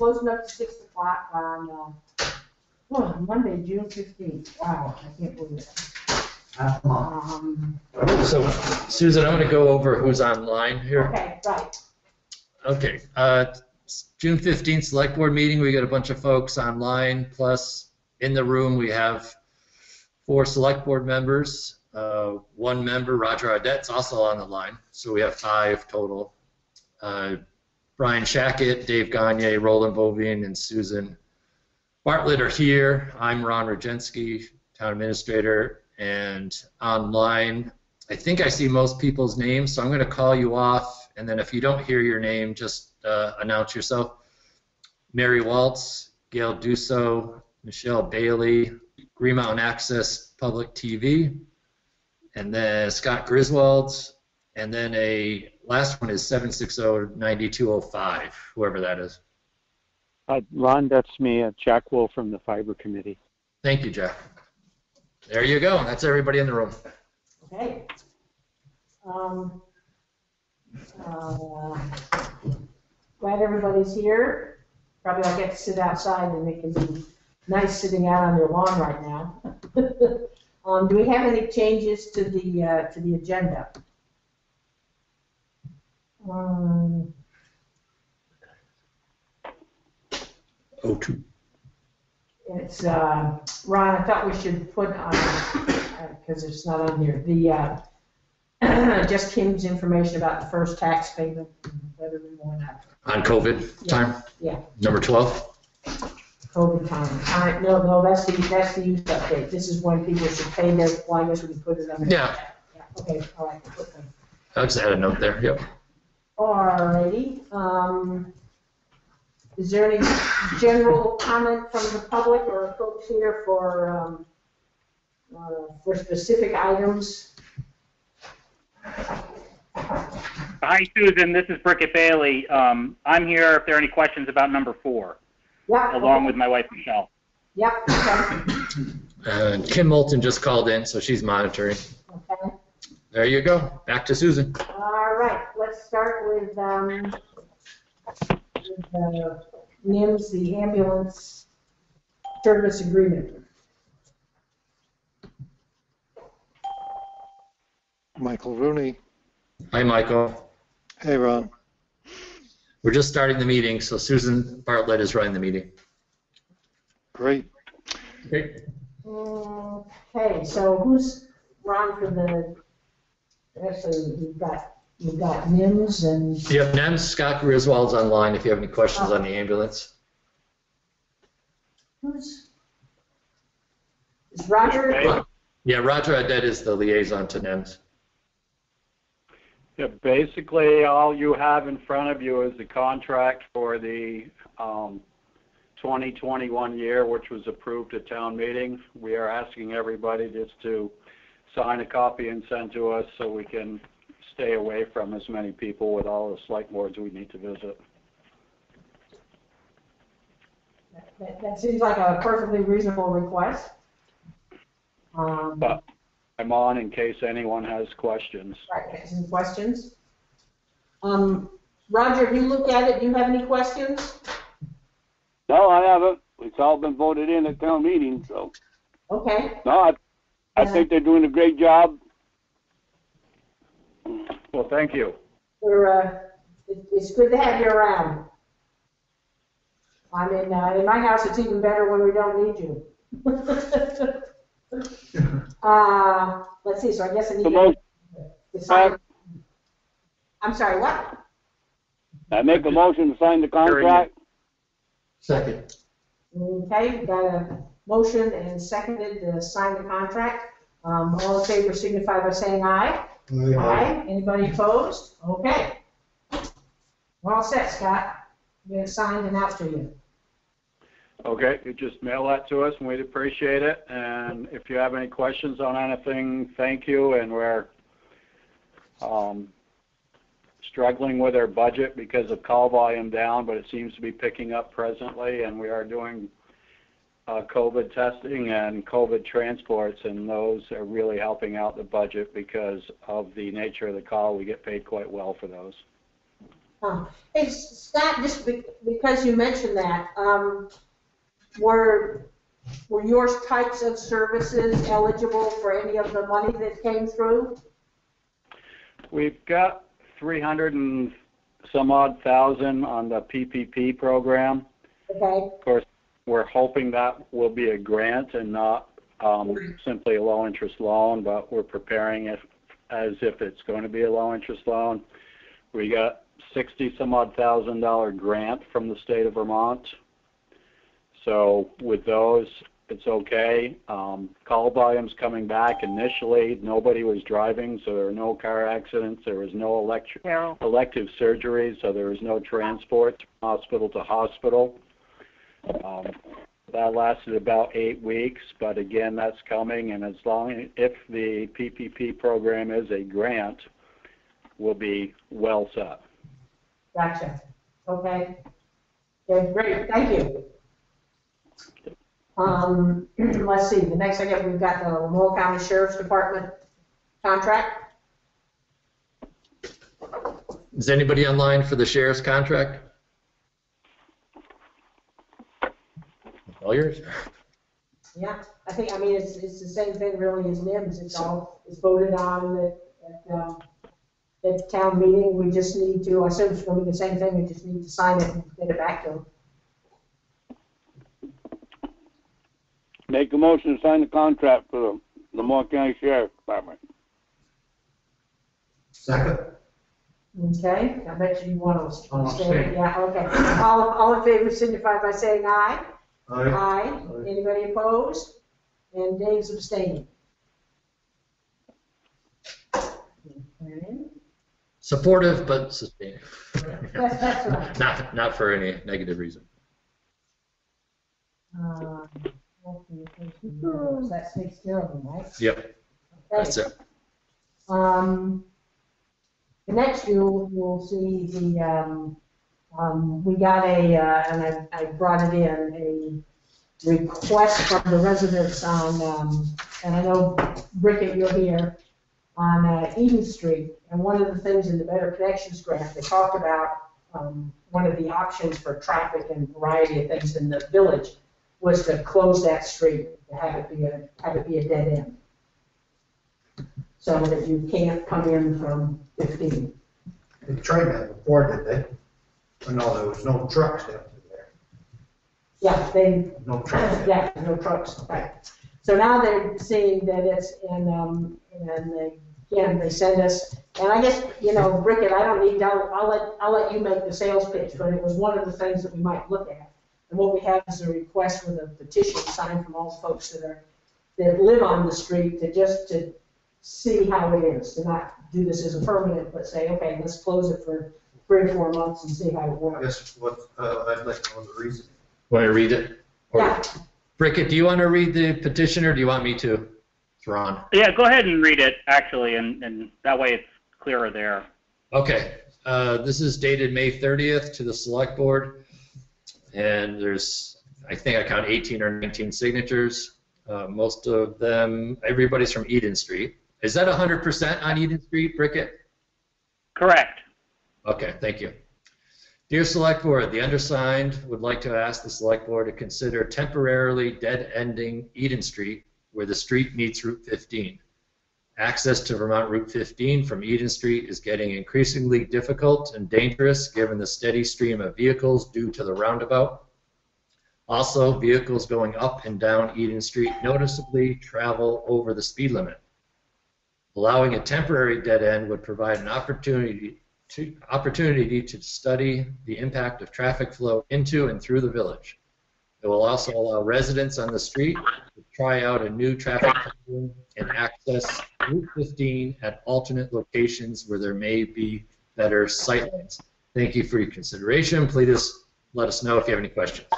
closing up to 6 o'clock on Monday, June 15th. Wow, I can't believe it. So, Susan, I'm going to go over who's online here. Okay, right. Okay, June 15th, Select Board meeting. We got a bunch of folks online, plus in the room we have 4 Select Board members. 1 member, Roger Audette, is also on the line, so we have 5 total. Brian Shackett, Dave Gagne, Roland Bovien, and Susan Bartlett are here. I'm Ron Rajenski, Town Administrator, and online, I think I see most people's names, so I'm going to call you off, and then if you don't hear your name, just announce yourself. Mary Waltz, Gail Dusso, Michelle Bailey, Green Mountain Access Public TV, and then Scott Griswold, and then a last one is 760-9205, whoever that is. Ron, that's me, Jack Wohl from the Fiber Committee. Thank you, Jack. There you go. That's everybody in the room. Okay. Glad everybody's here. Probably I'll get to sit outside, and it can be nice sitting out on your lawn right now. Do we have any changes to the agenda? It's Ron. I thought we should put on because it's not on here. The just Kim's information about the first tax payment, whether we want that on COVID time. Yeah. Number 12. COVID time. All right. No. That's the use update. This is when people should pay their. Well, I guess we can put it under. Yeah. Okay. All right. Put them. I just had a note there. Yep. Alrighty. Is there any general comment from the public or folks here for specific items? Hi, Susan. This is Brickett Bailey. I'm here if there are any questions about number 4, along with my wife, Michelle. Yep. Okay. Kim Moulton just called in, so she's monitoring. Okay. There you go. Back to Susan. All right. Let's start with... NEMS, the ambulance service agreement. Michael Rooney. Hi, Michael. Hey, Ron. We're just starting the meeting, so Susan Bartlett is running the meeting. Great. Okay, so who's Ron for the? Actually, you've got NEMS and... Yep, NEMS. Scott Griswold's online if you have any questions on the ambulance. Is Roger? Yeah, Roger Audette is the liaison to NEMS. Yeah, basically all you have in front of you is the contract for the 2021 year, which was approved at town meeting. We are asking everybody just to sign a copy and send to us so we can stay away from as many people with all the select boards we need to visit. That seems like a perfectly reasonable request. But I'm on in case anyone has questions. Right, any questions? Roger, if you look at it, do you have any questions? No, I haven't. It's all been voted in at town meeting, so. Okay. No, I think they're doing a great job. Well, thank you. It's good to have you around. I mean, in my house, it's even better when we don't need you. Let's see. So I guess I need to sign. I'm sorry. What? I make a motion to sign the contract. Second. Okay. Got a motion and seconded to sign the contract. All in favor, signify by saying aye. Aye. Anybody opposed? Okay. We're all set, Scott. We're signed and out for you. Okay. You just mail that to us, and we'd appreciate it. And if you have any questions on anything, thank you. And we're struggling with our budget because of call volume down, but it seems to be picking up presently, and we are doing COVID testing and COVID transports, and those are really helping out the budget because of the nature of the call. We get paid quite well for those. Hey, Scott, just because you mentioned that, were your types of services eligible for any of the money that came through? We've got 300 and some odd thousand on the PPP program. Okay. Of course, we're hoping that will be a grant and not simply a low-interest loan, but we're preparing it as if it's going to be a low-interest loan. We got $60-some-odd thousand grant from the state of Vermont. So with those, it's okay. Call volume's coming back. Initially, nobody was driving, so there were no car accidents. There was no elective surgery, so there was no transport from hospital to hospital. That lasted about 8 weeks, but again, that's coming. And as long if the PPP program is a grant, we'll be well set. Gotcha. Okay. Okay, great. Thank you. Let's see. The next, I guess we've got the Lamoille County Sheriff's Department contract. Is anybody online for the sheriff's contract? All yours. Yeah, I think it's the same thing really as NEMS. It's all voted on at town meeting. We just need to. I assume it's going to be the same thing. We just need to sign it and get it back to them. Make a motion to sign the contract for the Lamoille County Sheriff's Department. Second. Okay. I bet you want to abstain. Yeah. Okay. All in favor, signify by saying aye. Aye. Aye. Aye. Anybody opposed? And Dave's abstaining. Okay. Supportive, but sustaining. That's right. Not for any negative reason. So that takes care of them, right? Yep. Okay. That's it. The next year we'll see the. We got a, and I brought it in, a request from the residents on, and I know, Brickett, you're here, on Eden Street. And one of the things in the Better Connections grant, they talked about one of the options for traffic and variety of things in the village was to close that street, to have it be a dead end, so that you can't come in from 15. They tried that before, did they? Oh, no, there was no trucks down there. Yeah, no trucks. Yeah, no trucks. Right. So now they're seeing that it's in, they send us, and I guess Brickett, I don't need. I'll let you make the sales pitch, but it was one of the things that we might look at. And what we have is a request with a petition signed from all folks that live on the street to see how it is, to not do this as a permanent, but say, okay, let's close it for 3 or 4 months and see how it works. I guess what I'd like to know the reason. Want to read it? Or, yeah. Brickett, do you want to read the petition, or do you want me to? It's Ron. Yeah, go ahead and read it, actually, and that way it's clearer there. Okay. This is dated May 30th to the Select Board, and there's, I think I count 18 or 19 signatures. Most of them, everybody's from Eden Street. Is that 100% on Eden Street, Brickett? Correct. Okay, thank you. Dear Select Board, the undersigned would like to ask the Select Board to consider temporarily dead-ending Eden Street where the street meets Route 15. Access to Vermont Route 15 from Eden Street is getting increasingly difficult and dangerous given the steady stream of vehicles due to the roundabout. Also, vehicles going up and down Eden Street noticeably travel over the speed limit. Allowing a temporary dead end would provide an opportunity to study the impact of traffic flow into and through the village. It will also allow residents on the street to try out a new traffic pattern and access Route 15 at alternate locations where there may be better sightlines. Thank you for your consideration. Please let us know if you have any questions.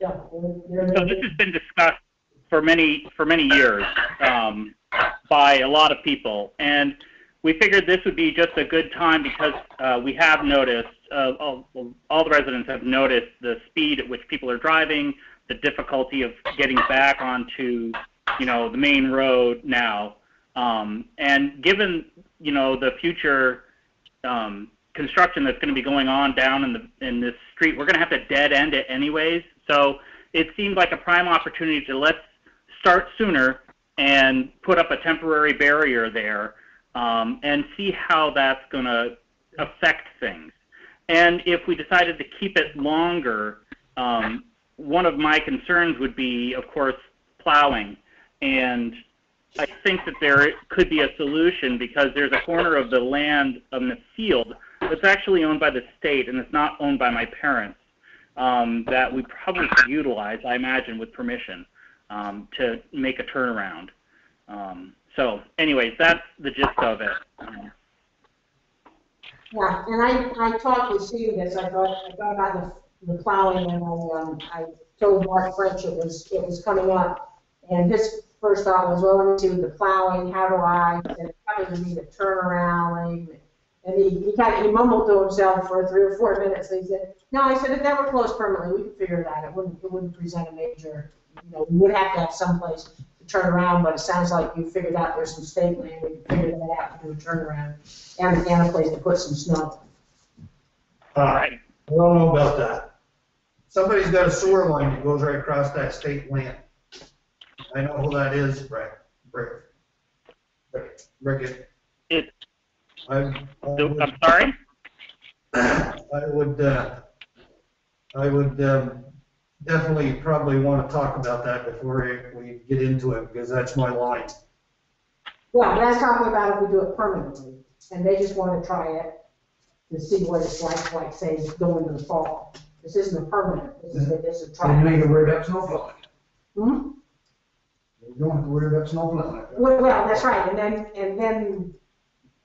So this has been discussed for many years. By a lot of people, and we figured this would be just a good time because we have noticed, all the residents have noticed the speed at which people are driving, the difficulty of getting back onto the main road now, And given, you know, the future construction that's going to be going on down in the in this street, we're going to have to dead end it anyways. So it seemed like a prime opportunity to let's start sooner and put up a temporary barrier there and see how that's going to affect things. And if we decided to keep it longer, one of my concerns would be, of course, plowing. And I think that there could be a solution because there's a corner of the land on the field that's actually owned by the state and it's not owned by my parents that we probably could utilize, I imagine, with permission to make a turnaround. So anyways, that's the gist of it. Yeah, and I talked with Steve this. I thought about the plowing, and I told Mark French it was coming up. And his first thought was, well, let me do the plowing. How do I? And it probably would be the turnaround. And he mumbled to himself for 3 or 4 minutes. And he said, "No," I said, "if that were closed permanently, we could figure it out. It wouldn't present a major. You know, we would have to have someplace to turn around, but it sounds like you figured out there's some state land. We could figure that out to do a turnaround and a place to put some snow." All right. I don't know about that. Somebody's got a sewer line that goes right across that state land. I know who that is, Brickett. I'm sorry? I would definitely probably want to talk about that before we get into it, because that's my line. Yeah, that's talking about if we do it permanently, and they just want to try it to see what it's like say, going into the fall. This isn't a permanent. This is a trial. You don't have to worry about snowfall. Hmm? You don't have to worry about snowfall like that. Well, that's right. And then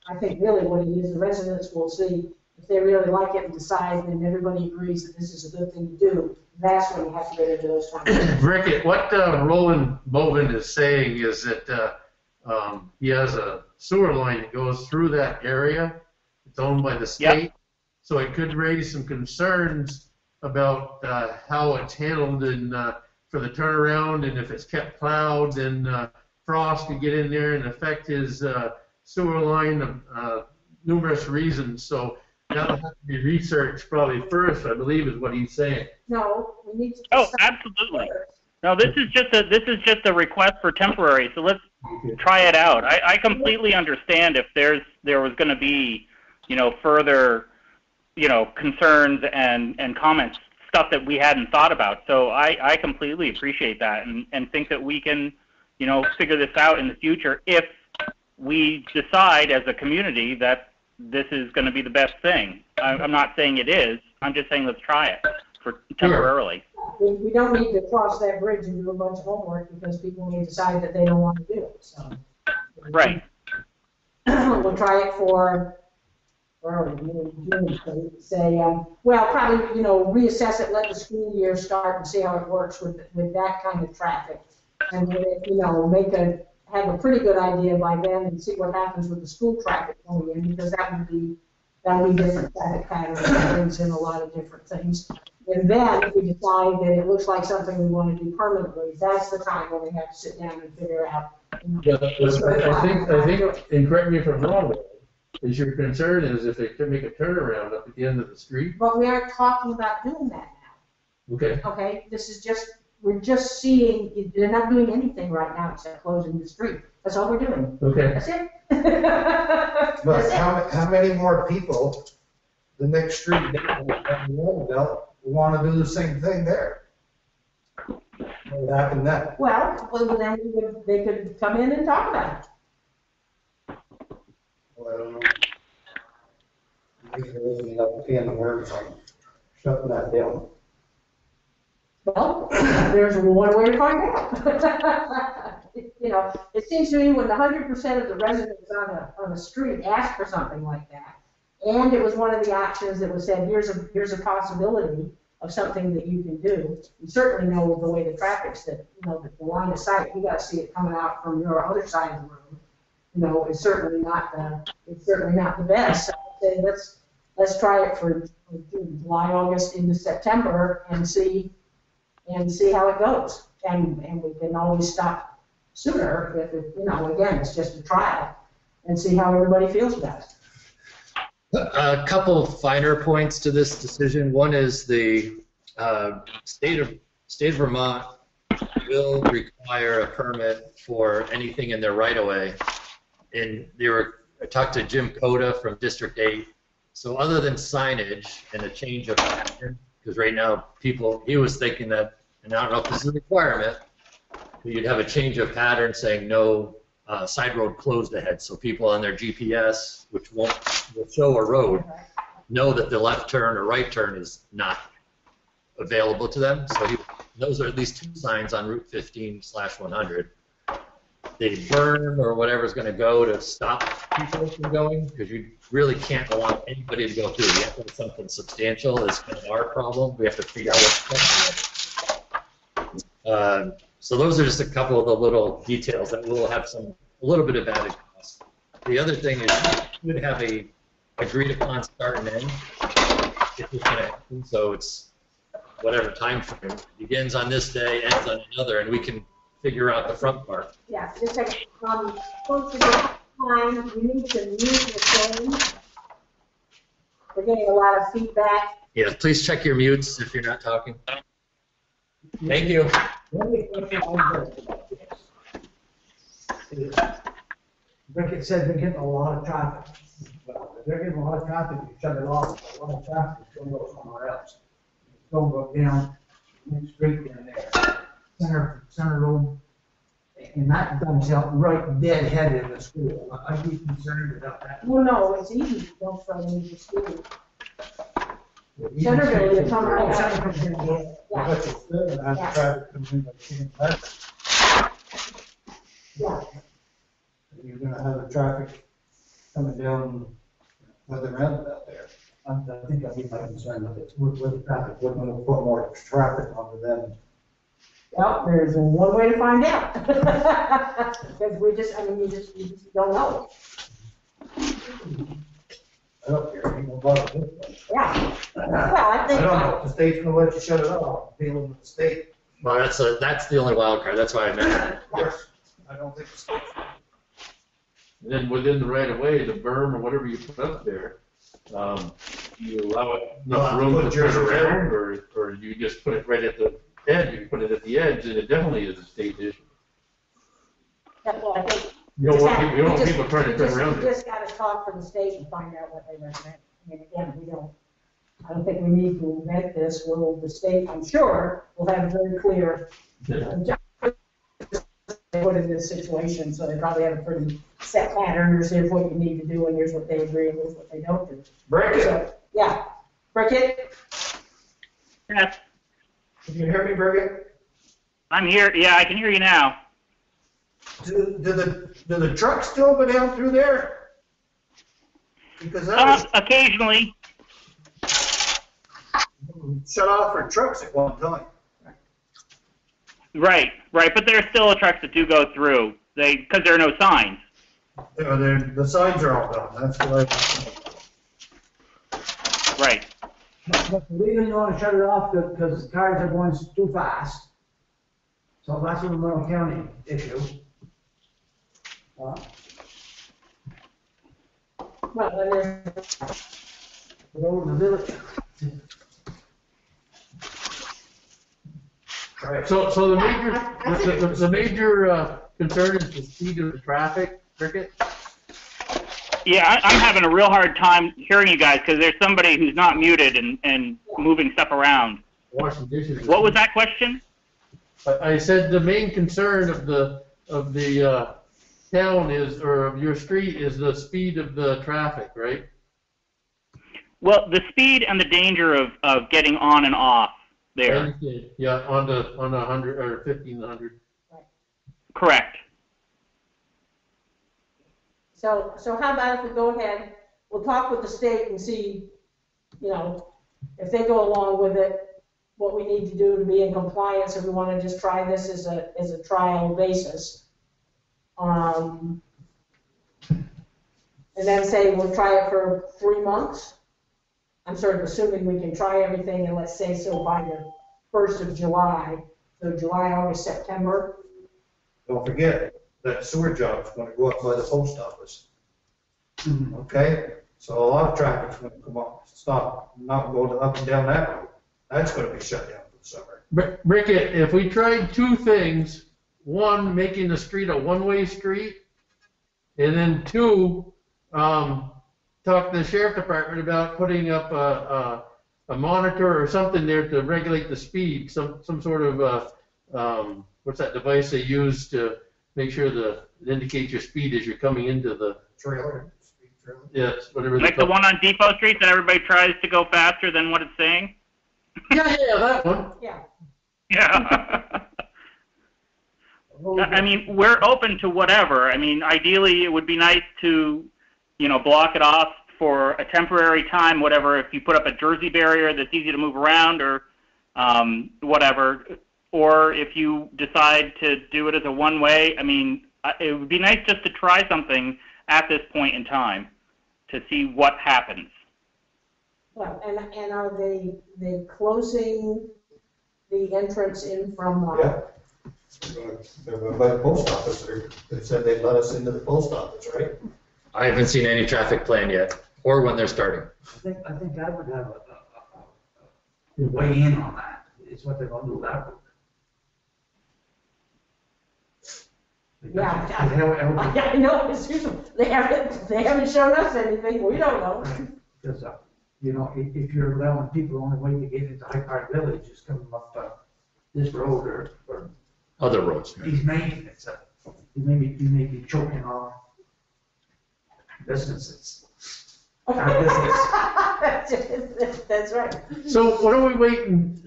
I think really what it is, the residents will see if they really like it and decide, and everybody agrees that this is a good thing to do. That's when you have to get into those times. Rick, what Roland Bovien is saying is that he has a sewer line that goes through that area. It's owned by the state, yep. So it could raise some concerns about how it's handled and for the turnaround, and if it's kept plowed, then frost could get in there and affect his sewer line of numerous reasons. So that'll have to be researched probably first, I believe, is what he's saying. No, we need to. Oh, absolutely. First. No, this is just a request for temporary. So let's try it out. I completely understand if there was going to be, you know, further, you know, concerns and comments, stuff that we hadn't thought about. So I completely appreciate that and think that we can, you know, figure this out in the future if we decide as a community that this is going to be the best thing. I'm not saying it is. I'm just saying let's try it for temporarily. Sure. We don't need to cross that bridge and do a bunch of homework because people may decide that they don't want to do it. So. Right. We'll try it for, say, well, probably, you know, reassess it, let the school year start and see how it works with that kind of traffic. And, you know, have a pretty good idea by then and see what happens with the school traffic going in, because that would be different traffic patterns that brings in a lot of different things. And then if we decide that it looks like something we want to do permanently, that's the time when we have to sit down and figure out. You know, yeah, I think, and correct me if I'm wrong, is your concern is if they can make a turnaround up at the end of the street? But we aren't talking about doing that now. Okay. Okay. This is just. We're just seeing, they're not doing anything right now except closing the street. That's all we're doing. Okay. That's it. But how many more people the next street down the Wall Belt want to do the same thing there? What would happen then? Well, then they could come in and talk about it. Well, I don't know. I think there isn't enough paying the words on shutting that down. Well, there's one way to find out. You know, it seems to me when 100% of the residents on a street asked for something like that, and it was one of the options that was said, here's a possibility of something that you can do. You certainly know the way the traffic's, that you know the line of sight. You got to see it coming out from your other side of the road. You know, it's certainly not the best. So I'd say let's try it for July, August, into September, and see how it goes, and we can always stop sooner if it, you know, again, it's just a trial, and see how everybody feels about it. A couple finer points to this decision. One is the state of Vermont will require a permit for anything in their right-of-way. And they were, I talked to Jim Cota from District 8. So other than signage and a change of pattern, because right now people, he was thinking that, and I don't know if this is a requirement, but you'd have a change of pattern saying no side road closed ahead, so people on their GPS, which won't will show a road, know that the left turn or right turn is not available to them. So he, those are at least two signs on Route 15/100. They burn or whatever is going to go to stop people from going, because you really can't allow anybody to go through. You have to have something substantial. It's kind of our problem. We have to figure out what's going on. So those are just a couple of the little details that will have some a little bit of added cost. The other thing is you would have a agreed upon start and end if it's going to happen. So it's whatever time frame begins on this day, ends on another, and we can figure out the front part. Yeah, just like close to the time, you need to move the change. We're getting a lot of feedback. Yeah, please check your mutes if you're not talking. Thank you. Brickett said they're getting a lot of traffic. Well, if they're getting a lot of traffic, you shut it off. A lot of traffic is going to go somewhere else. It's going to go down the street in there. Center room, and that comes out right dead-headed in the school. I'd be concerned about that. Well, no, it's easy to go from the school. Centerville, you're talking about you're going to have the traffic coming down with the roundabout there. I think I'd be concerned with it. With traffic, we're going to put more traffic onto them. Well, there's one way to find out, because you just don't know. I don't care. People bother this one. Yeah. Well, I don't know. The state's going to let you shut it off. Dealing with the state. Well, that's the only wild card. That's why I meant that. Yes. I don't think the state's going to. And then within the right of way, the berm or whatever you put up there, you allow it enough room to turn around, or you just put it right at the edge, you put it at the edge, and it definitely is a state issue. That's what I think. You don't want people trying to turn around. We just got to talk to the state and find out what they recommend. I mean, again, we don't. I don't think we need to invent this. Well, the state, I'm sure, will have very clear. Yeah. Put in this situation, so they probably have a pretty set pattern. Here's what you need to do, and here's what they agree, and here's what they don't do. Brickett. So, yeah. Brickett. Yeah. Can you hear me, Brickett? I'm here. Yeah, I can hear you now. Do the trucks still go down through there? Because occasionally. Shut off for trucks at one time. Right, right. But there's still trucks that do go through. They because there are no signs. Yeah, the signs are all gone. That's what I. Right. We don't want to shut it off because the cars are going too fast. So that's a Lamoille County issue. Well, then go to the village. All right. So the major concern is the speed of the traffic, Brickett? Yeah, I'm having a real hard time hearing you guys because there's somebody who's not muted and moving stuff around. Washing dishes. What was that question? I said the main concern of the town is, or of your street, is the speed of the traffic, right? Well, the speed and the danger of getting on and off there. Yeah, on the 100 or 1500. Correct. So how about if we go ahead, we'll talk with the state and see, you know, if they go along with it, what we need to do to be in compliance, if we want to just try this as a trial basis. And then say we'll try it for 3 months. I'm sort of assuming we can try everything, and let's say so by the 1st of July, so July, August, September. Don't forget that sewer job's going to go up by the post office. Mm-hmm. Okay, so a lot of traffic's going to come up, stop, not go up and down that road. That's going to be shut down for the summer. Brickett, if we tried two things, one, making the street a one-way street, and then two, talk to the sheriff department about putting up a monitor or something there to regulate the speed, some sort of what's that device they use to make sure it indicates your speed as you're coming into the trailer. Speed trailer. Yes, whatever. Like the one on Depot Street that everybody tries to go faster than what it's saying. Yeah, yeah, that one. Yeah. Yeah. I mean, we're open to whatever. I mean, ideally, it would be nice to, you know, block it off for a temporary time, whatever. If you put up a jersey barrier that's easy to move around, or whatever, or if you decide to do it as a one-way, I mean, it would be nice just to try something at this point in time to see what happens. Well, and are they closing the entrance in from? Yeah. They went by the post office. They said they'd let us into the post office, right? I haven't seen any traffic plan yet, or when they're starting. I think I would have a weigh in on that. It's what they're going to do that route. Yeah, I know. It's usual. They haven't shown us anything. We don't know. Because you know, if you're allowing people, the only way to get into Hyde Park Village is coming up this road or other roads. These main, you may be choking on. Businesses. Our business. That's right. So why don't we wait and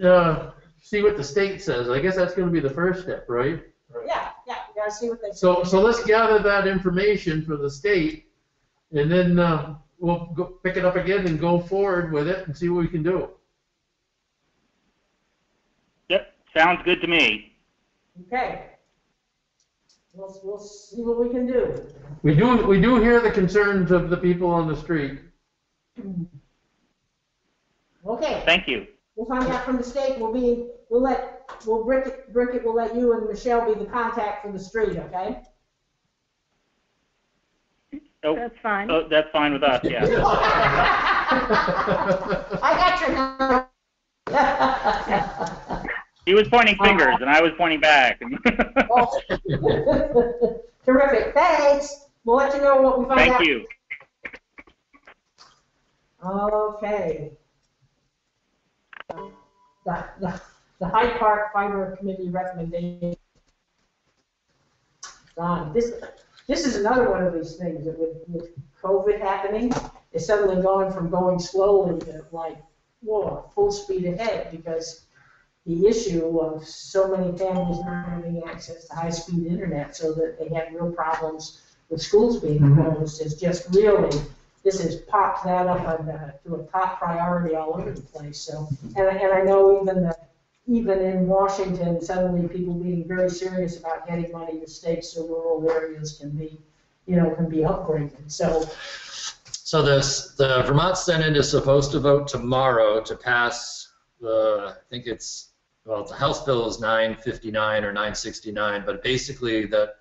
see what the state says? I guess that's going to be the first step, right? Yeah, yeah. We gotta see what they. So let's gather that information for the state, and then we'll go pick it up again and go forward with it and see what we can do. Yep, sounds good to me. Okay. We'll see what we can do. We do hear the concerns of the people on the street. Okay. Thank you. We'll find out from the state. Brickett will let you and Michelle be the contact for the street. Okay. Nope. That's fine. Oh, that's fine with us. Yeah. I got your number. He was pointing fingers, and I was pointing back. Oh. Terrific. Thanks. We'll let you know what we find out. Thank you. Okay. The Hyde Park Fiber Committee recommendation. God, this is another one of these things that with COVID happening, it's suddenly gone from going slowly to like, whoa, full speed ahead because the issue of so many families not having access to high-speed internet, so that they have real problems with schools being closed, is just really, this has popped that up to a top priority all over the place. So, and I know even in Washington, suddenly people being very serious about getting money to states so rural areas can be upgraded. So the Vermont Senate is supposed to vote tomorrow to pass. The House bill is 959 or 969, but basically that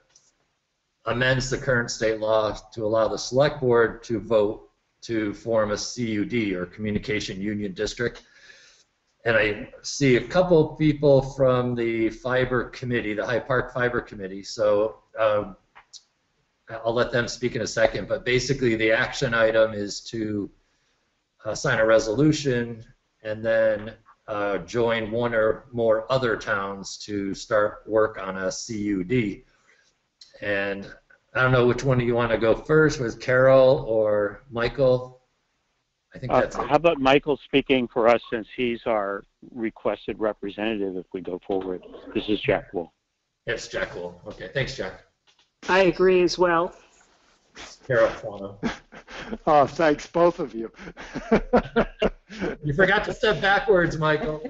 amends the current state law to allow the select board to vote to form a CUD or Communication Union District. And I see a couple people from the Fiber Committee, the Hyde Park Fiber Committee, so I'll let them speak in a second, but basically the action item is to sign a resolution and then join one or more other towns to start work on a CUD. And I don't know which one do you want to go first, with Carol or Michael? I think that's it. How about Michael speaking for us, since he's our requested representative if we go forward? This is Jack Wohl. Yes, Jack Wohl. Okay, thanks, Jack. I agree as well. Carol Farno. Oh, thanks, both of you. You forgot to step backwards, Michael.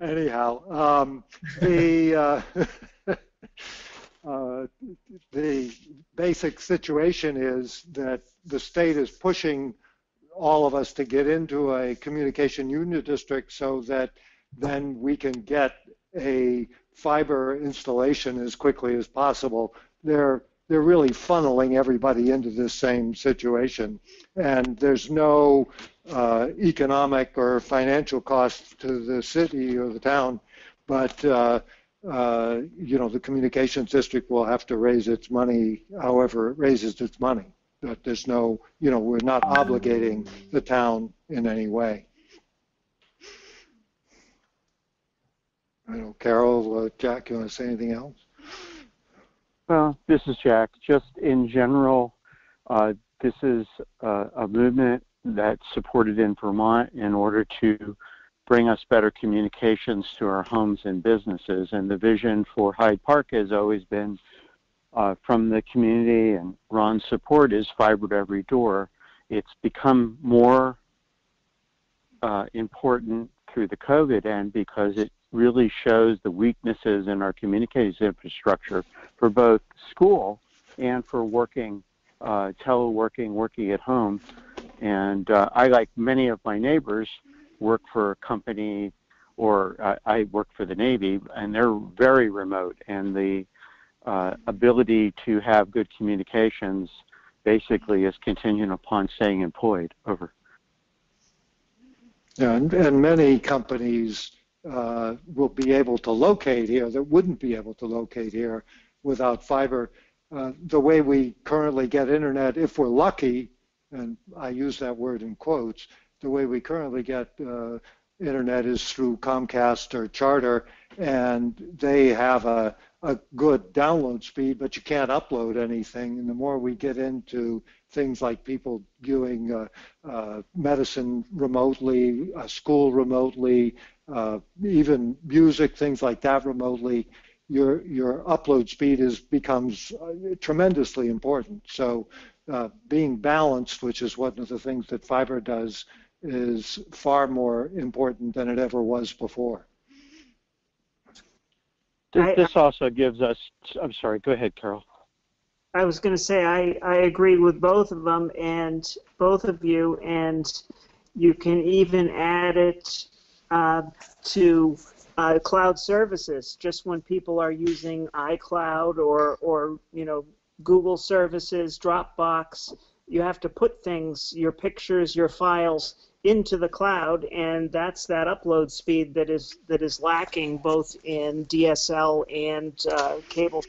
Anyhow, the basic situation is that the state is pushing all of us to get into a communication union district so that then we can get a fiber installation as quickly as possible, they're really funneling everybody into this same situation, and there's no economic or financial cost to the city or the town, but you know, the communications district will have to raise its money however it raises its money. But there's no, you know, we're not obligating the town in any way. I don't know, Carol, Jack, you want to say anything else? Well, this is Jack. Just in general, this is a movement that's supported in Vermont in order to bring us better communications to our homes and businesses. And the vision for Hyde Park has always been from the community and Ron's support is fiber to every door. It's become more important through the COVID end because it really shows the weaknesses in our communications infrastructure for both school and for working, teleworking, working at home. And I, like many of my neighbors, work for a company, or I work for the Navy, and they're very remote. And the ability to have good communications basically is contingent upon staying employed. Over. Yeah, and many companies will be able to locate here that wouldn't be able to locate here without fiber. The way we currently get internet, if we're lucky, and I use that word in quotes, the way we currently get internet is through Comcast or Charter, and they have a good download speed, but you can't upload anything. And the more we get into things like people doing medicine remotely, school remotely, even music, things like that remotely, your upload speed becomes tremendously important. So being balanced, which is one of the things that fiber does, is far more important than it ever was before. This also gives us, I'm sorry, go ahead, Carol. I was going to say I agree with both of them and both of you, and you can even add it to cloud services. Just when people are using iCloud or you know, Google services, Dropbox, you have to put things, your pictures, your files, into the cloud, and that's that upload speed that is lacking both in DSL and cable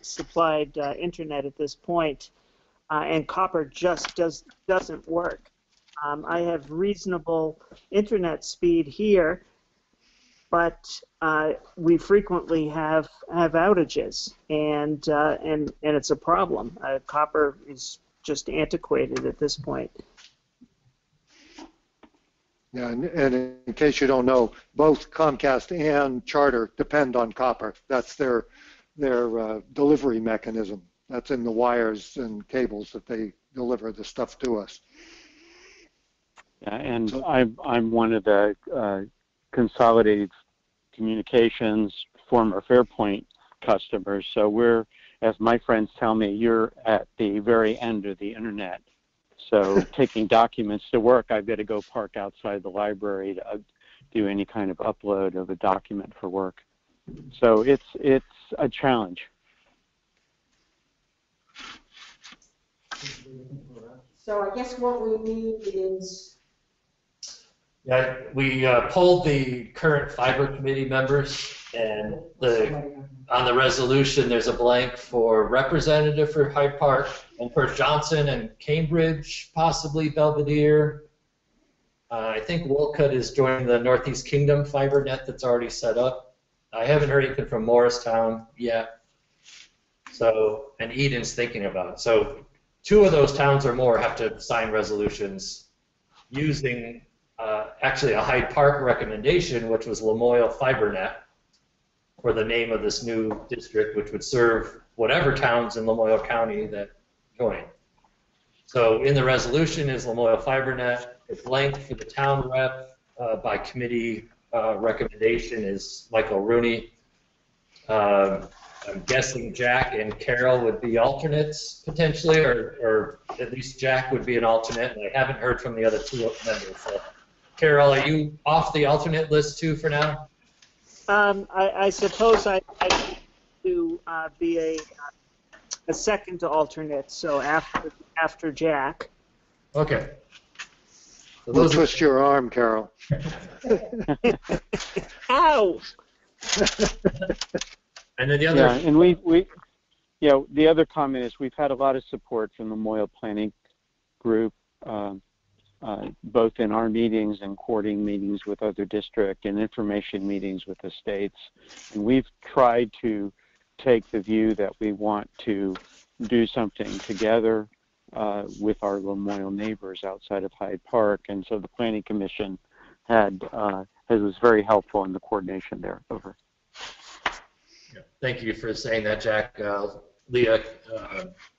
supplied internet at this point. And copper just doesn't work. I have reasonable internet speed here, but we frequently have outages, and it's a problem. Copper is just antiquated at this point. Yeah, and in case you don't know, both Comcast and Charter depend on copper. That's their delivery mechanism. That's in the wires and cables that they deliver the stuff to us. Yeah, and so, I'm one of the Consolidated Communications former Fairpoint customers. So we're, as my friends tell me, you're at the very end of the internet. So taking documents to work, I've got to go park outside the library to do any kind of upload of a document for work. So it's a challenge. So I guess what we need is... Yeah, we polled the current fiber committee members, and on the resolution there's a blank for representative for Hyde Park and for Johnson and Cambridge, possibly Belvedere. I think Wolcott is joining the Northeast Kingdom fiber net that's already set up. I haven't heard anything from Morristown yet. So, and Eden's thinking about it. So 2 of those towns or more have to sign resolutions using actually a Hyde Park recommendation, which was Lamoille Fibernet, for the name of this new district, which would serve whatever towns in Lamoille County that join. So in the resolution is Lamoille Fibernet. It's linked for the town rep by committee recommendation is Michael Rooney. I'm guessing Jack and Carol would be alternates potentially, or at least Jack would be an alternate, and I haven't heard from the other 2 members. So Carol, are you off the alternate list too for now? I suppose I need to be a second alternate, so after Jack. Okay. So we'll twist your arm, Carol. Ow! And then the other. Yeah, and we the other comment is we've had a lot of support from the Lamoille Planning Group, both in our meetings and coordinating meetings with other districts and information meetings with the states. And we've tried to take the view that we want to do something together with our Lamoille neighbors outside of Hyde Park. And so the Planning Commission was very helpful in the coordination there. Over. Thank you for saying that, Jack. Leah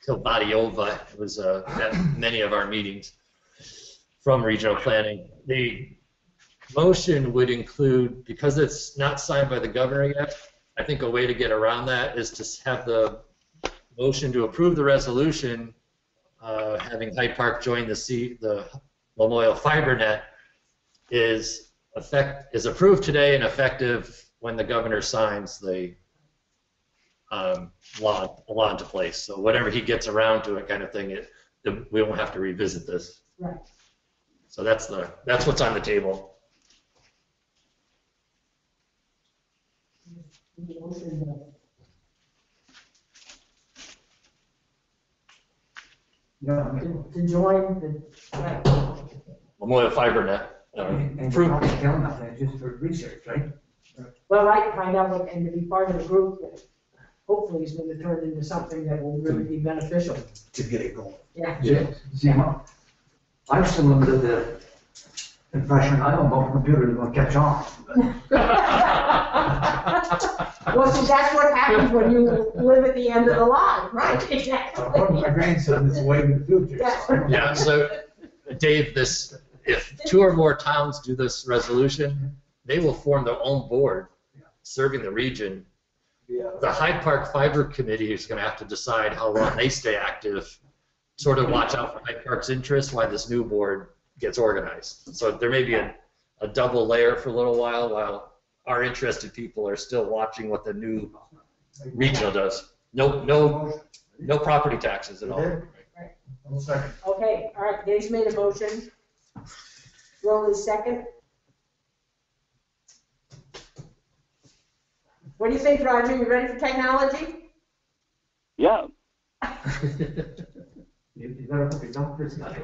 Kilbadiova was at many of our meetings from regional planning. The motion would include, because it's not signed by the governor yet, I think a way to get around that is to have the motion to approve the resolution having Hyde Park join the Lamoille Fibernet is approved today and effective when the governor signs the law into place. So whenever he gets around to it, kind of thing, we won't have to revisit this. Right. So that's what's on the table. Yeah. To join the Lamoille Fibernet. And you're not telling us that just for research, right? Well, I can find out what, and to be part of a group that hopefully is going to turn into something that will really be beneficial. To get it going. Yeah. See, I'm still under the impression I don't know if computers are going to catch on. Well, see, that's what happens when you live at the end of the line, right? Exactly. My grandson is way in the future. Yeah. Yeah, so, Dave, if two or more towns do this resolution, they will form their own board serving the region. Yeah. The Hyde Park Fiber Committee is going to have to decide how long they stay active, sort of watch out for Hyde Park's interests while this new board gets organized. So there may be a double layer for a little while our interested people are still watching what the new regional does. No property taxes at all. Right. Okay, all right, Dave's made a motion. Roll is second. What do you think, Roger? You ready for technology? Yeah. You better hope you don't criticize.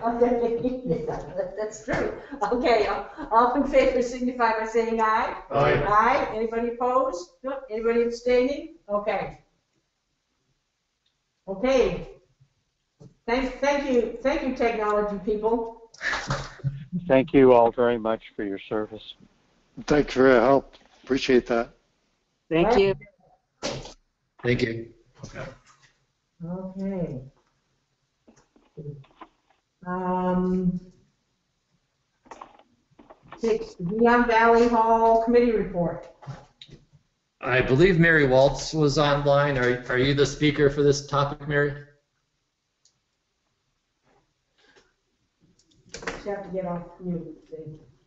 That's true. Okay, all in favor signify by saying aye. Aye. Aye. Anybody opposed? No. Anybody abstaining? Okay. Okay. Thank you, technology people. Thank you all very much for your service. Thanks for your help. Appreciate that. Thank you. Thank you. Okay. Six, Beyond Valley Hall Committee Report. I believe Mary Waltz was online. Are you the speaker for this topic, Mary? You have to get off mute.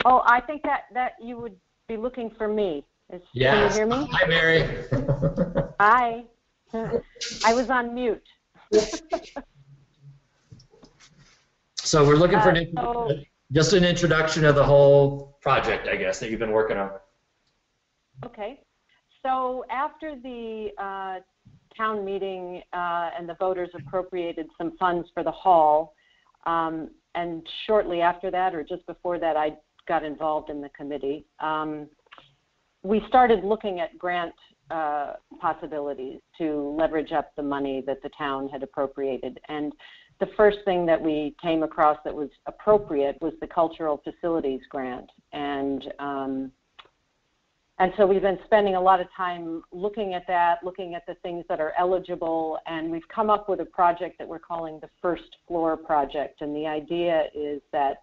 Oh, I think that you would be looking for me. Yes. Can you hear me? Hi, Mary. Hi. I was on mute. So we're looking for just an introduction of the whole project, I guess, that you've been working on. Okay. So after the town meeting and the voters appropriated some funds for the hall, and shortly after that, or just before that, I got involved in the committee. We started looking at grant possibilities to leverage up the money that the town had appropriated. And the first thing that we came across that was appropriate was the Cultural Facilities Grant. And so we've been spending a lot of time looking at that, looking at the things that are eligible, and we've come up with a project that we're calling the First Floor Project. And the idea is that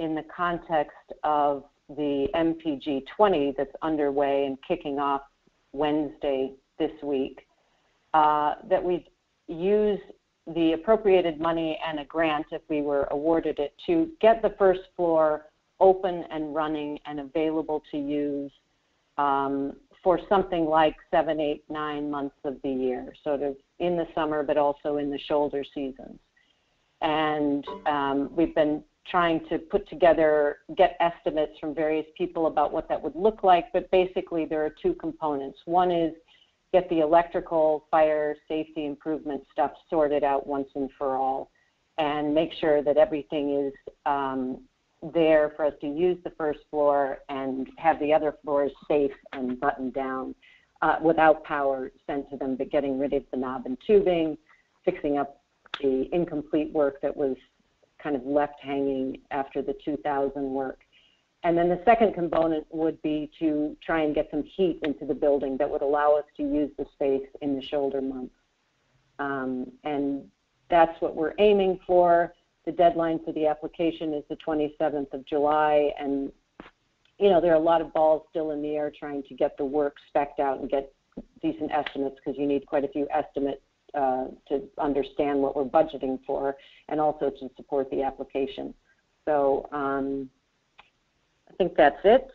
in the context of the MPG 20 that's underway and kicking off Wednesday this week, that we use the appropriated money and a grant, if we were awarded it, to get the first floor open and running and available to use for something like 7, 8, 9 months of the year, sort of in the summer, but also in the shoulder seasons. And we've been trying to put together, get estimates from various people about what that would look like, but basically there are two components. One is get the electrical, fire, safety improvement stuff sorted out once and for all, and make sure that everything is there for us to use the first floor and have the other floors safe and buttoned down, without power sent to them, but getting rid of the knob and tubing, fixing up the incomplete work that was kind of left hanging after the 2000 work. And then the second component would be to try and get some heat into the building that would allow us to use the space in the shoulder months. And that's what we're aiming for. The deadline for the application is the 27th of July, and you know, there are a lot of balls still in the air trying to get the work spec'd out and get decent estimates, because you need quite a few estimates to understand what we're budgeting for and also to support the application. So I think that's it.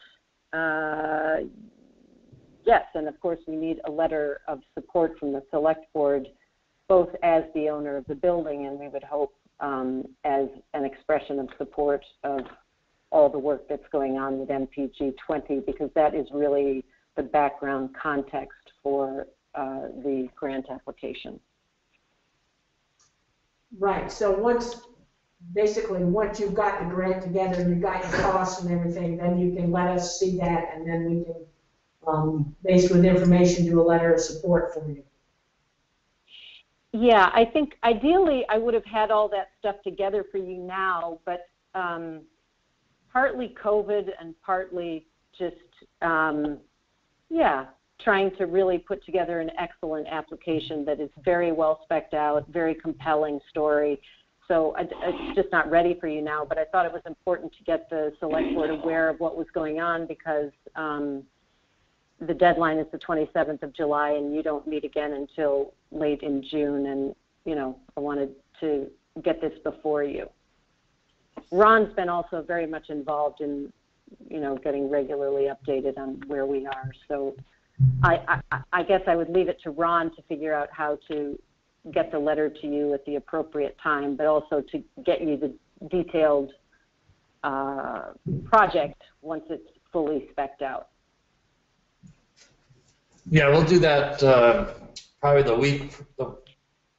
Yes, and of course we need a letter of support from the select board, both as the owner of the building and we would hope as an expression of support of all the work that's going on with MPG 20, because that is really the background context for the grant application. Right, so once you've got the grant together and you've got your costs and everything, then you can let us see that, and then we can, based with information, do a letter of support for you. Yeah, I think ideally I would have had all that stuff together for you now, but partly COVID and partly just, yeah, trying to really put together an excellent application that is very well spec'd out, very compelling story. So it's just not ready for you now, but I thought it was important to get the select board aware of what was going on, because the deadline is the 27th of July, and you don't meet again until late in June, and you know, I wanted to get this before you. Ron's been also very much involved in, you know, getting regularly updated on where we are, so I guess I would leave it to Ron to figure out how to get the letter to you at the appropriate time, but also to get you the detailed project once it's fully spec'd out. Yeah, we'll do that probably the week. The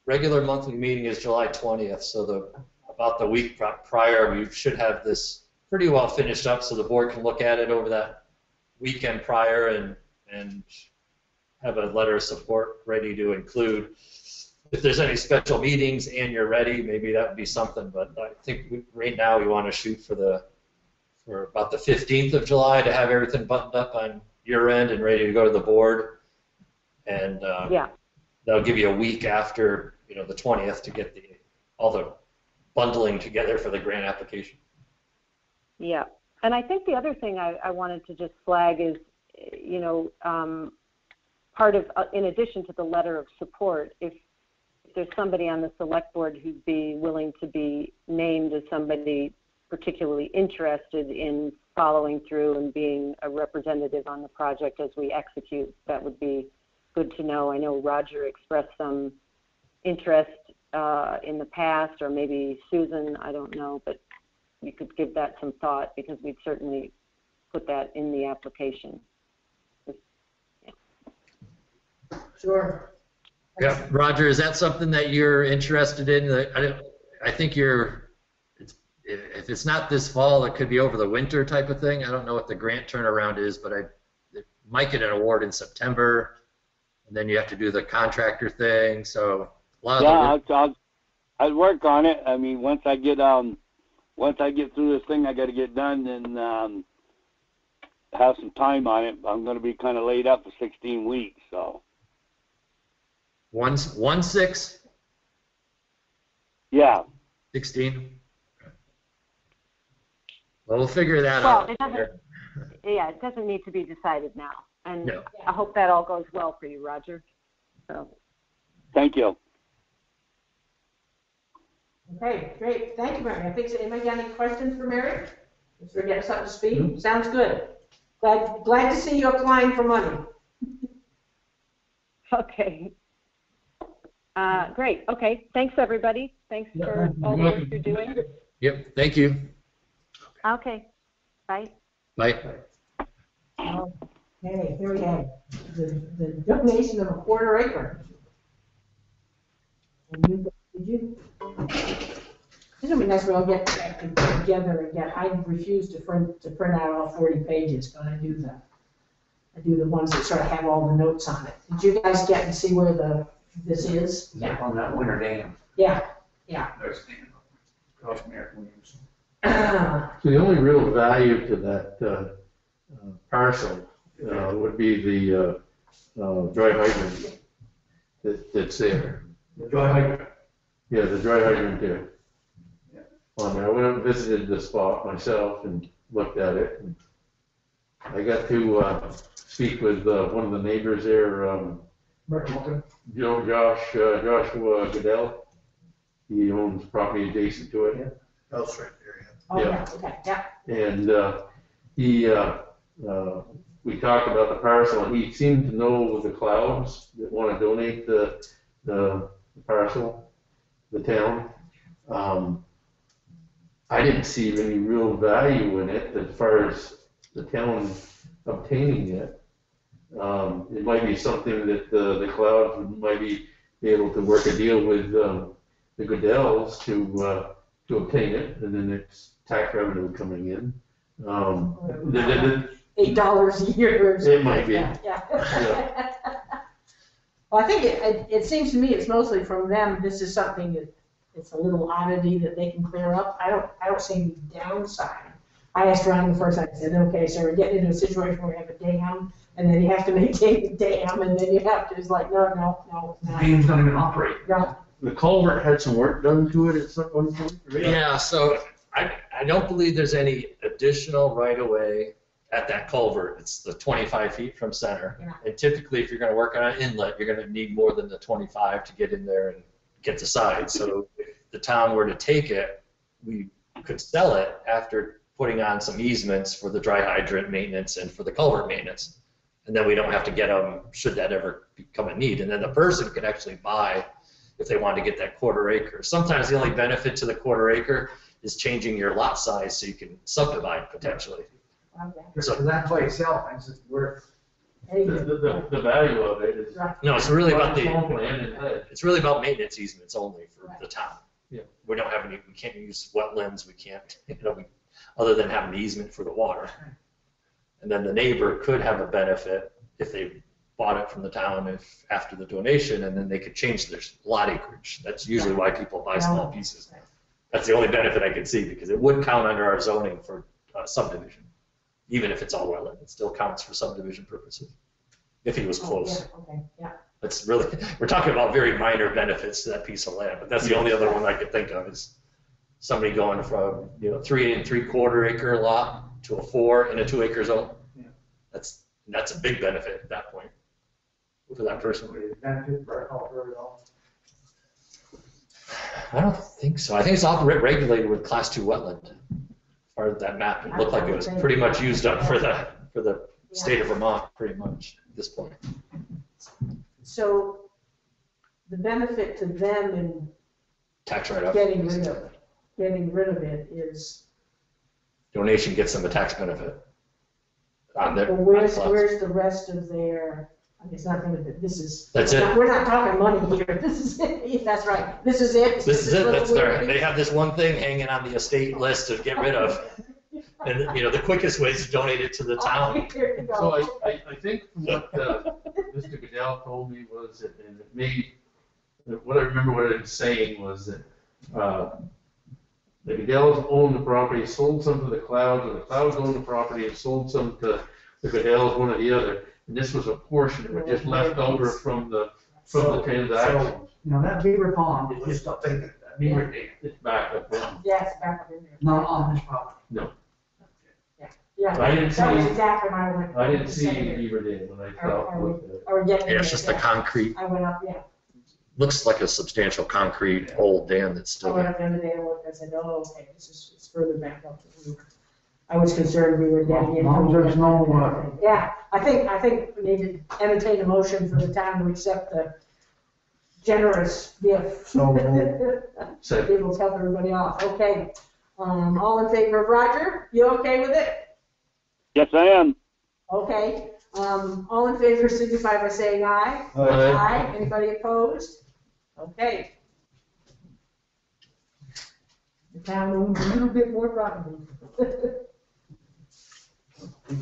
regular monthly meeting is July 20th, so about the week prior, we should have this pretty well finished up, so the board can look at it over that weekend prior and have a letter of support ready to include. If there's any special meetings and you're ready, maybe that would be something. But I think right now we want to shoot for about the 15th of July to have everything buttoned up on your end and ready to go to the board. And yeah, that'll give you a week after, you know, the 20th to get all the bundling together for the grant application. Yeah, and I think the other thing I wanted to just flag is, you know, part of, in addition to the letter of support, if there's somebody on the select board who'd be willing to be named as somebody particularly interested in following through and being a representative on the project as we execute, that would be good to know. I know Roger expressed some interest in the past, or maybe Susan, I don't know, but you could give that some thought, because we'd certainly put that in the application. Yeah. Sure. Yeah, Roger, is that something that you're interested in? I think if it's not this fall, it could be over the winter type of thing. I don't know what the grant turnaround is, but it might get an award in September. And then you have to do the contractor thing, so a lot of I'll work on it. I mean, once I get through this thing, I got to get done and have some time on it. I'm going to be kind of laid up for 16 weeks, so. 1 6. Yeah. 16. Well, we'll figure that out. It doesn't need to be decided now. And no. I hope that all goes well for you, Roger. So. Thank you. Okay, great. Thank you, Mary. I think anybody got any questions for Mary? If we're getting something to speak, sounds good. Glad to see you applying for money. Okay. Great. Okay. Thanks, everybody. Thanks for all the work you're doing. Yep. Thank you. Okay. Bye. Bye. Okay. Here we have the donation of a quarter acre. This would be nice when I'll get together again. I refuse to print out all 40 pages, but I do the ones that sort of have all the notes on it. Did you guys get and see where this is? Yeah. On that Winter Dam. Yeah. Yeah. There's the dam across Merrick Williams. So the only real value to that parcel would be the dry hydrant that's there. The dry hydrant. Yeah, the dry hydrant there. Yeah. On there. I went and visited the spot myself and looked at it. And I got to speak with one of the neighbors there, Joshua Goodell. He owns property adjacent to it. Yeah. That's right there, yeah. Oh, yeah. Okay. Yeah. And we talked about the parcel, and he seemed to know the Clouds that want to donate the parcel, the town. I didn't see any real value in it as far as the town obtaining it. It might be something that the Clouds might be able to work a deal with the Goodells to obtain it, and then it's tax revenue coming in. $8 a year. It might be. Yeah. Yeah. Yeah. Well, I think it seems to me it's mostly from them. This is something that it's a little oddity that they can clear up. I don't see any downside. I asked Ron the first time. I said, okay, so we're getting into a situation where we have a dam, and then you have to maintain the dam, and then you have to. It's like, no. The dam's not even operate. No. The culvert had some work done to it at some point. Yeah, so I don't believe there's any additional right-of-way at that culvert. It's the 25 feet from center. Yeah. And typically, if you're going to work on an inlet, you're going to need more than the 25 to get in there and get the side. So if the town were to take it, we could sell it after putting on some easements for the dry hydrant maintenance and for the culvert maintenance. And then we don't have to get them should that ever become a need. And then the person could actually buy if they wanted to get that quarter acre. Sometimes the only benefit to the quarter acre is changing your lot size so you can subdivide potentially. Okay. So that by itself is just worth the value of it. Is no, it's really about it's really about maintenance easements only for the town. Yeah. We don't have any. We can't use wetlands. We can't, other than having an easement for the water. And then the neighbor could have a benefit if they bought it from the town after the donation, and then they could change their lot acreage. That's usually why people buy small pieces. That's the only benefit I can see, because it would count under our zoning for subdivision, even if it's all wetland. It still counts for subdivision purposes if he was close. Okay. Yeah. That's really, we're talking about very minor benefits to that piece of land, but that's the only other one I could think of is somebody going from 3 3/4 acre lot to a 4 and a 2 acre zone. Yeah. That's a big benefit at that point. For that person, I don't think so. I think it's all regulated with Class 2 wetland. Or that map, it looked like it was pretty much used up for the state of Vermont, pretty much at this point. So the benefit to them in tax write-off getting rid of it is donation gets them a tax benefit. On their, where's the rest of their? It's not going to. This is. That's it. We're not talking money here. This is it. That's right. This is it. This is it. That's their. They have this one thing hanging on the estate list to get rid of, and the quickest way is to donate it to the town. So I think what Mr. Goodell told me was that, and maybe what I remember what it was saying was that the Goodells owned the property, sold some to the Clouds, and the Clouds owned the property and sold some to the Goodells, one or the other. And this was a portion that was just left over from the transaction. That beaver pond is just up there. That beaver dam. It's back up there. Yeah, it's back up in there. Not on this property. No. Okay. Yeah. So I didn't see any beaver dam when I thought. Yeah, it's just the concrete. I went up. Yeah. Looks like a substantial concrete old dam that's still. I went up the other day and looked. I said, "Oh, okay, it's further back up." I was concerned we were getting into. There's no one. Yeah, I think we need to entertain a motion for the town to accept the generous gift. So people tell everybody off. Okay. All in favor of Roger? You okay with it? Yes, I am. Okay. All in favor signify by saying aye. Aye. Aye. Anybody opposed? Okay. The town owns a little bit more property. The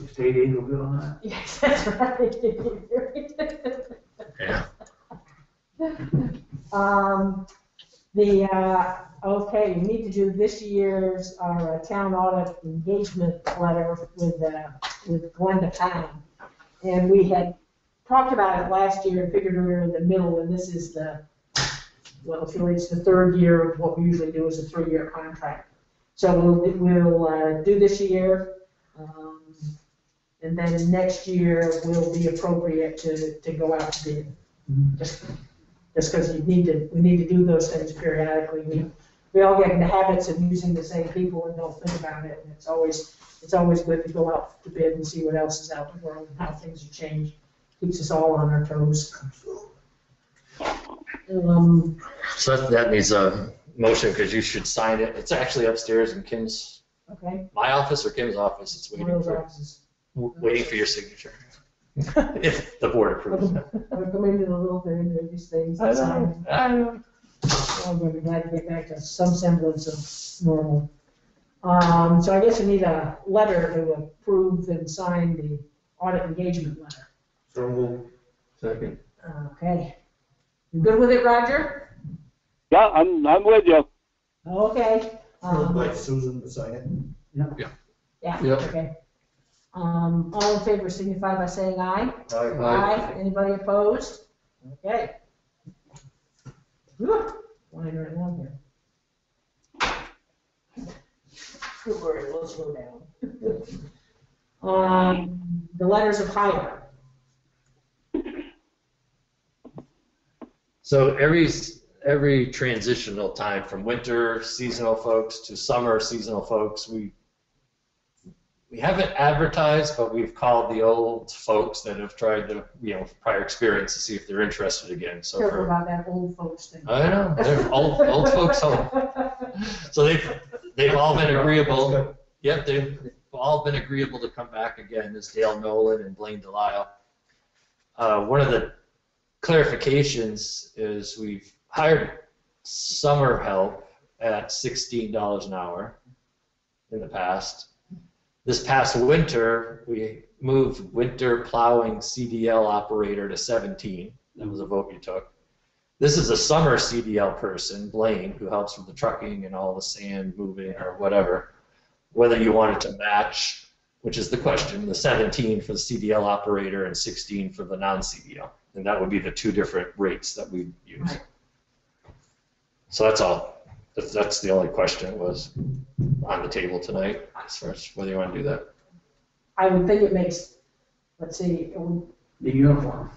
state aid will be on that. Yes, that's right. Yeah. Okay, you need to do this year's town audit engagement letter with Glenda Pound. And we had talked about it last year and figured we were in the middle, and this is the, well, it's really the third year of what we usually do is a 3-year contract. So we'll do this year, and then next year will be appropriate to go out to bid. Just because we need to do those things periodically. We all get in the habits of using the same people and don't think about it. And it's always good to go out to bid and see what else is out in the world and how things have changed. Keeps us all on our toes. So that needs a motion because you should sign it. It's actually upstairs in Kim's. Okay. My office or Kim's office. It's waiting for your signature. If the board approves. I'll come into a little bit into these things. I know. I'm going to be glad to get back to some semblance of normal. So I guess we need a letter to approve and sign the audit engagement letter. So second. Okay. You good with it, Roger? Yeah, I'm with you. Okay. I'd like Susan to sign it. Yeah. Okay. All in favor signify by saying aye. Aye. Anybody opposed? Okay. Liner and longer. Don't worry, we'll slow down. The letters of hire. So every transitional time from winter seasonal folks to summer seasonal folks, we haven't advertised, but we've called the old folks that have tried the prior experience to see if they're interested again. So careful about that old folks thing. I know they're old folks home. So they've all been agreeable. Yep, they've all been agreeable to come back again. Is Dale Nolan and Blaine Delisle. One of the clarifications is we've hired summer help at $16 an hour in the past. This past winter, we moved winter plowing CDL operator to 17. That was a vote you took. This is a summer CDL person, Blaine, who helps with the trucking and all the sand moving or whatever. Whether you wanted to match, which is the question, the 17 for the CDL operator and 16 for the non-CDL. And that would be the two different rates that we use. Right. So that's all. That's the only question that was on the table tonight as far as whether you want to do that. I would think it makes, let's see. The uniform.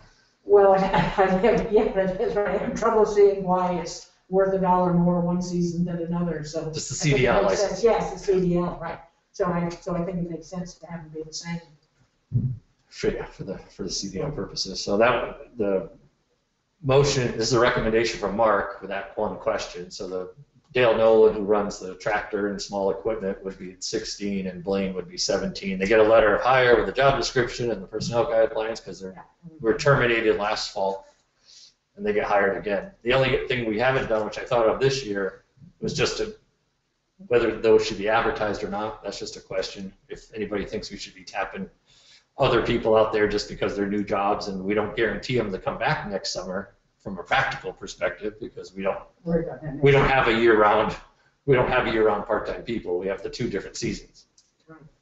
Well, I have trouble seeing why it's worth $1 more one season than another. So just the CDL license. Yes, the CDL, right. So I think it makes sense to have them be the same. For the CDL purposes. So that the motion, this is a recommendation from Mark with that one question. So the Dale Nolan, who runs the tractor and small equipment, would be 16, and Blaine would be 17. They get a letter of hire with a job description and the personnel guidelines because they were terminated last fall, and they get hired again. The only thing we haven't done, which I thought of this year, was just whether those should be advertised or not. That's just a question. If anybody thinks we should be tapping other people out there just because they're new jobs and we don't guarantee them to come back next summer from a practical perspective because we don't have a year-round part-time people. We have the two different seasons.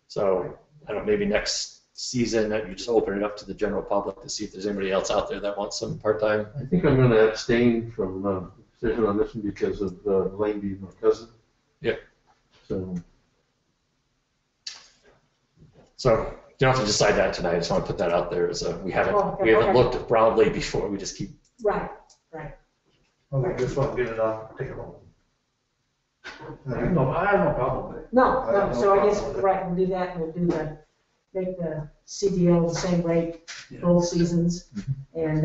So I don't know, maybe next season you just open it up to the general public to see if there's anybody else out there that wants some part-time. I think I'm going to abstain from decision on this one because of Lane being my cousin. Yeah. So you don't have to decide that tonight. I just want to put that out there as we haven't looked at broadly before. We just keep. Right. Okay, just want to get it off. Take it home. I have no problem with it. No, so I guess, right, we'll do that, we'll do the, make the CDL the same rate both seasons, and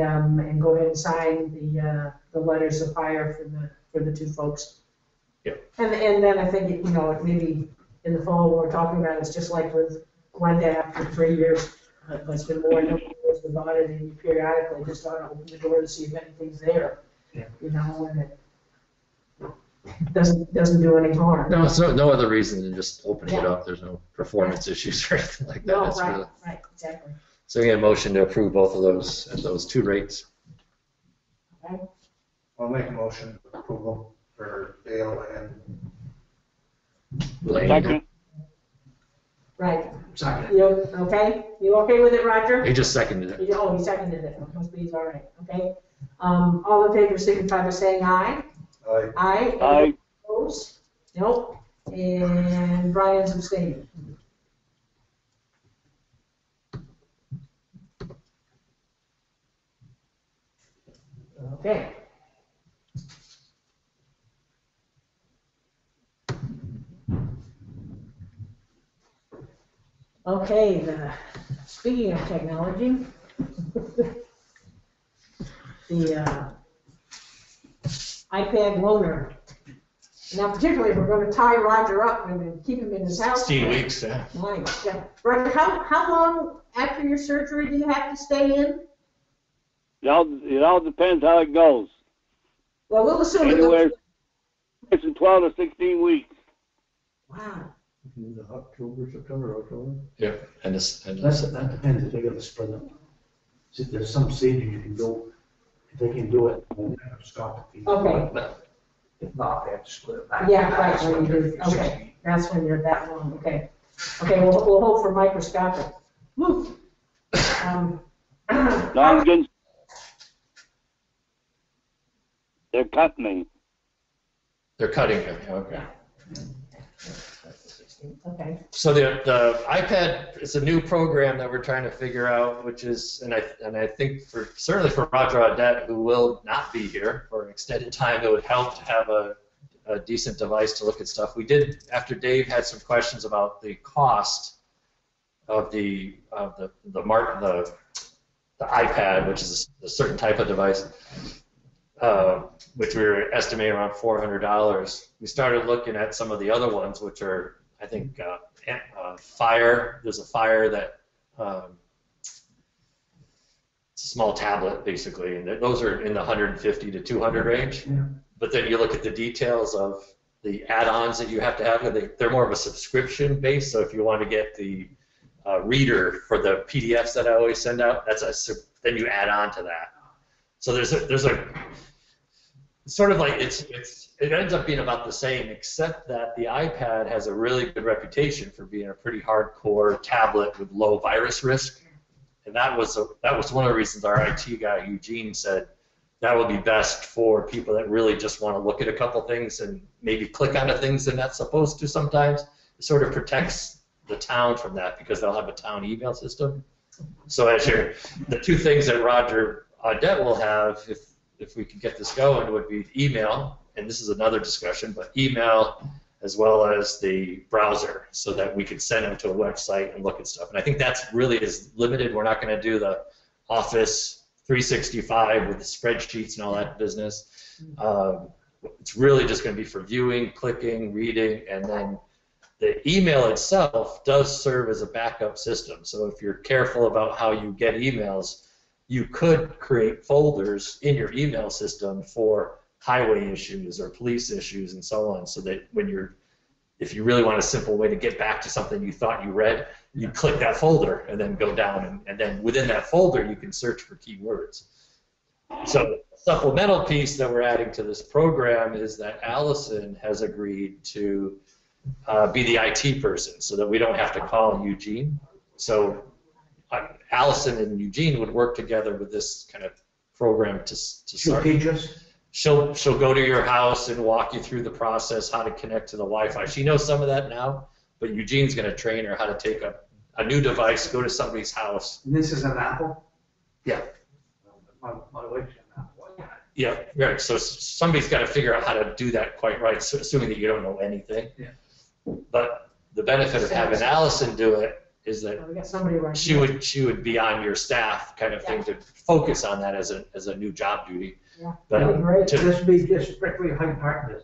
go ahead and sign the letters of hire for the two folks. Yeah. And then I think, you know, maybe in the fall when we're talking about it, it's just like with Glenda after 3 years, it's been more than 2 years without it, and you periodically just ought to open the door to see if anything's there, you know, and it doesn't do any harm. No, it's no other reason than just opening it up. There's no performance issues or anything like that. No, right, really... right, exactly. So we get a motion to approve both of those at those two rates. Okay. I'll make a motion for approval for Dale and Blaine. Second. Right. Second. You okay? You okay with it, Roger? He just seconded it. He seconded it. Must be he's all right. Okay. All in favor, signify by saying aye. Aye. Aye. Aye. Opposed? Nope. And Brian's abstaining. Okay. Okay. Speaking of technology, the iPad loaner. Now, particularly if we're going to tie Roger up and keep him in his house. 16 weeks, yeah. Roger, how long after your surgery do you have to stay in? It all depends how it goes. Well, we'll assume anywhere between 12 to 16 weeks. Wow. October, September, October. Yeah, and that depends if they got to spread them. See, there's some season you can go. They can do it. Stop it. Okay. If not, they have to split it back. Yeah, right. When you okay. That's when you're that long. Okay. Okay. We'll hold for microscopic. Woo. They're cutting me. They're cutting you. Okay. Okay. So the iPad is a new program that we're trying to figure out, which is, and I think certainly for Roger Audette, who will not be here for an extended time, it would help to have a decent device to look at stuff. We did, after Dave had some questions about the cost of the iPad, which is a certain type of device, which we were estimating around $400. We started looking at some of the other ones, which are, I think Fire. There's a Fire that it's a small tablet basically, and those are in the 150 to 200 range. Yeah. But then you look at the details of the add-ons that you have to have. They're more of a subscription base. So if you want to get the reader for the PDFs that I always send out, then you add on to that. So there's a sort of like it ends up being about the same, except that the iPad has a really good reputation for being a pretty hardcore tablet with low virus risk, and that was one of the reasons our IT guy Eugene said that would be best for people that really just want to look at a couple things and maybe click onto things they're not supposed to sometimes. It sort of protects the town from that because they'll have a town email system. So the two things that Roger Audette will have if we can get this going would be email. And this is another discussion, but email as well as the browser, so that we could send them to a website and look at stuff. And I think that's really is limited. We're not going to do the Office 365 with the spreadsheets and all that business. It's really just going to be for viewing, clicking, reading, and then the email itself does serve as a backup system. So if you're careful about how you get emails, you could create folders in your email system for highway issues or police issues and so on, so that if you really want a simple way to get back to something you thought you read, you click that folder and then go down, and then within that folder you can search for keywords. So the supplemental piece that we're adding to this program is that Allison has agreed to be the IT person, so that we don't have to call Eugene. So Allison and Eugene would work together with this kind of program to start. She'll go to your house and walk you through the process, how to connect to the Wi-Fi. She knows some of that now, but Eugene's going to train her how to take a new device, go to somebody's house. And this is an Apple? Yeah. My wife's an Apple. Yeah, right. So somebody's got to figure out how to do that quite right, so assuming that you don't know anything. Yeah. But the benefit of having Allison do it is that she would be on your staff kind of thing to focus on that as a new job duty. Yeah. But this would be just strictly Hyde Park business.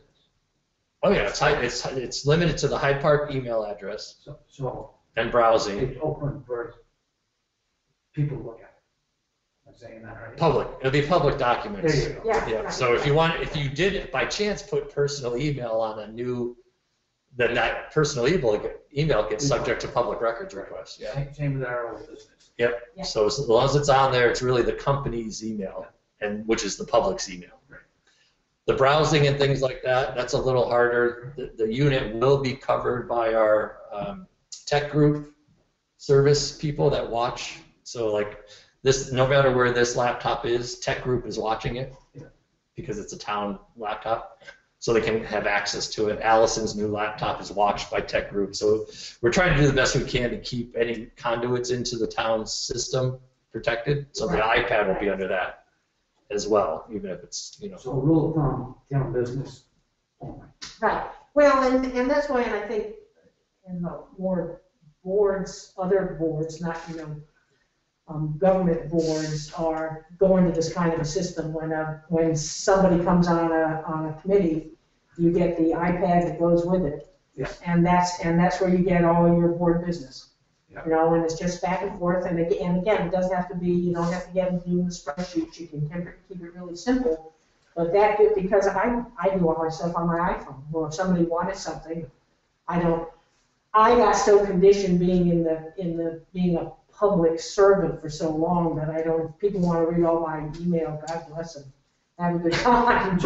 Oh yeah, it's limited to the Hyde Park email address. So and browsing. It's open for people to look at. I'm saying that right. Public. It'll be public documents. There you go. Yeah. Yeah. So if you want, if you did by chance put personal email on a new, then that personal email gets subject to public records requests. Yeah. Same with our own business. Yep. Yeah. So as long as it's on there, it's really the company's email, and which is the public's email. Right. The browsing and things like that, that's a little harder. The unit will be covered by our tech group service people that watch. So like this, no matter where this laptop is, tech group is watching it because it's a town laptop. So they can have access to it. Allison's new laptop is watched by tech group. So we're trying to do the best we can to keep any conduits into the town's system protected. So the iPad will be under that as well, even if it's, you know. So rule of thumb, town business only. Right. Well, and that's why, and I think in the more boards, other boards, not, you know, government boards are going to this kind of a system. When somebody comes on a committee, you get the iPad that goes with it, and that's where you get all your board business. Yeah. You know, and it's just back and forth. And again, it doesn't have to be. You don't have to get into the spreadsheets. You can keep it really simple. But that because I do all my stuff on my iPhone. Well, if somebody wanted something, I don't. I got so conditioned being being a public servant for so long that I don't. If people want to read all my email, God bless them. Have a good time.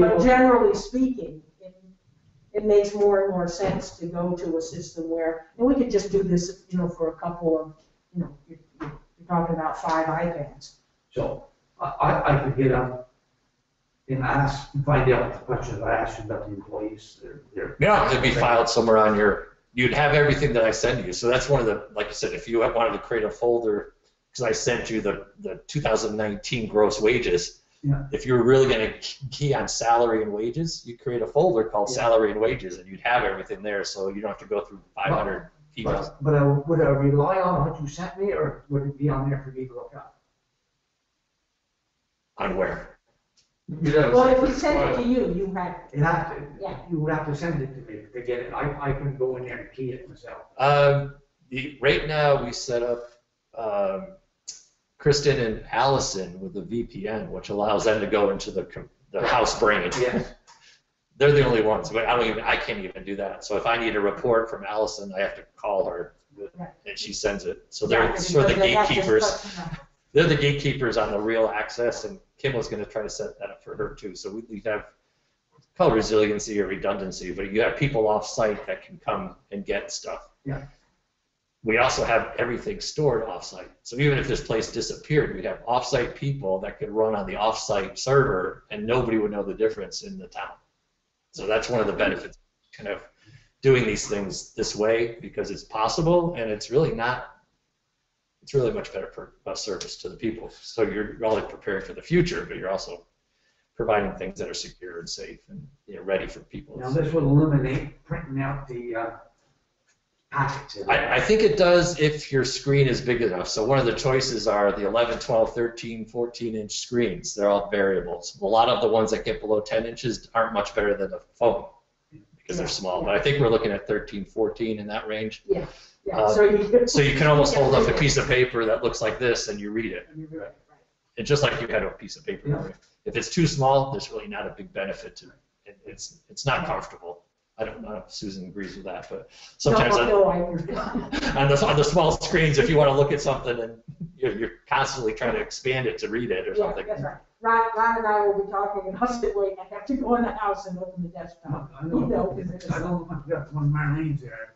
But generally speaking, it makes more and more sense to go to a system where, and we could just do this, you know, for a couple of, you know, you're talking about 5 iPads. So I could get up and find out the questions I asked about the employees. Yeah, they'd be filed somewhere on your. You'd have everything that I send you. So that's one of the, like you said, if you wanted to create a folder, because I sent you the 2019 gross wages, if you were really going to key on salary and wages, you create a folder called salary and wages, and you'd have everything there, so you don't have to go through 500 emails. But would I rely on what you sent me, or would it be on there for me to look up? On where? Well, if we send it to you, you would have to send it to me to get it. I couldn't go in there and key it myself. Right now, we set up Kristen and Allison with a VPN, which allows them to go into the house brain. Yes. They're the only ones, but I can't even do that. So if I need a report from Allison, I have to call her, and she sends it. So they're sort of the gatekeepers. They're the gatekeepers on the real access, and Kimmel's going to try to set that up for her too. So we have it's called resiliency or redundancy, but you have people off-site that can come and get stuff. Yeah. We also have everything stored off-site. So even if this place disappeared, we'd have off-site people that could run on the off-site server, and nobody would know the difference in the town. So that's one of the benefits, kind of doing these things this way, because it's possible, and it's really not. It's really much better service to the people. So you're not only prepared for the future, but you're also providing things that are secure and safe and ready for people. Now this will eliminate printing out the packets. I think it does if your screen is big enough. So one of the choices are the 11, 12, 13, 14-inch screens. They're all variables. A lot of the ones that get below 10 inches aren't much better than a phone because they're small. But I think we're looking at 13, 14 in that range. Yeah. Yeah, so you can almost hold up a piece of paper that looks like this, and you read it. It's just like you had a piece of paper. Yeah. If it's too small, there's really not a big benefit to it. It's not comfortable. I don't know if Susan agrees with that, but sometimes on the small screens, if you want to look at something, and you're constantly trying to expand it to read it or something. That's right. Ron and I will be talking, and I'll sit waiting. I have to go in the house and open the desktop. I don't know if that's one of my names there.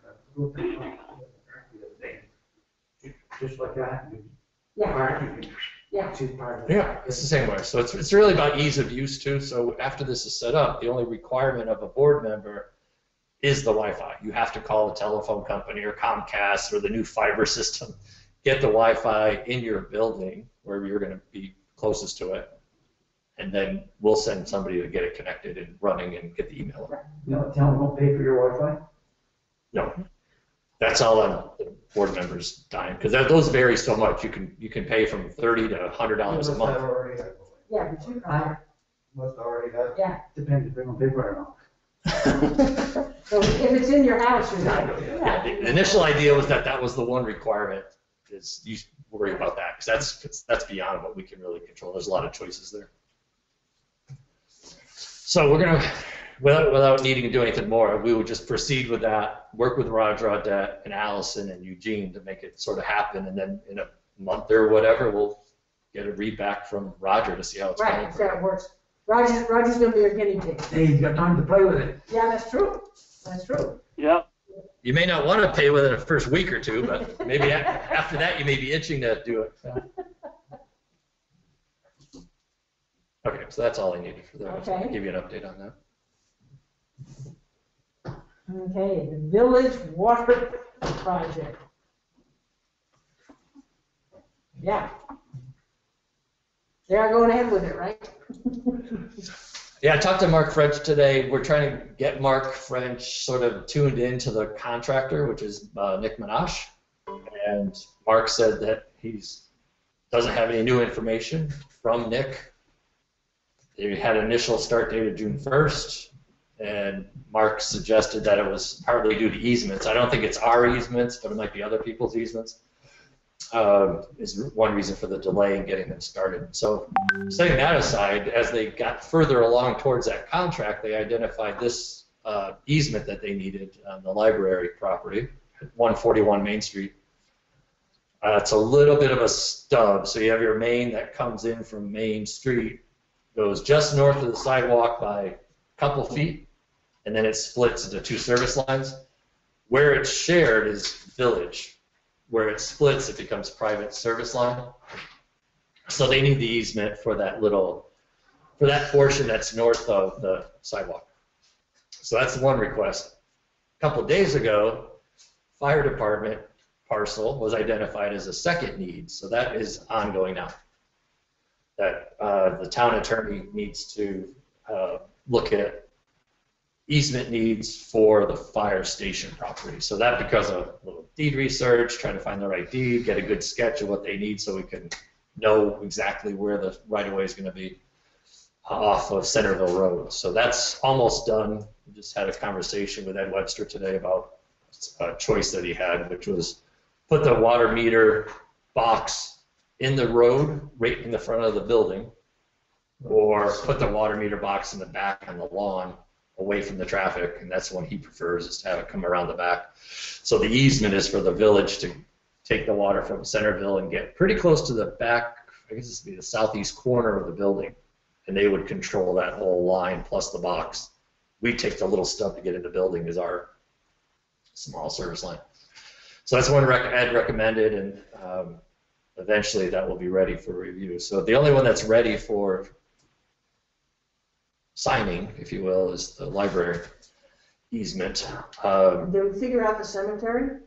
Just like that. Yeah, it's the same way. So it's really about ease of use too. So after this is set up, the only requirement of a board member is the Wi-Fi. You have to call the telephone company or Comcast or the new fiber system, get the Wi-Fi in your building wherever you're going to be closest to it, and then we'll send somebody to get it connected and running and get the email. No, town won't pay for your Wi-Fi? No. That's all on the board members' dime, because those vary so much. You can pay from $30 to $100 a month. Yeah, must already have. Yeah. Depends if they're gonna pay for it or not. So if it's in your house, you're not. Yeah. The initial idea was that was the one requirement. Is you worry about that, because that's beyond what we can really control. There's a lot of choices there. So we're gonna. Without needing to do anything more, we would just proceed with that, work with Roger Audette and Allison and Eugene to make it sort of happen, and then in a month or whatever, we'll get a read back from Roger to see how it's going. Right, so it works. Roger's going to be our guinea pig. Hey, he's got time to play with it. Yeah, that's true. That's true. Yeah. You may not want to play with it the first week or two, but maybe after that you may be itching to do it. So. Okay, so that's all I needed for that. Okay. I'll give you an update on that. Okay, the village water project. Yeah. They are going ahead with it, right? Yeah, I talked to Mark French today. We're trying to get Mark French sort of tuned into the contractor, which is Nick Minash. And Mark said that he doesn't have any new information from Nick. They had an initial start date of June 1st. And Mark suggested that it was partly due to easements. I don't think it's our easements, but it might be other people's easements. Is one reason for the delay in getting them started. So, setting that aside, as they got further along towards that contract, they identified this easement that they needed on the library property, 141 Main Street. It's a little bit of a stub. So you have your main that comes in from Main Street, goes just north of the sidewalk by a couple feet. And then it splits into two service lines. Where it's shared is village. Where it splits, it becomes private service line. So they need the easement for that portion that's north of the sidewalk. So that's one request. A couple days ago, fire department parcel was identified as a second need. So that is ongoing now. That the town attorney needs to look at easement needs for the fire station property. So that because of a little deed research, trying to find the right deed, get a good sketch of what they need so we can know exactly where the right-of-way is going to be off of Centerville Road. So that's almost done. We just had a conversation with Ed Webster today about a choice that he had, which was put the water meter box in the road right in the front of the building, or put the water meter box in the back on the lawn away from the traffic, and that's the one he prefers, is to have it come around the back. So the easement is for the village to take the water from Centerville and get pretty close to the back, I guess this would be the southeast corner of the building, and they would control that whole line plus the box. We take the little stub to get in the building is our small service line. So that's one Ed recommended, and eventually that will be ready for review. So the only one that's ready for signing, if you will, is the library easement. Did we figure out the cemetery?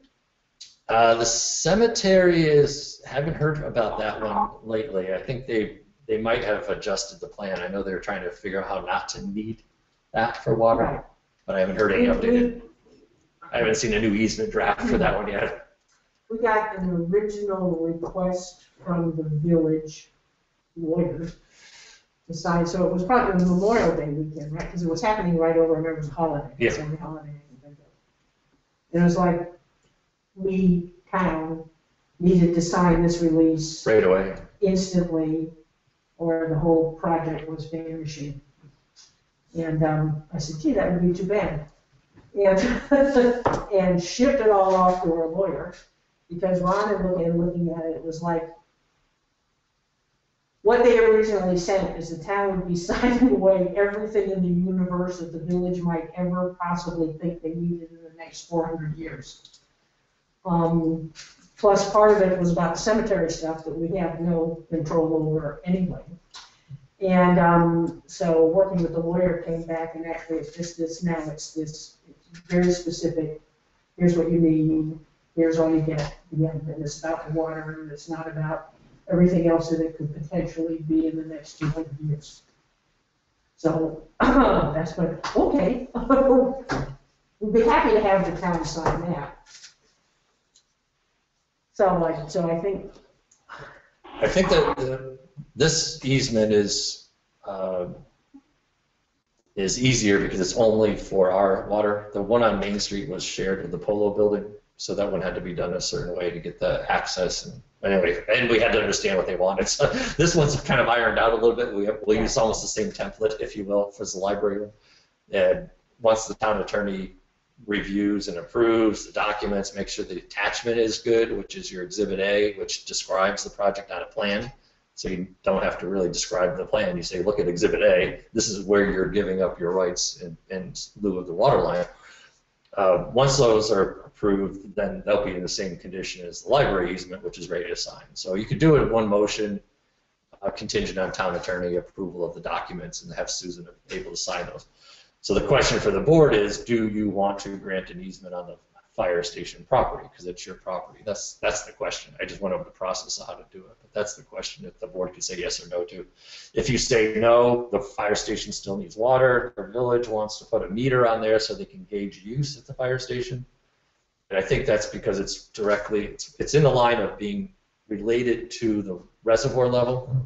The cemetery is, haven't heard about that one lately. I think they might have adjusted the plan. I know they were trying to figure out how not to need that for water, right. But I haven't heard any updated. I haven't seen a new easement draft for that one yet. We got an original request from the village lawyer. Side. So it was probably Memorial Day weekend, right? Because it was happening right over, I remember, it was a holiday. Yeah. It was a holiday, I can think of. And it was like, we, town, needed to sign this release right away, instantly, or the whole project was vanishing. And I said, gee, that would be too bad. And, and shipped it all off to our lawyer, because Ron and looking at it, it was like, what they originally sent is the town would be signing away everything in the universe that the village might ever possibly think they needed in the next 400 years. Plus, part of it was about cemetery stuff that we have no control over anyway. And so working with the lawyer came back, and actually it's just this now, it's this very specific, here's what you need, here's all you get. And it's about the water, and it's not about everything else that it could potentially be in the next 200 years. So that's what, okay. We'd be happy to have the town sign that. So I think that this easement is easier because it's only for our water. The one on Main Street was shared with the Polo building, so that one had to be done a certain way to get the access. And anyway, and we had to understand what they wanted. So this one's kind of ironed out a little bit. We'll use almost the same template, if you will, for the library. And once the town attorney reviews and approves the documents, make sure the attachment is good, which is your Exhibit A, which describes the project on a plan. So you don't have to really describe the plan. You say, look at Exhibit A. This is where you're giving up your rights in lieu of the water line. Once those are approved, then they'll be in the same condition as the library easement, which is ready to sign. So you could do it in one motion, contingent on town attorney approval of the documents, and have Susan able to sign those. So the question for the board is, do you want to grant an easement on the fire station property because it's your property? That's the question. I just went over the process of how to do it, but that's the question that the board could say yes or no to. If you say no, the fire station still needs water. The village wants to put a meter on there so they can gauge use at the fire station. And I think that's because it's directly, it's in the line of being related to the reservoir level.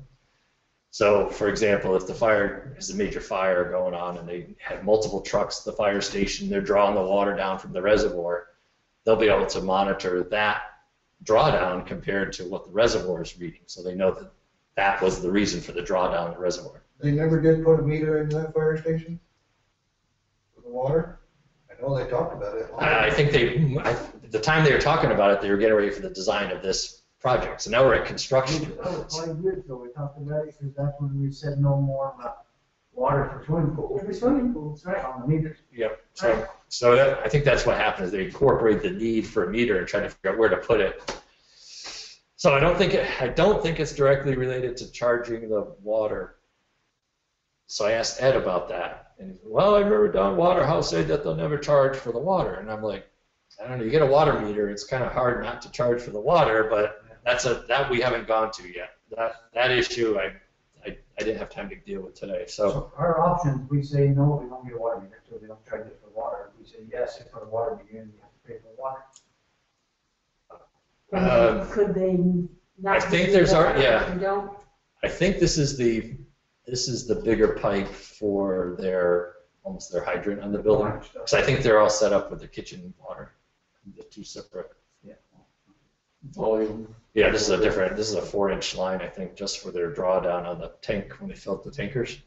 So, for example, if the fire is a major fire going on and they have multiple trucks at the fire station, they're drawing the water down from the reservoir, they'll be able to monitor that drawdown compared to what the reservoir is reading. So they know that that was the reason for the drawdown of the reservoir. They never did put a meter in that fire station for the water? I know they talked about it. I think they, at the time they were talking about it, they were getting ready for the design of this project. So now we're at construction. 5 years ago, we talked about it because that's when we said no more about water for swimming pools. For swimming pools, right? On the meters. Yep. So that, I think that's what happens. They incorporate the need for a meter and try to figure out where to put it. So I don't think it's directly related to charging the water. So I asked Ed about that, and he said, "Well, I remember Don Waterhouse said that they'll never charge for the water," and I'm like, "I don't know. You get a water meter, it's kind of hard not to charge for the water, but." That we haven't gone to yet. That issue I didn't have time to deal with today. So our options, we say no, we don't get a water meter, so they don't charge us for water. We say yes, if for the water meter, and you have to pay for water. Could they not? I think there's our yeah. I think this is the bigger pipe for their almost their hydrant on the building. Because I think they're all set up with the kitchen water, the two separate. Volume. Yeah, this is a different. This is a 4-inch line, I think, just for their drawdown on the tank when they filled the tankers.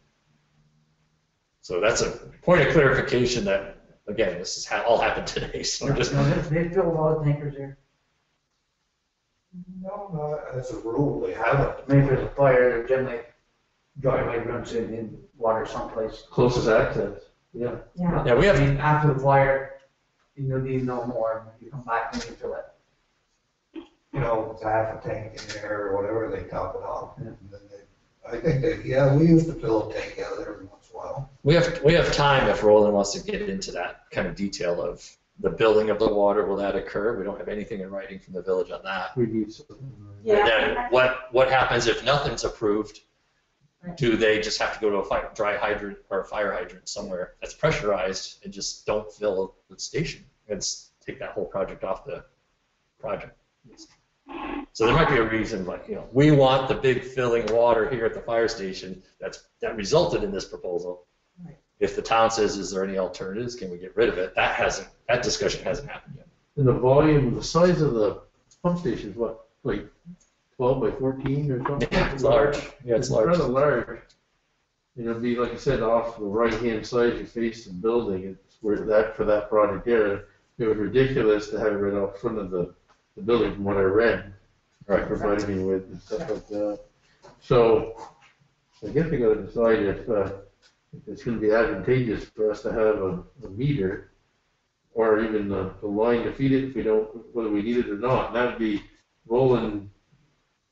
So that's a point of clarification. That again, this is how all happened today. So no, just no, they filled all the tankers here. No, that's a rule. They haven't. Maybe there's a fire. They're generally driveway runs in water someplace. Closest access. Yeah. Yeah. Yeah, we have. I mean, after the fire, you need no more. You come back and you fill it. You know, it's half a tank in there or whatever, they top it off. Yeah. And then we used to fill a tank out every once in a while. We have time if Roland wants to get into that kind of detail of the building of the water. Will that occur? We don't have anything in writing from the village on that. We need something. Yeah. And then what happens if nothing's approved? Right. Do they just have to go to a dry hydrant or a fire hydrant somewhere that's pressurized and just don't fill the station and take that whole project off the project? So there might be a reason, but you know, we want the big filling water here at the fire station. That resulted in this proposal. Right. If the town says, "Is there any alternatives? Can we get rid of it?" That discussion hasn't happened yet. And the volume, the size of the pump station is what, like 12 by 14 or something? Yeah, it's large. Yeah, it's large. Rather large. It'll be, like I said, off the right-hand side as you face the building. It's where that for that project there, it was ridiculous to have it right out front of the building, from what I read, right, provided me with and stuff like that. So I guess we got to decide if it's going to be advantageous for us to have a meter or even the line to feed it, if we don't, whether we need it or not. And that would be Roland.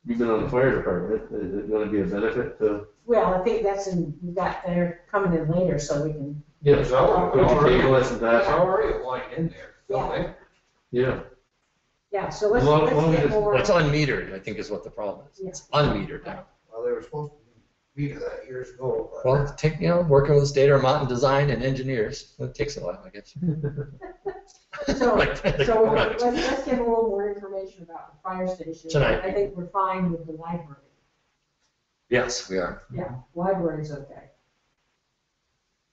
You've been on the fire department. Is it going to be a benefit to? Well, I think that's they're coming in later, so we can. Yeah, so already a line in there, don't they? Yeah. Yeah, so let's get more. It's unmetered, I think, is what the problem is. Yeah. It's unmetered now. Well, they were supposed to be. read of that years ago. But... Well, it take, you know, working with the state of Vermont and design and engineers, it takes a while, I guess. So, let's get a little more information about the fire station. Tonight. I think we're fine with the library. Yes, we are. Yeah, library is okay.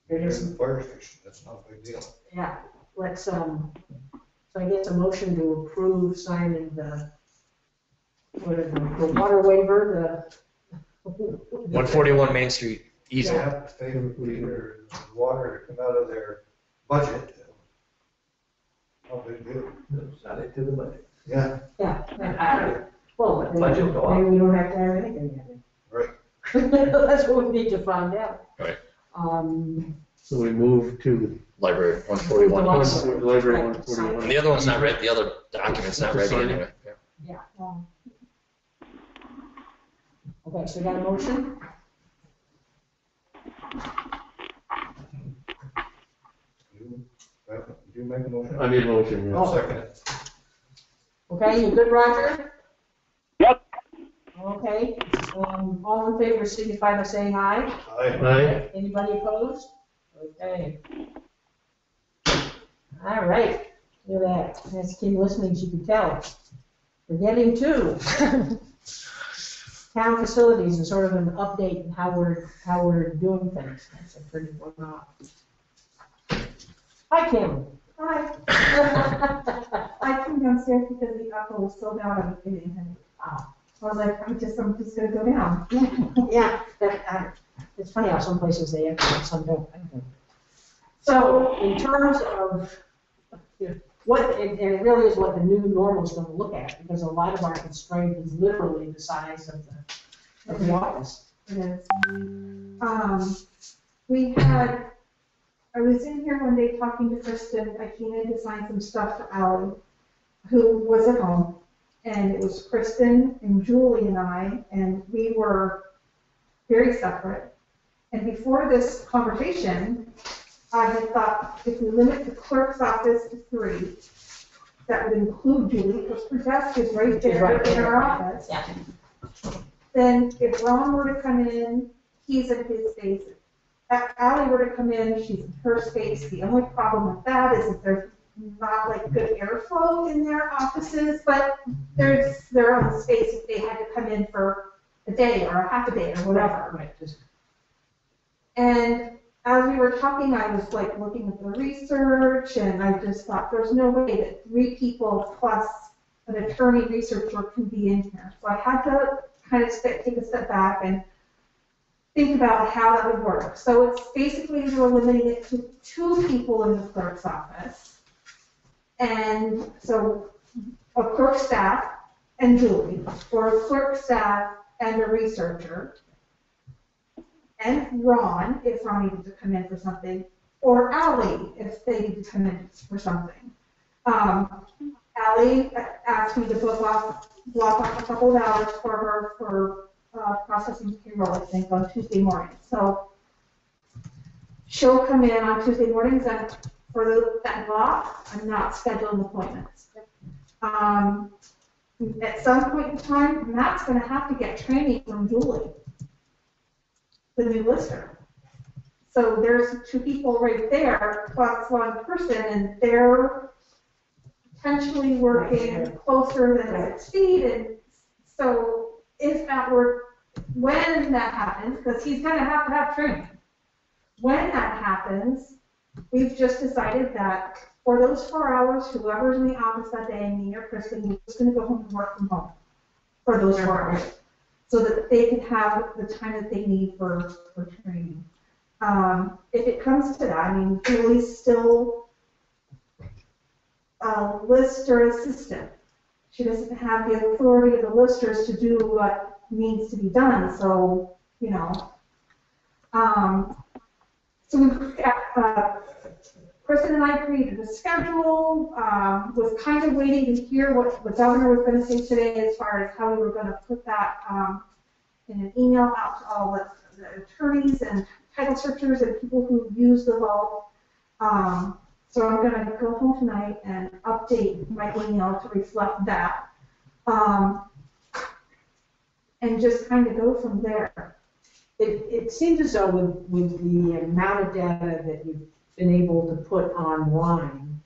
There's the fire station. That's not a big deal. Yeah, let's. So I get a motion to approve signing the water waiver. The 141 Main Street. Easy. Yeah, they would either water to come out of their budget. Oh, they do. Not into the budget. Yeah. Yeah. Well, budget maybe we don't have to have anything yet. Right. That's what we need to find out. Right. So we move to library 141. Library 141. And the other one's not read. The other document's not ready anyway. Yeah. Okay. So we got a motion. You make a motion. I need a motion. Yeah. Oh. Second it. Okay. You good, Roger? Yep. Okay. All in favor signify by saying aye. Aye. Aye. Anybody opposed? Okay. All right. Look at that. Let's keep listening. She can tell. We're getting to town facilities and sort of an update on how we're doing things. That's a pretty good one. Hi, Kim. Hi. I came downstairs because the apple was still down on the internet. Ah. I was like, I'm just going to go down. Yeah, it's funny how some places they have some don't. So in terms of what, and it really is what the new normal is going to look at, because a lot of our constraint is literally the size of the office. It is. I was in here one day talking to Kristen. I came in to sign some stuff to Allie, who was at home. And it was Kristen and Julie and I, and we were very separate. And before this conversation, I had thought if we limit the clerk's office to 3, that would include Julie, because her desk is right there in our office. Yeah. Then if Ron were to come in, he's in his space. If Allie were to come in, she's in her space. The only problem with that is that there's not like good airflow in their offices, but there's their own space if they had to come in for a day or a half a day or whatever. Right. And as we were talking, I was like looking at the research, and I just thought there's no way that 3 people plus an attorney researcher can be in here. So I had to kind of take a step back and think about how that would work. So it's basically we're limiting it to 2 people in the clerk's office. And so a clerk staff and Julie, or a clerk staff and a researcher, and Ron, if Ron needed to come in for something, or Allie, if they needed to come in for something. Allie asked me to block off a couple of hours for her for processing payroll, I think, on Tuesday morning. So she'll come in on Tuesday mornings and for that block, I'm not scheduling appointments. At some point in time, Matt's going to have to get training from Julie, the new lister. So there's 2 people right there, plus 1 person, and they're potentially working closer than I speed. And so if that were, when that happens, because he's going to have training, when that happens, we've just decided that for those 4 hours, whoever's in the office that day, me or Kristen, we're just going to go home and work from home for those 4 hours so that they can have the time that they need for training. If it comes to that, I mean, Julie's still a lister assistant. She doesn't have the authority of the listers to do what needs to be done, so, you know. So Kristen and I created a schedule, was kind of waiting to hear what the governor was going to say today as far as how we were going to put that in an email out to all the attorneys and title searchers and people who use the law. So I'm going to go home tonight and update my email to reflect that and just kind of go from there. it seems as though with the amount of data that you've been able to put online,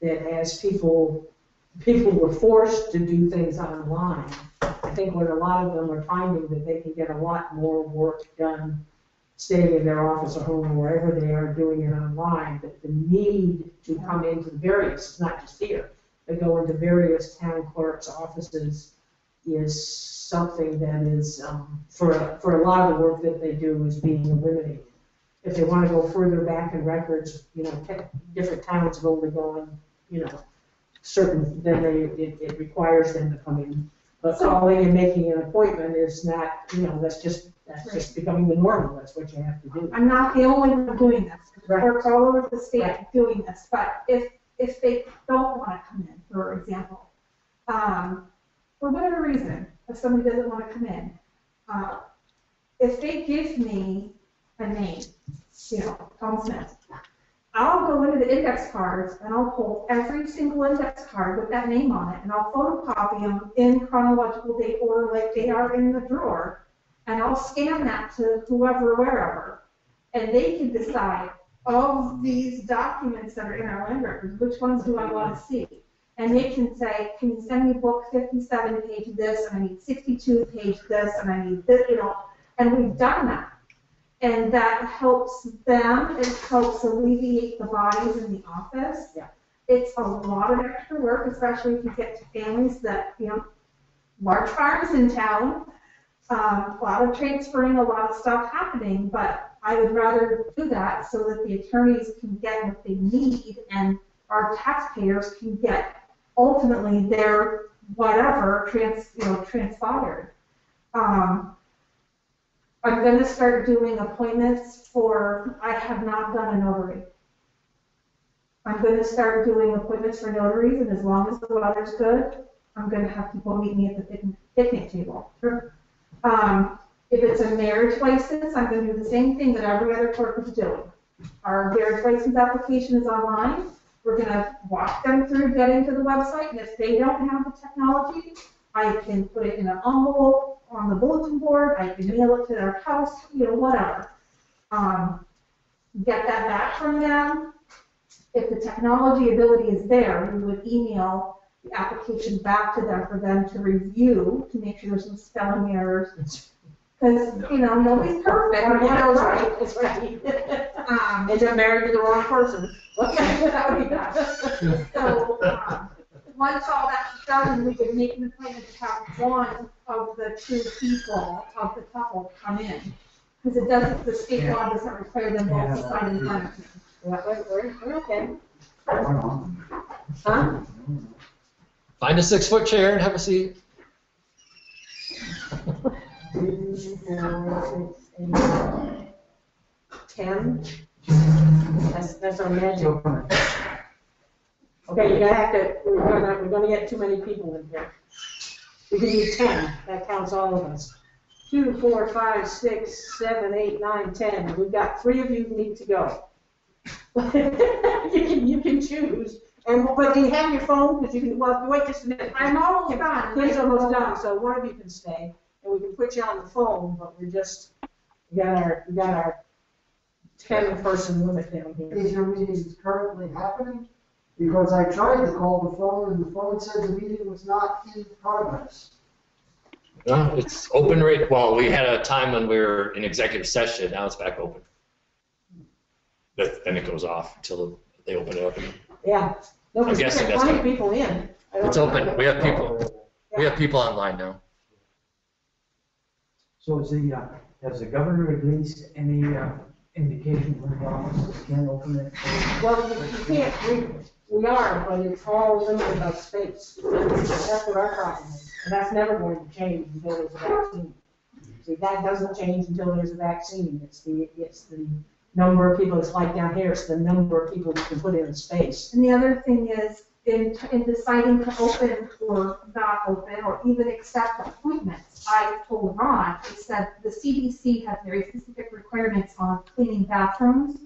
that as people were forced to do things online, I think what a lot of them are finding that they can get a lot more work done staying in their office or home or wherever they are doing it online, but the need to come into various, not just here, but go into various town clerks' offices is something that is, for a lot of the work that they do is being eliminated. If they want to go further back in records, you know, different towns have only gone, you know, certain, then it requires them to come in. But calling and making an appointment is not, you know, that's just becoming the normal. That's what you have to do. I'm not the only one doing this. We're all over the state doing this. But if they don't want to come in, for example, for whatever reason, if somebody doesn't want to come in, if they give me a name, you know, Tom Smith, I'll go into the index cards and I'll pull every single index card with that name on it, and I'll photocopy them in chronological date order like they are in the drawer, and I'll scan that to whoever, wherever, and they can decide of these documents that are in our land records, which ones do I want to see? And they can say, can you send me book 57 page this, and I need 62 page this, and I need this, you know, and we've done that. And that helps them. It helps alleviate the bodies in the office. Yeah. It's a lot of extra work, especially if you get to families that, you know, large farms in town, a lot of transferring, a lot of stuff happening, but I would rather do that so that the attorneys can get what they need and our taxpayers can get ultimately their whatever transpired. I'm going to start doing appointments for, I have not done a notary. I'm going to start doing appointments for notaries, and as long as the weather's good, I'm going to have people meet me at the picnic table. Sure. If it's a marriage license, I'm going to do the same thing that every other clerk is doing. Our marriage license application is online. We're going to walk them through getting to the website, and if they don't have the technology, I can put it in an envelope on the bulletin board, I can mail it to their house, you know, whatever. Get that back from them. If the technology ability is there, we would email the application back to them for them to review to make sure there's no spelling errors. Because, you know, nobody's perfect. Right. And they're married to the wrong person. Yeah, that would be bad. So, once all that's done, we can make an appointment to have one of the two people of the couple come in, because it doesn't. The state law doesn't require them both to sign in front of me. We're okay. Huh? Find a 6-foot chair and have a seat. 2, 4, 6, 8, 10. That's our magic. Okay, you're gonna have to. We're gonna get too many people in here. We can do 10. That counts all of us. 2, 4, 5, 6, 7, 8, 9, 10. We've got 3 of you who need to go. you can choose. And but do you have your phone? Because you can. Well, wait just a minute. I'm almost done. It's almost done. So one of you can stay, and we can put you on the phone. But we got our 10-person limit down here. Is your meeting currently happening? Because I tried to call the phone, and the phone said the meeting was not in progress. No, it's open right. Well, we had a time when we were in executive session. Now it's back open. Then it goes off until they open it up again. Yeah. No, I'm guessing that's how many people in. It's open. We have people. Yeah. We have people online now. So is the has the governor released any indication from the office can't open it? Well, you can't read it. We are, but it's all limited by space. That's what our problem is. And that's never going to change until there's a vaccine. See, that doesn't change until there's a vaccine. It's the number of people, it's like down here, it's the number of people you can put in a space. And the other thing is, in deciding to open or not open or even accept appointments, I told Ron, it said the CDC has very specific requirements on cleaning bathrooms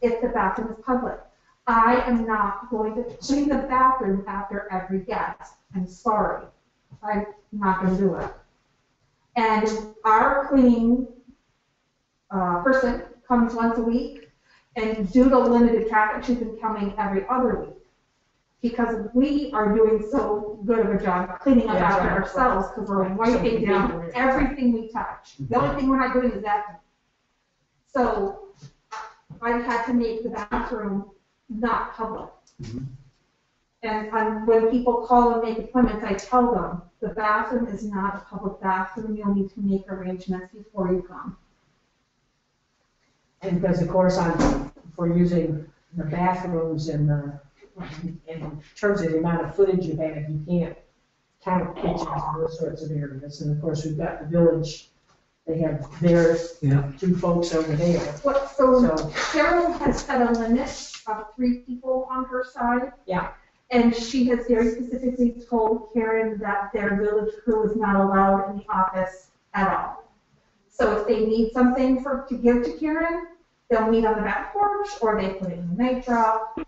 if the bathroom is public. I am not going to clean the bathroom after every guest. I'm sorry. I'm not going to do it. And our cleaning person comes once a week, and due to limited traffic, she's been coming every other week. Because we are doing so good of a job cleaning up after ourselves, because we're wiping down everything we touch. The only thing we're not doing is that. So I've had to make the bathroom not public. Mm-hmm. And when people call and make appointments, I tell them the bathroom is not a public bathroom. You'll need to make arrangements before you come. And because, of course, for using the bathrooms and the in terms of the amount of footage you have, you can't count kitchens and those sorts of areas. And of course, we've got the village; they have their two folks over there. What, so Carol has set a limit of 3 people on her side. Yeah. And she has very specifically told Karen that their village crew is not allowed in the office at all. So if they need something to give to Karen, they'll meet on the back porch, or they put it in the night drop.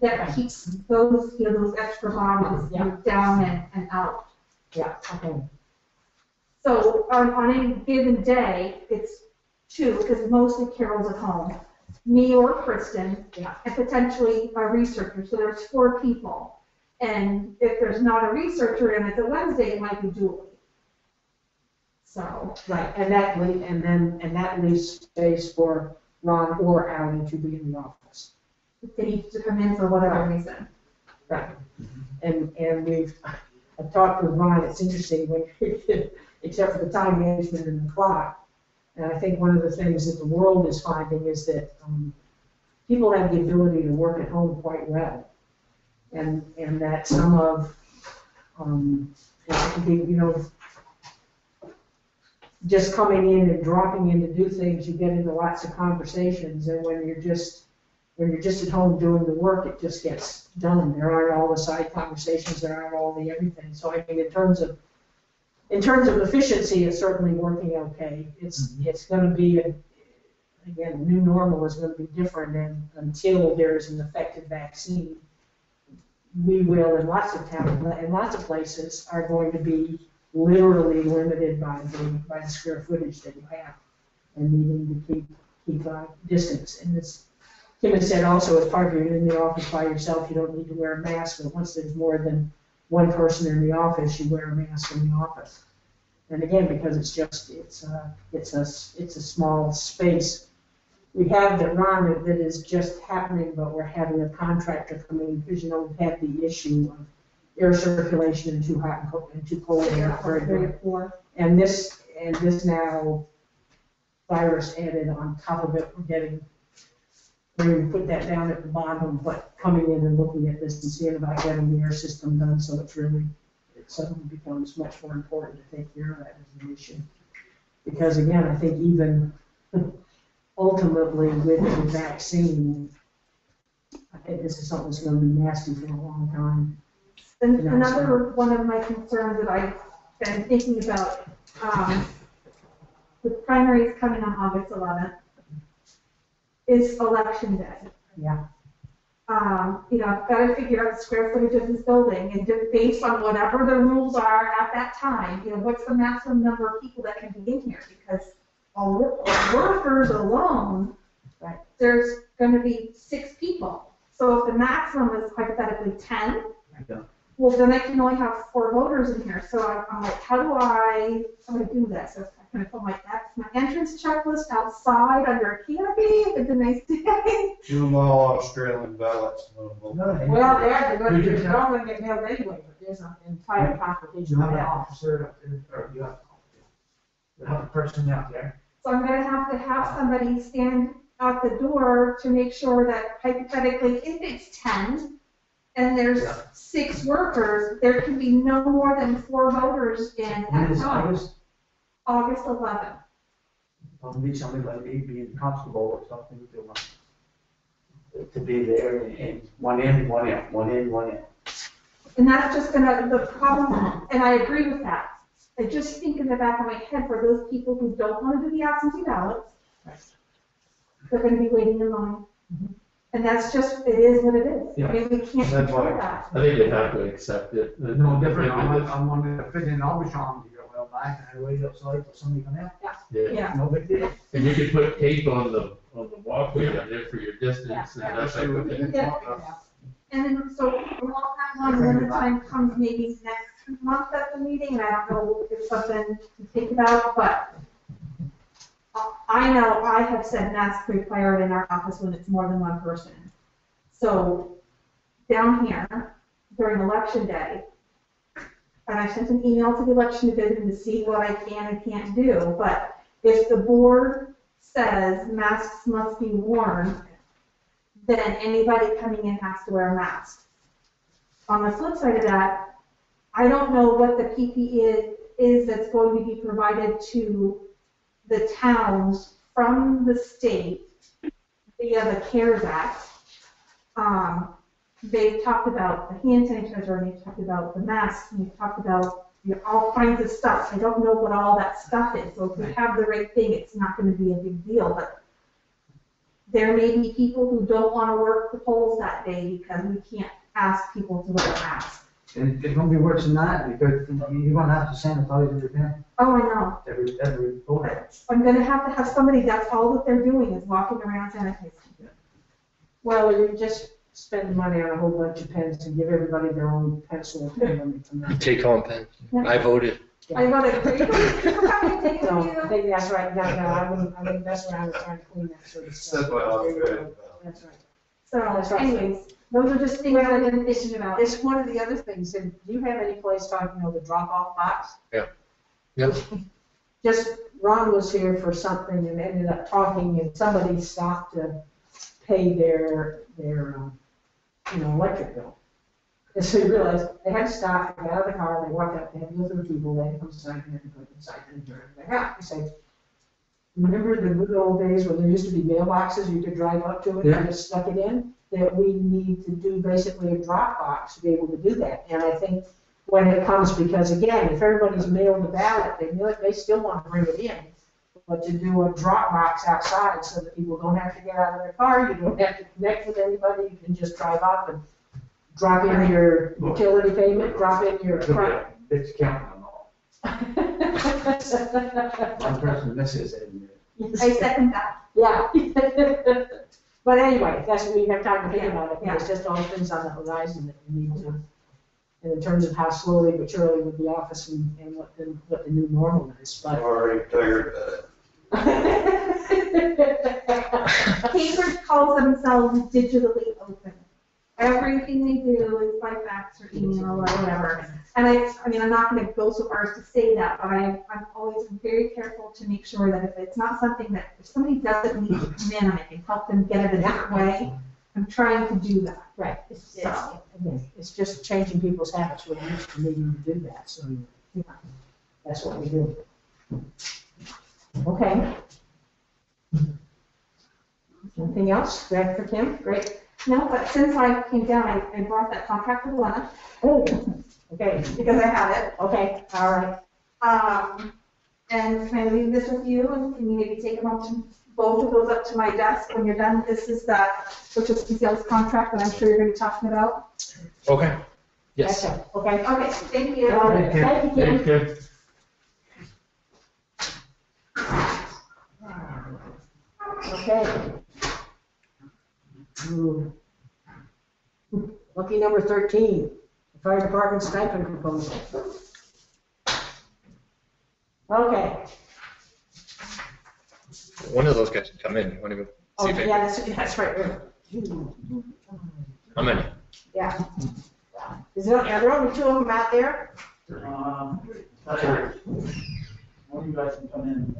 That keeps those, those extra bodies down and out. Yeah. Okay. So on any given day, it's 2, because mostly Carol's at home, me or Kristen, and potentially a researcher. So there's 4 people. And if there's not a researcher and it's a Wednesday, it might be Julie. So and that leaves space for Ron or Allie to be in the office. They need to come in for whatever reason. Right. And I've talked with Ron. It's interesting, when, except for the time management and the clock. And I think one of the things that the world is finding is that people have the ability to work at home quite well. And that some of, just coming in and dropping in to do things, you get into lots of conversations. And when you're just at home doing the work, it just gets done. There aren't all the side conversations. There aren't all the everything. So I mean, in terms of efficiency, it's certainly working okay. It's going to be again, new normal is going to be different, and until there is an effective vaccine, we will in lots of towns and lots of places are going to be literally limited by the square footage that you have, and needing to keep distance. And it's Kim has said also, as part of you're in the office by yourself, you don't need to wear a mask, but once there's more than one person in the office, you wear a mask in the office. And again, because it's a small space. We have the Ron that is just happening, but we're having a contractor come in because we've had the issue of air circulation and too hot and too cold air. And this now virus added on top of it, we're getting. We put that down at the bottom, but coming in and looking at this and seeing about getting the air system done, so it suddenly becomes much more important to take care of that as an issue. Because again, I think even ultimately with the vaccine, I think this is something that's going to be nasty for a long time. And another one of my concerns that I've been thinking about, the primary is coming on August 11th. Is election day. Yeah. I've got to figure out the square footage of this building, and just based on whatever the rules are at that time, what's the maximum number of people that can be in here? Because all workers alone, there's going to be 6 people. So if the maximum is hypothetically 10, well, then I can only have 4 voters in here. So I'm like, how do I do this? And I'm like, that's my entrance checklist outside under a canopy. It's a nice day. Do them all Australian ballots. Well, they're going to normally get mailed anyway, but there's an entire complication. You have an officer up there, or you have a person out there. So I'm going to have somebody stand at the door to make sure that hypothetically, if it's 10 and there's 6 workers, there can be no more than 4 voters in at a time. August 11th. I'll meet somebody like maybe a constable or something if they want to be there, and one in, one out, one in, one out. And that's just gonna the problem. And I agree with that. I just think in the back of my head for those people who don't want to do the absentee ballots, they're going to be waiting in line, and that's just it is what it is. Yeah. I mean, we can't control that. I think you have to accept it. No different. I'm on the opinion. I'll be on you. back and I waited outside for somebody to come out. Yeah. Yeah. No big deal. And you could put tape on the walkway down there for your distance and that type of thing. And then so Vermont Timeline Winter Time comes maybe next month at the meeting, and I don't know if it's something to think about, but I know I have said mask required in our office when it's more than one person. So down here during election day, and I sent an email to the election division to see what I can and can't do, but if the board says masks must be worn, then anybody coming in has to wear a mask. On the flip side of that, I don't know what the PPE is that's going to be provided to the towns from the state via the CARES Act. They've talked about the hand sanitizer, and they've talked about the masks, and they've talked about all kinds of stuff. I don't know what all that stuff is, so if we have the right thing, it's not going to be a big deal. But there may be people who don't want to work the polls that day because we can't ask people to wear a mask. And it won't be worse than that because you're going to have to sanitize every pen. Oh, I know. Every poll. I'm going to have somebody, that's all that they're doing is walking around sanitizing. Yeah. Well, you just spend money on a whole bunch of pens and give everybody their own pencil. Take home pen. Yeah. I voted. Yeah. I voted. No, maybe that's right. No, I wouldn't mess around with trying to clean that sort of stuff. That's right. So, anyways, those are just things I've been thinking about. It's one of the other things. And do you have any place talking about the drop-off box? Yeah. Yep. Just Ron was here for something and ended up talking, and somebody stopped to pay their electric bill. And so you realize they had to stop, they got out of the car, they walked up, they had to go through the people, they had to come inside, they had to go inside and drive back out. He said, remember the good old days when there used to be mailboxes, you could drive up to it and just stuck it in? That we need to do basically a drop box to be able to do that. And I think when it comes, because again, if everybody's mailed the ballot, they still want to bring it in. But to do a drop box outside so that people don't have to get out of their car, you don't have to connect with anybody, you can just drive up and drop in your utility payment, drop in your credit. It's counting them all. One person misses it. I second that. Yeah. But anyway, that's what we have time to think about it. It's just all things on the horizon that we need to, and in terms of how slowly but surely with the office and what the new normal is. But I'm already tired of it. Cambridge calls themselves digitally open. Everything they do is by fax or email or whatever. And I mean, I'm not going to go so far as to say that, but I'm always very careful to make sure that if it's not something that, if somebody doesn't need to come in and I can help them get it a different way, I'm trying to do that. Right. It's just changing people's habits. We're used to needing to do that. So that's what we do. Okay. Anything else? Greg for Kim? Great. No, but since I came down, I brought that contract with Lana. Oh, okay. Because I had it. Okay. All right. And can I leave this with you? And can you maybe take a moment, both of those, up to my desk when you're done? This is that purchase and sales contract that I'm sure you're going to be talking about. Okay. Yes. Gotcha. Okay. Okay. Thank you. Thank you. Thank you. Okay. Ooh. Lucky number 13, the fire department stipend proposal. Okay. One of those guys should come in. You want to go see if that's right. How many? Yeah. Are there only two of them out there? One of you guys can come in.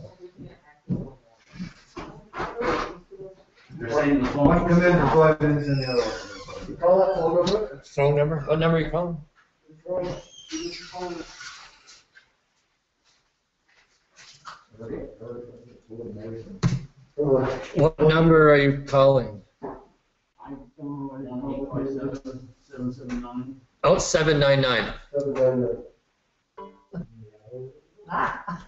You're saying the phone. One come in for 5 minutes and the other one. You call that phone number? Phone number? What number are you calling? What number are you calling? I don't know. 779. Oh, 799. 799. Ah.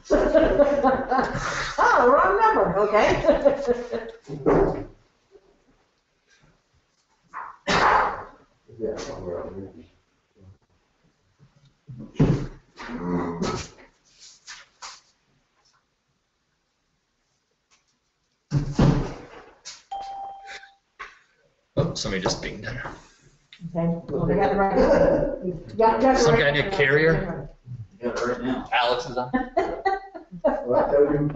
Oh, wrong number. Okay. Yeah, somewhere out here. Somebody just pinged her. Okay. Well, they got the right. Some guy named Carrier. You got it right now. Alex is on. Well, I tell you.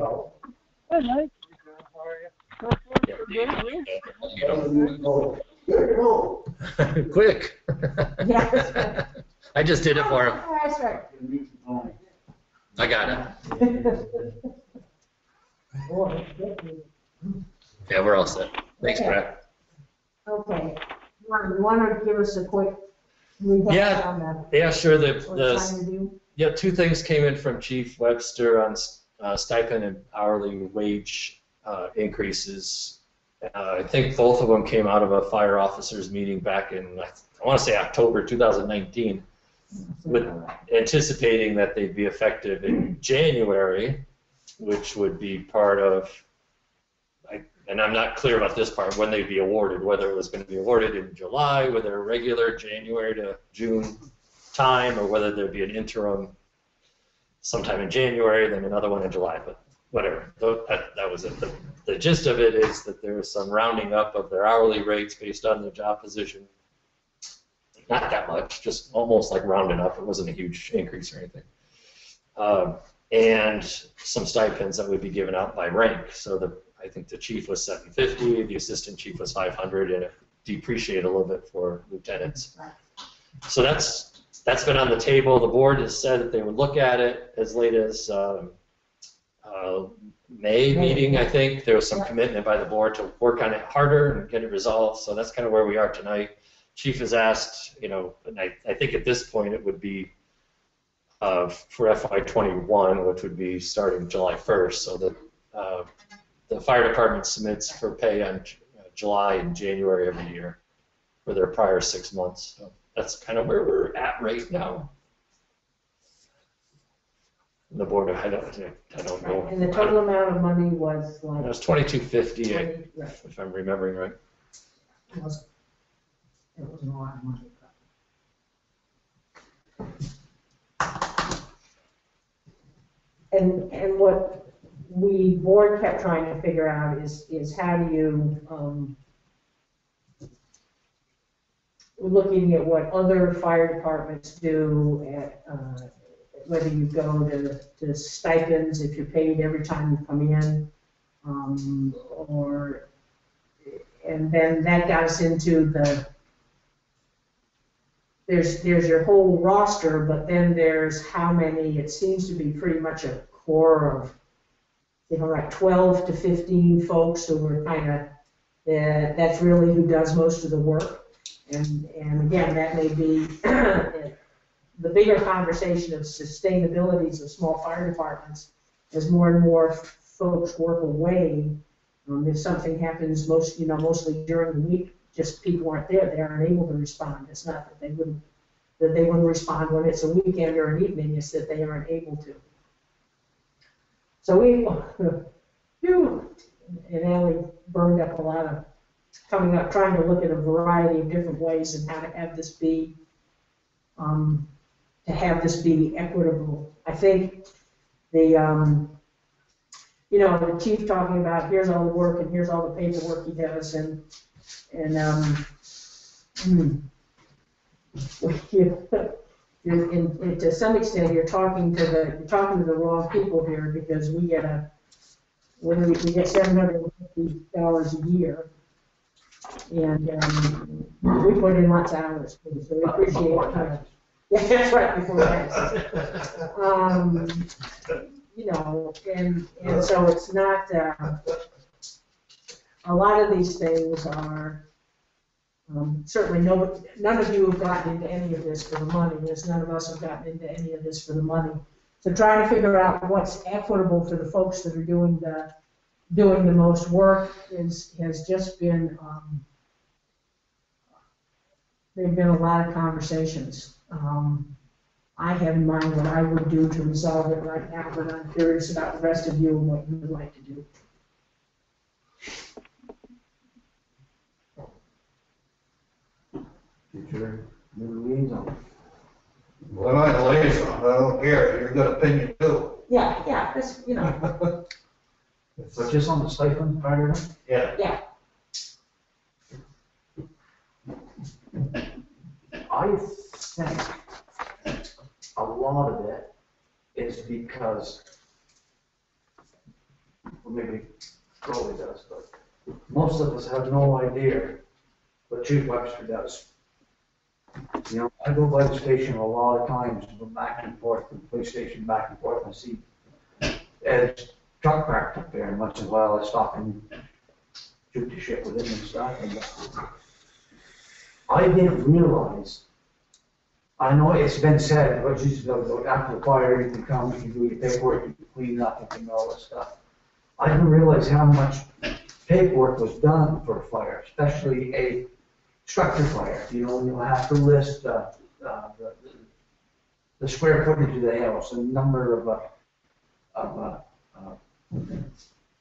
Quick! I just did it for him. I got it. Yeah, we're all set. Thanks, Brad. Okay. You want to give us a quick recap on that? Yeah, sure. Yeah, two things came in from Chief Webster on stipend and hourly wage increases. I think both of them came out of a fire officers meeting back in, I want to say October 2019, with anticipating that they'd be effective in January, which would be part of, and I'm not clear about this part, when they'd be awarded, whether it was going to be awarded in July, whether a regular January to June time, or whether there'd be an interim sometime in January, then another one in July. But whatever, that was it. The gist of it is that there was some rounding up of their hourly rates based on their job position. Not that much, just almost like rounding up. It wasn't a huge increase or anything. And some stipends that would be given out by rank. So I think the chief was $750, the assistant chief was $500, and it depreciated a little bit for lieutenants. So that's been on the table. The board has said that they would look at it as late as May meeting, I think. There was some commitment by the board to work on it harder and get it resolved, so that's kind of where we are tonight. Chief has asked, you know, and I think at this point it would be for FY21, which would be starting July 1st, so that the fire department submits for pay on July and January every year for their prior 6 months. So that's kind of where we're at right now. The board, I don't know. And the total amount of money was like? It was $2,250, if I'm remembering right. It wasn't a lot of money. And what we board kept trying to figure out is how do you, looking at what other fire departments do at, whether you go to stipends if you're paid every time you come in, and then that got us into the, there's your whole roster, but then there's how many. It seems to be pretty much a core of, you know, like 12 to 15 folks who are kind of, that's really who does most of the work, and again, that may be the bigger conversation of sustainabilities of small fire departments as more and more folks work away. If something happens, mostly during the week, just people aren't there; they aren't able to respond. It's not that they wouldn't respond when it's a weekend or an evening; it's that they aren't able to. So we, and Allie burned up a lot of coming up, trying to look at a variety of different ways and how to have this be. To have this be equitable. I think the, you know, the chief talking about here's all the work and here's all the paperwork he does, and to some extent you're talking to the wrong people here, because we get we get $750 a year. And we put in lots of hours, so we appreciate it. Yeah, that's right, before that. You know, and so it's not, a lot of these things are, certainly none of you have gotten into any of this for the money. There's none of us have gotten into any of this for the money. So trying to figure out what's equitable for the folks that are doing the most work has just been, there have been a lot of conversations. I have in mind what I would do to resolve it right now, but I'm curious about the rest of you and what you would like to do. Future liaison. Well, I'm not a liaison. I don't care. You're good opinion too. Yeah, that's, you know. But just on the stipend part of it? Yeah. I think a lot of it is because, well, maybe Crowley does, but most of us have no idea what Chief Webster does. You know, I go by the station a lot of times, go back and forth from the police station, back and forth, and see Ed's truck parked up there, and once in a while I stop and shoot the shit with him and stuff. And I didn't realize, I know it's been said, but you know, after the fire, you can come, you can do your paperwork, you can clean up, you can do all this stuff. I didn't realize how much paperwork was done for a fire, especially a structure fire. You know, you'll have to list the square footage of the house, the number of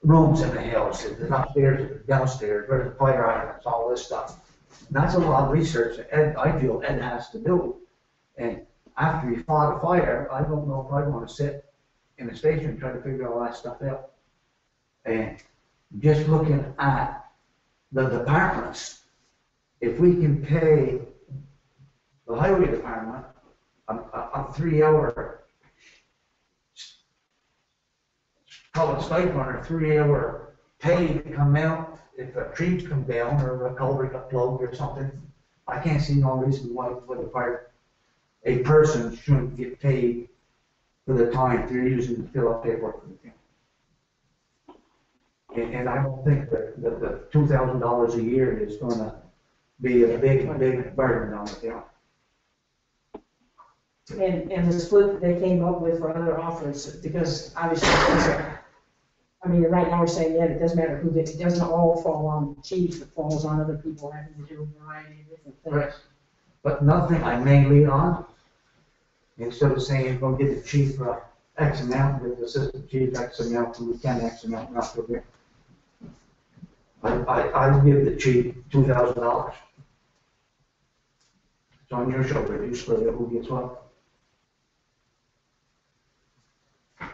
rooms in the house, the upstairs, downstairs, where the fire items, all this stuff. And that's a lot of research that Ed, I feel Ed has to do. And after he fought a fire, I don't know if I want to sit in the station and try to figure all that stuff out. And just looking at the departments, if we can pay the highway department a 3-hour public stipend or 3-hour pay to come out if a tree come down or a culvert got plugged or something, I can't see no reason why the fire, a person shouldn't get paid for the time they're using to fill up paperwork for the thing. And I don't think that the $2,000 a year is going to be a big burden on the town. And the split that they came up with for other offers, because obviously, I mean, right now we're saying, yeah, it doesn't matter who gets it, doesn't all fall on the chief, it falls on other people having to do a variety of different things. Right. But nothing I mainly on, instead of saying you're going to get the chief X amount, get the assistant chief X amount, the lieutenant X amount, not for here. I give the chief $2,000. It's on your shoulder. You split it. Who gets what?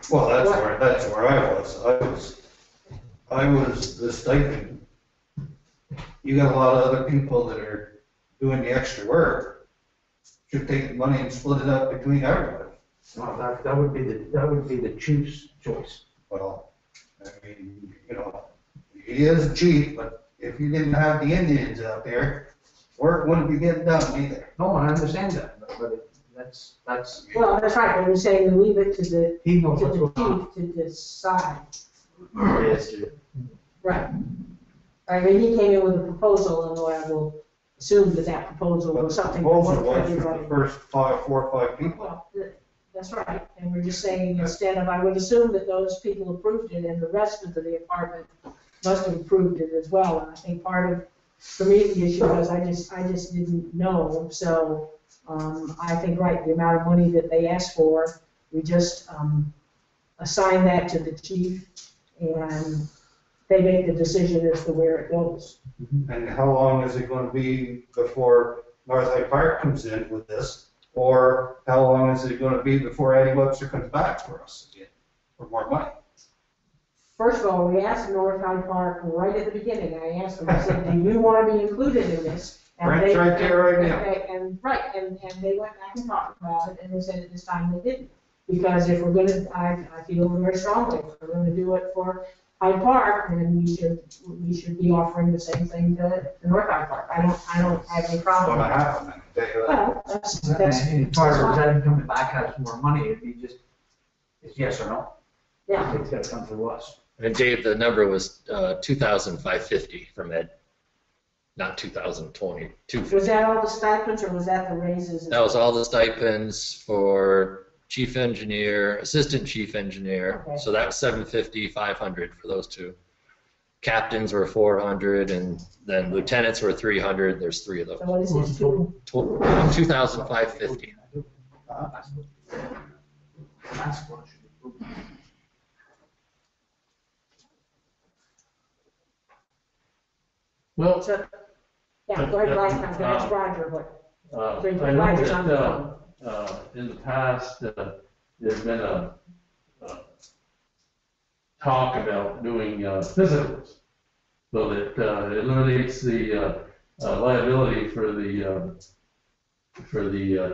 Well, that's where I was. I was the stipend. You got a lot of other people that are doing the extra work. Should take the money and split it up between everybody. No, that would be the chief's choice. Well, I mean, you know. It is cheap, but if you didn't have the Indians out there, work wouldn't be getting done either. No, I understand that, but that's. Well, that's right. I'm saying leave it to the chief to decide. Yes, sir. Right. I mean, he came in with a proposal, and I will assume that that proposal was something. The proposal was for the first four or five people. Well, that's right, and we're just saying instead of I would assume that those people approved it, and the rest of the department must have approved it as well. And I think part of, for me, the issue was I just didn't know. So I think, right, the amount of money that they asked for, we just assign that to the chief, and they make the decision as to where it goes. And how long is it going to be before North Hyde Park comes in with this, or how long is it going to be before Eddie Webster comes back for us again for more money? First of all, we asked North Hyde Park right at the beginning. I asked them, I said, do you want to be included in this? And they, right there, right now. And they went back and talked about it, and they said at this time they didn't. Because if we're going to, I feel very strongly, if we're going to do it for Hyde Park, then we should be offering the same thing to North Hyde Park. I don't have any problem with that. Well, that's part of it. If they come back and have more money, it'd be just, it's yes or no. Yeah. It's got to come through us. And Dave, the number was 2,550 from Ed, not 2020. Was that all the stipends, or was that the raises? That was all the stipends for chief engineer, assistant chief engineer. Okay. So that was 750, 500 for those two. Captains were 400, and then lieutenants were 300. There's three of those. So what is it? Total 2,550. Last one. Well, so, yeah, go ahead, Brian. I'm going to ask Roger but in the past there's been a talk about doing physicals so that it eliminates the liability for the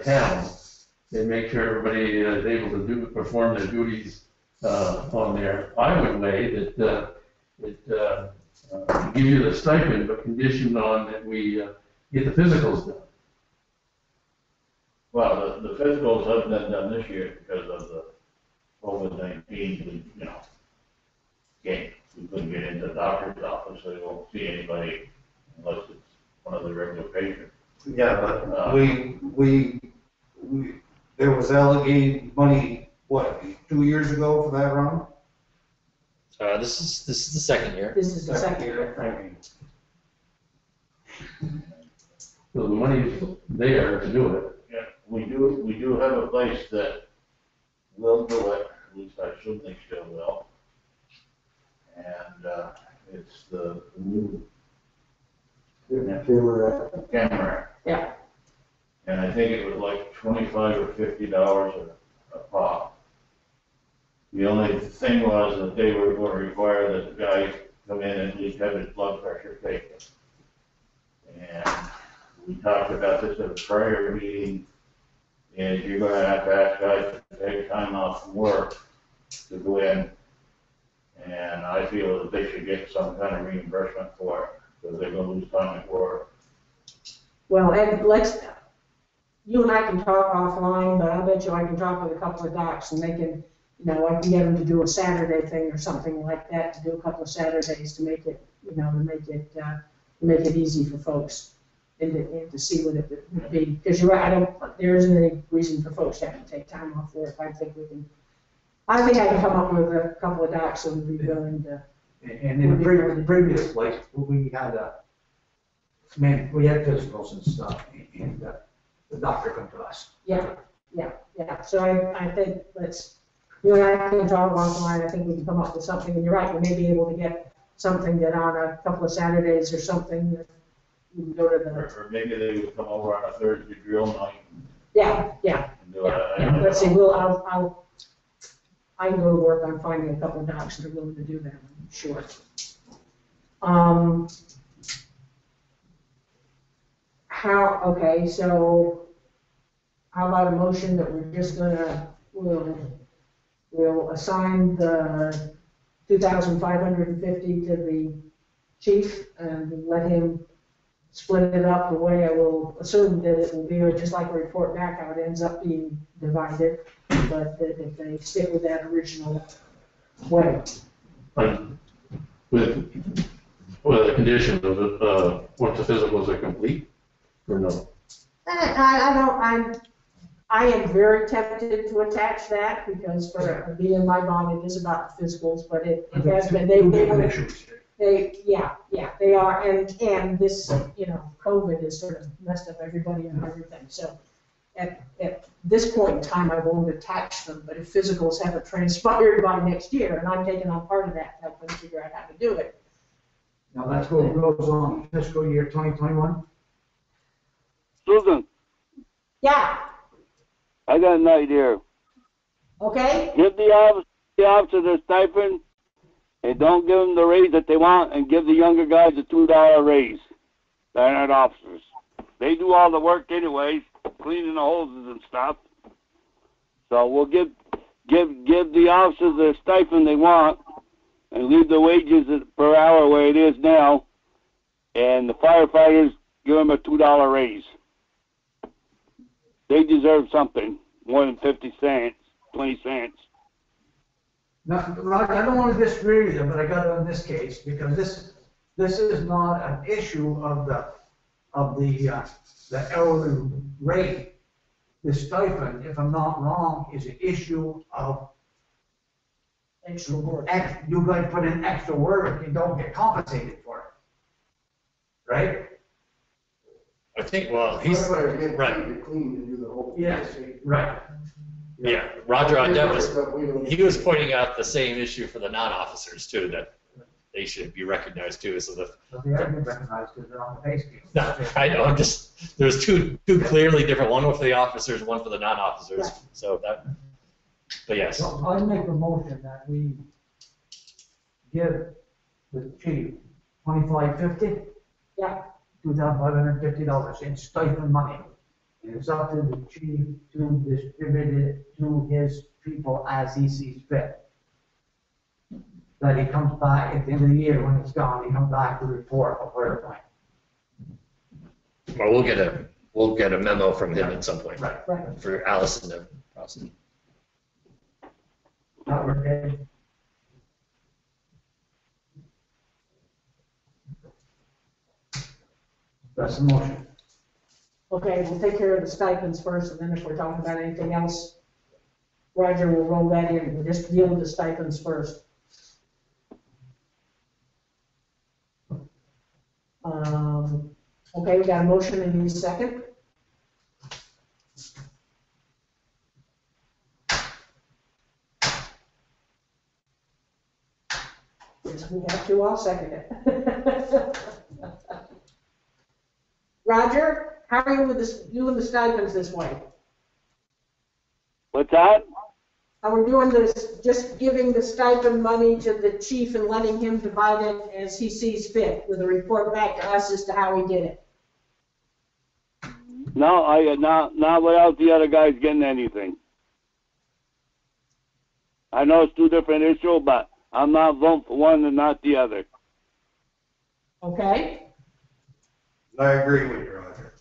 town. They make sure everybody is able to perform their duties on their highway way. That give you the stipend, but conditioned on that we get the physicals done. Well, the physicals haven't been done this year because of the COVID-19. You know, we couldn't get into the doctor's office, so we won't see anybody unless it's one of the regular patients. Yeah, but we there was allocated money what 2 years ago for that round. This is the second year. This is the second year. Right. So the money's there to do it. Yeah, we do have a place that will do it. At least I assume they still will. And it's the new camera. Yeah. And I think it was like $25 or $50 a pop. The only thing was that they were going to require that the guy come in and at least have his blood pressure taken. And we talked about this at a prior meeting, and you're going to have to ask guys to take time off from work to go in. And I feel that they should get some kind of reimbursement for it, because they're going to lose time at work. Well, and let's, you and I can talk offline, but I bet you I can talk with a couple of docs and they can, you know, I can get them to do a Saturday thing or something like that, to do a couple of Saturdays to make it, you know, to make it easy for folks and to see what it would be. Because you're right, there isn't any reason for folks to have to take time off work. I think I can come up with a couple of docs that would be willing to. And in the previous place, we had we had physicals and stuff, and the doctor come to us. Yeah. So I think you and I can talk offline. I think we can come up with something. And you're right, we may be able to get something that on a couple of Saturdays or something. That you can go to the. Or maybe they would come over on a Thursday drill night. Yeah. Let's see. I can go to work on finding a couple of docs that are willing to do that, I'm sure. So how about a motion that we're just going to, we'll assign the $2,550 to the chief and let him split it up the way I will assume that it will be, or just like a report back, how it ends up being divided. But if they stick with that original way, with the condition of once the physicals are complete, or no? I am very tempted to attach that because for me and my mom, it is about the physicals, but it has been they are, and this, you know, COVID has sort of messed up everybody and everything, so. At this point in time, I won't attach them, but if physicals haven't transpired by next year, and I'm taking on part of that, I couldn't figure out how to do it. Now that's what goes on fiscal year 2021. Susan. Yeah. I got an idea. Okay. Give the officer the stipend, and don't give them the raise that they want, and give the younger guys a $2 raise. They're not officers. They do all the work anyways. Cleaning the hoses and stuff. So we'll give the officers the stipend they want, and leave the wages per hour where it is now. And the firefighters give them a $2 raise. They deserve something more than 50 cents, 20 cents. Now, Roger, I don't want to disagree with you, but I got it on this case because this is not an issue of the hourly rate. The stipend, if I'm not wrong, is an issue of extra work. You're going to put in extra work and don't get compensated for it, right? I think. Well, he's right. Yeah, right. Yeah, Roger Audette he was pointing out the same issue for the non-officers too, that they should be recognized too. So they are recognized because they're on the pay scale. No, I know. I'm just there's two clearly different. One for the officers, one for the non-officers. Right. So that. But yes. So I make a motion that we give the chief $2,550. Yeah. $2,550 in stipend money. And it's up to the chief to distribute it to his people as he sees fit. But he comes back at the end of the year when it's gone, he comes back to report of where it went. Well, we'll get a memo from him at some point, right. For Allison to process. Okay. That's the motion. Okay, we'll take care of the stipends first, and then if we're talking about anything else, Roger will roll that in. We'll just deal with the stipends first. Okay, we got a motion and a second. Yes, we have to. I'll second it. Roger, how are you with this? Doing the stipends this way? What's that? How we're doing this? Just giving the stipend money to the chief and letting him divide it as he sees fit, with a report back to us as to how he did it. No, not without the other guys getting anything. I know it's two different issues, but I'm not voting for one and not the other. Okay. I agree with you, Roger.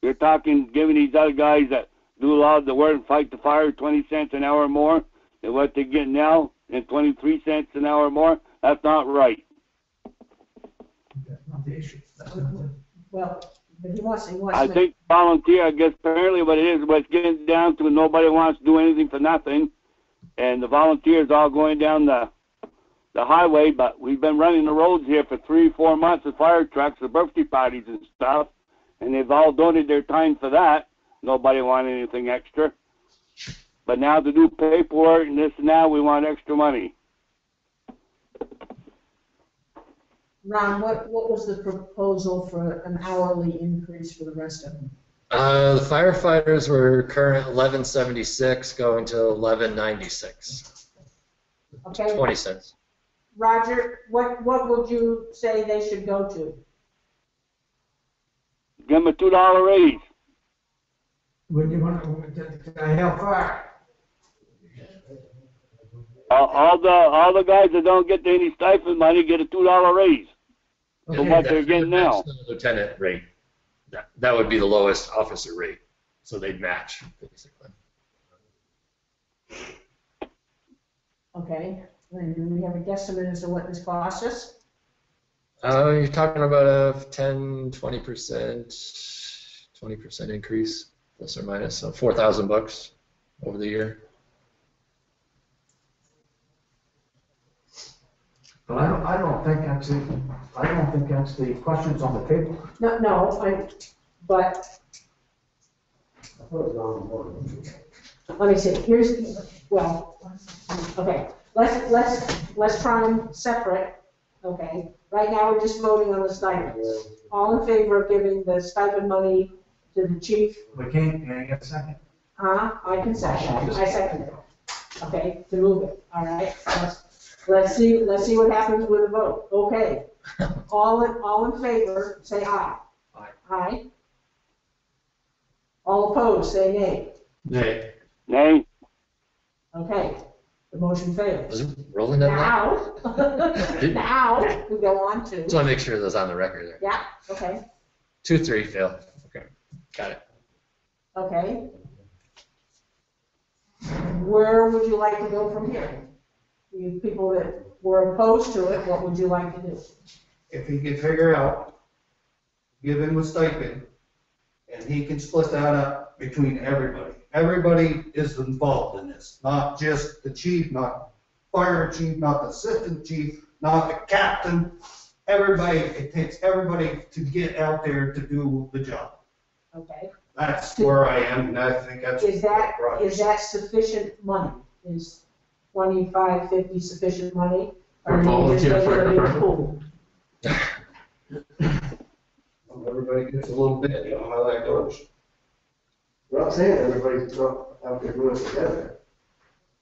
You're talking giving these other guys that do a lot of the work and fight the fire 20 cents an hour more than what they get now, and 23 cents an hour more. That's not right. That's not the issue. Well, if he wants I think volunteer, I guess apparently what it is, what's getting down to nobody wants to do anything for nothing, and the volunteers all going down the highway, but we've been running the roads here for 3 or 4 months with fire trucks, the birthday parties and stuff, and they've all donated their time for that. Nobody wanted anything extra. But now to do paperwork and this and that, we want extra money. Ron, what was the proposal for an hourly increase for the rest of them? The firefighters were current $11.76 going to $11.96. Okay. 20 cents. Roger, what would you say they should go to? Give them a $2 raise. What do you want to help fire? All the guys that don't get any stipend money get a $2 raise from what they're getting now. That's the lieutenant rate. That would be the lowest officer rate, so they'd match basically. Okay, and do we have a guesstimate as to what this costs us? You're talking about a 20% increase. Plus or minus, so $4,000 over the year. But I don't think that's the, questions on the table. No, but let me see. Okay. Let's try them separate. Okay. Right now we're just voting on the stipends. All in favor of giving the stipend money to the chief? We can't. Can I get a second? I can second. I second it. Okay, to move it. All right. Let's see what happens with a vote. Okay. All in favor, say aye. Aye. Aye. All opposed, say nay. Nay. Nay. Okay. The motion fails. Rolling that now. Now we go on to. Just want to make sure that's on the record there. Yeah. Okay. 2-3 fail. Got it. Okay. Where would you like to go from here? You people that were opposed to it, what would you like to do? If he could figure out, give him a stipend, and he can split that up between everybody. Everybody is involved in this, not just the chief, not fire chief, not the assistant chief, not the captain. Everybody, it takes everybody to get out there to do the job. Okay. That's where I am, and I think that's. Is that sufficient money? Is $25.50 sufficient money? Or volunteer fire department. Everybody gets a little bit. You know how that goes. We're not saying everybody's out there doing it together.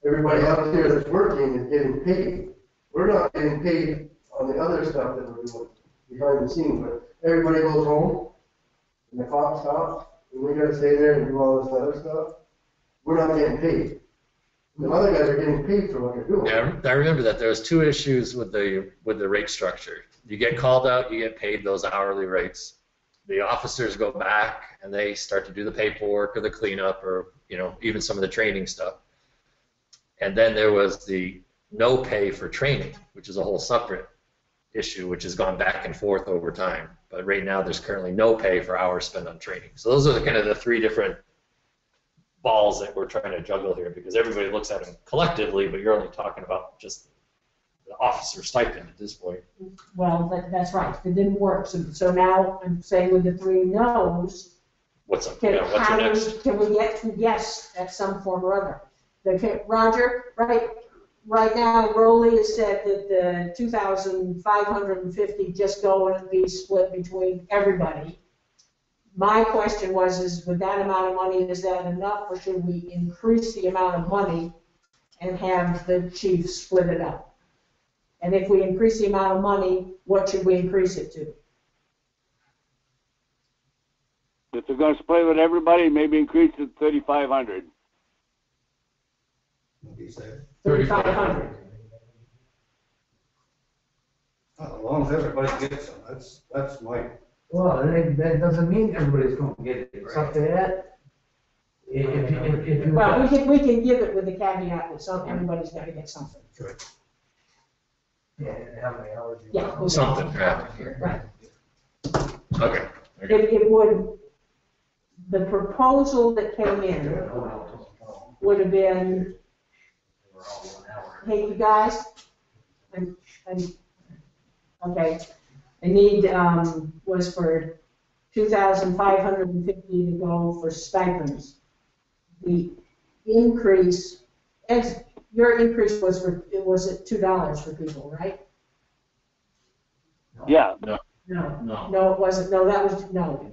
Everybody out there that's working is getting paid. We're not getting paid on the other stuff that we were behind the scenes, but everybody goes home, and the clock stops, and we gotta stay there and do all this other stuff. We're not getting paid. The other guys are getting paid for what they're doing. Yeah, I remember that. There was two issues with the rate structure. You get called out, you get paid those hourly rates. The officers go back and they start to do the paperwork or the cleanup or, you know, even some of the training stuff. And then there was the no pay for training, which is a whole separate issue, which has gone back and forth over time. But right now, there's currently no pay for hours spent on training. So those are the kind of the three different balls that we're trying to juggle here, because everybody looks at them collectively, but you're only talking about just the officer stipend at this point. Well, that's right. It didn't work. So now I'm saying with the three no's, what's up? Can, yeah, what's your next? Can we get to yes at some form or other? Okay, Roger, right now, Rowley has said that the 2,550 just go and be split between everybody. My question was, is with that amount of money, is that enough, or should we increase the amount of money and have the chief split it up? And if we increase the amount of money, what should we increase it to? If they're going to split with everybody, maybe increase it to 3,500. 3,500. As long as everybody gets them, that's my. Well, that doesn't mean everybody's going to get it. It's up to that. Well, we can give it with the caveat that everybody's got to get something. Sure. Yeah, how many hours? Yeah, something happened here. Right. Okay. It would. The proposal that came in would have been. Hey, you guys. Okay. The need was for 2,550 to go for stipends. The increase, your increase was at $2 for people, right? Yeah. No, it wasn't. No, that was no.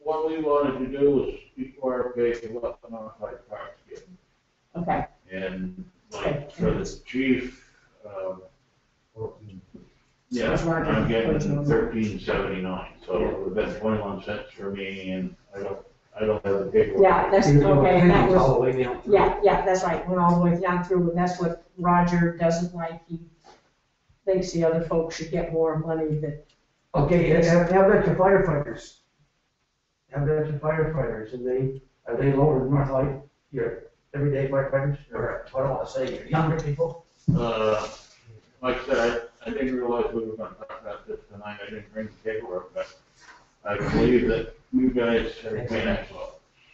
What we wanted to do was require pay for what the North Hyde Park is getting. Okay. And like for this chief. Yeah, I'm getting 13.79, so it would have been 21 cents for me, and I don't have the paperwork. Yeah, that's okay. And that was, yeah, that's right. Went all the way down through, and that's what Roger doesn't like. He thinks the other folks should get more money. That okay, have that to firefighters. Have that to firefighters, and are they lower than North Light? Your everyday firefighters, or what I want to say, your younger people. Like I said, I didn't realize we were going to talk about this tonight. I didn't bring the paperwork, but I believe that you guys have been actually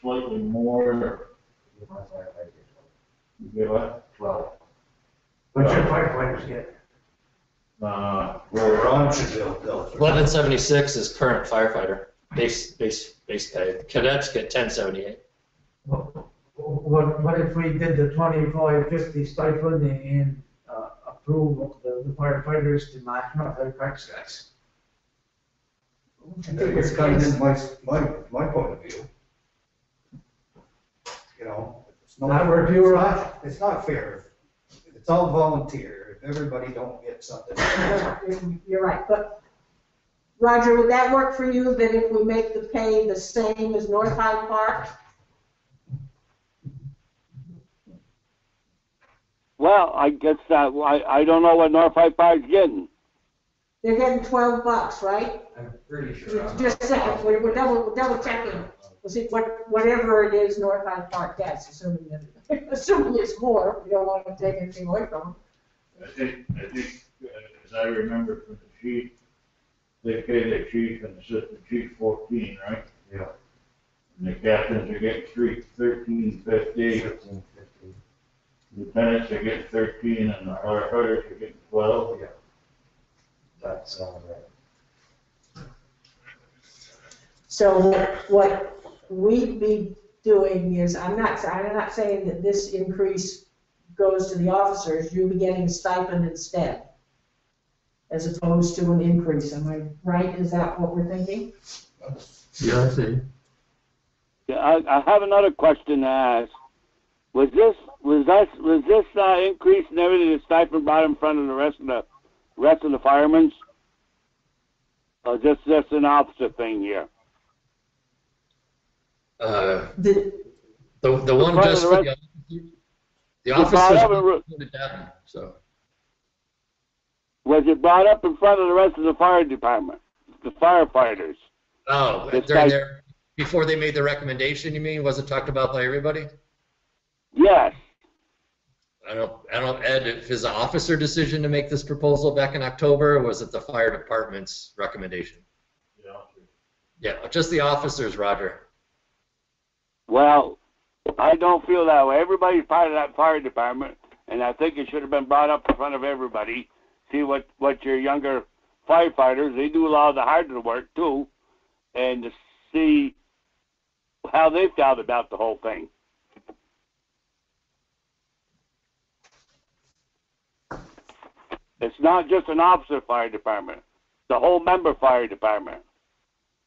slightly more. You get what? 12. What's your firefighters get? Ron should be able to tell us. 1176 is current firefighter base pay. Cadets get 1078. What if we did the 2550 stipend and approve the firefighters to match not their tax cuts? It's kind of my point of view. You know, it's not fair. It's all volunteer. If everybody don't get something, you're right. But Roger, would that work for you? That if we make the pay the same as North Hyde Park? Well, I guess that I don't know what North Hyde Park's getting. They're getting $12, right? I'm pretty sure. Just a second, we're double checking. We'll see whatever it is North Hyde Park gets, assuming it's more. We don't want to take anything away from them. I think, as I remember from the chief, they pay the chief and assistant chief 14, right? Yeah. And the captains are getting 13.50. Lieutenants are getting 13, and the firefighters are getting 12. Yeah, that sounds right. So what we'd be doing is, I'm not saying that this increase goes to the officers. You'll be getting a stipend instead, as opposed to an increase. Am I right? Is that what we're thinking? Yeah, I see. Yeah, I have another question to ask. Was this increase and everything the stipend brought in front of the rest of the rest of the firemen, just an opposite thing here. The one just for the officers put it down, so. Was it brought up in front of the rest of the fire department, the firefighters? Oh, before they made the recommendation, you mean? Was it talked about by everybody? Yes. I don't, Ed, if it's an officer decision to make this proposal back in October, or was it the fire department's recommendation? Yeah. Yeah, just the officers, Roger. Well, I don't feel that way. Everybody's part of that fire department, and I think it should have been brought up in front of everybody. See what your younger firefighters, they do a lot of the harder work too, and to see how they felt about the whole thing. It's not just an officer fire department, the whole member fire department.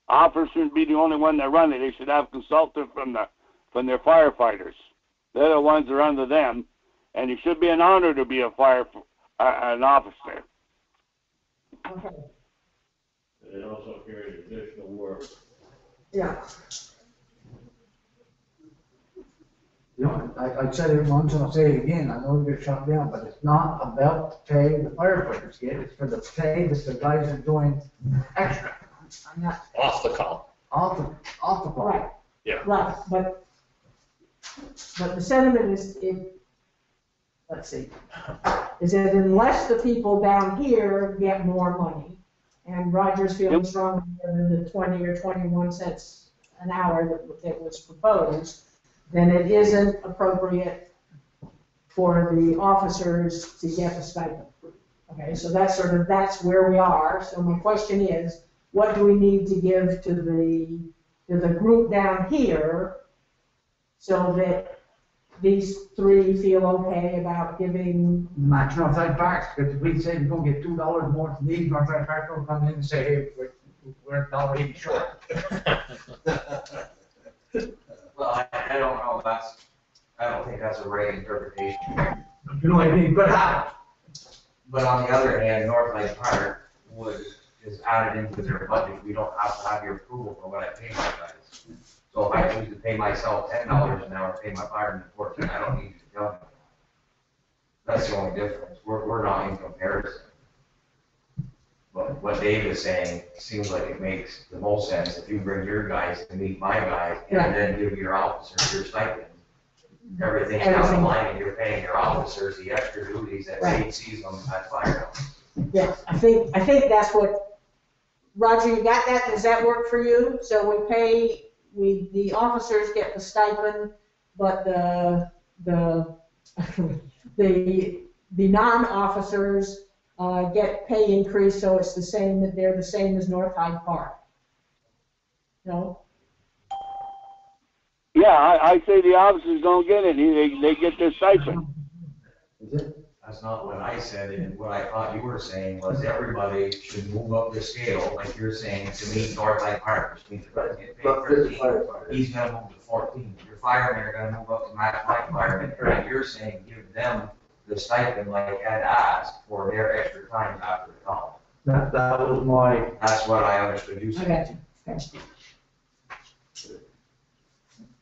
Officers should be the only one that run it. They should have consultants from their firefighters. They're the ones that are under them, and it should be an honor to be a an officer. Okay. It also carries additional work. Yeah. You know, I said it once and I'll say it again. I know we get shut down, but it's not about the pay the firefighters get. It's for the pay that the guys are doing extra. I'm not off the call. Off the call. Right. Yeah. Right. But the sentiment is let's see. Is that unless the people down here get more money, and Roger's feeling stronger than the 20 or 21 cents an hour that was proposed, then it isn't appropriate for the officers to get a stipend. Okay, so that's where we are. So my question is, what do we need to give to the group down here so that these three feel okay about giving much North Hyde Park? Because if we say we're going to get $2 more to these, North Hyde Park will come in and say, hey, we're $1.80 short. Well, I don't know. I don't think that's a right interpretation. You know what I mean? But on the other hand, North Hyde Park is added into their budget. We don't have to have your approval for what I pay my guys. So if I choose to pay myself $10 an hour, pay my fireman $14, I don't need to tell them. That's the only difference. We're not in comparison. But what Dave is saying seems like it makes the most sense if you bring your guys to meet my guys and then give your officers your stipend. Everything's down the line, and you're paying your officers the extra duties that state sees on that firehouse. Yeah, I think that's what Roger. You got that? Does that work for you? So the officers get the stipend, but the non-officers get pay increase, so it's the same that they're the same as North Hyde Park. No. Yeah, I say the officers don't get any; they get their stipend. Is it? That's not what I said, and what I thought you were saying was everybody should move up the scale, like you're saying, to meet North Hyde Park, which means you're going to get paid $13, he's going to move to $14. Your firemen are going to move up to Matt Mike firemen, and you're saying give them the stipend like Ed asked for their extra time after the call. That was my... That's what I understood you saying. Okay.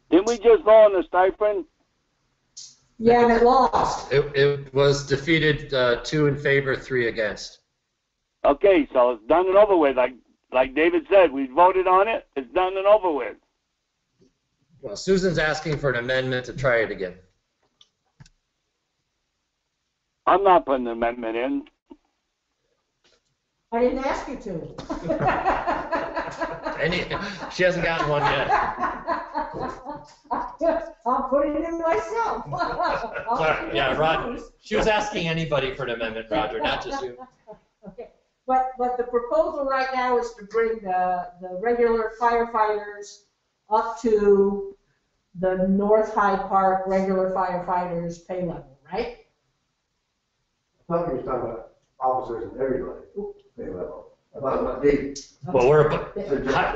Didn't we just go on the stipend? Yeah, and it lost. It was defeated 2 in favor, 3 against. Okay, so it's done and over with. Like David said, we voted on it. It's done and over with. Well, Susan's asking for an amendment to try it again. I'm not putting an amendment in. I didn't ask you to. She hasn't gotten one yet. I'll put it in myself. Sorry, yeah, Roger. She was asking anybody for an amendment, Roger, not just you. Okay, but the proposal right now is to bring the regular firefighters up to the North Hyde Park regular firefighters pay level, right? I thought you were talking about officers and everybody. Well,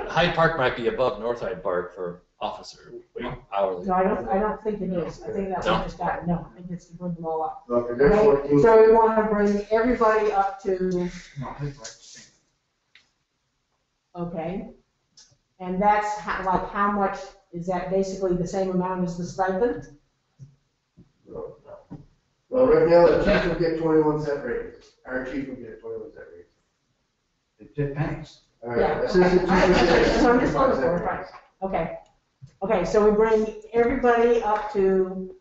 Hyde Park might be above North Hyde Park for officer, like hourly. No, I don't think it is. I think that one is that. No, I think it's to bring them all up. Okay, right? So we want to bring everybody up to. Okay, and that's how, like how much is that? Basically, the same amount as the stipend. No, no. Well, right now the chief will get 21 cent raise. Our chief will get 21 cent raise. It depends. All right. Yeah. Assistant chief. Okay. Okay, so we bring everybody up to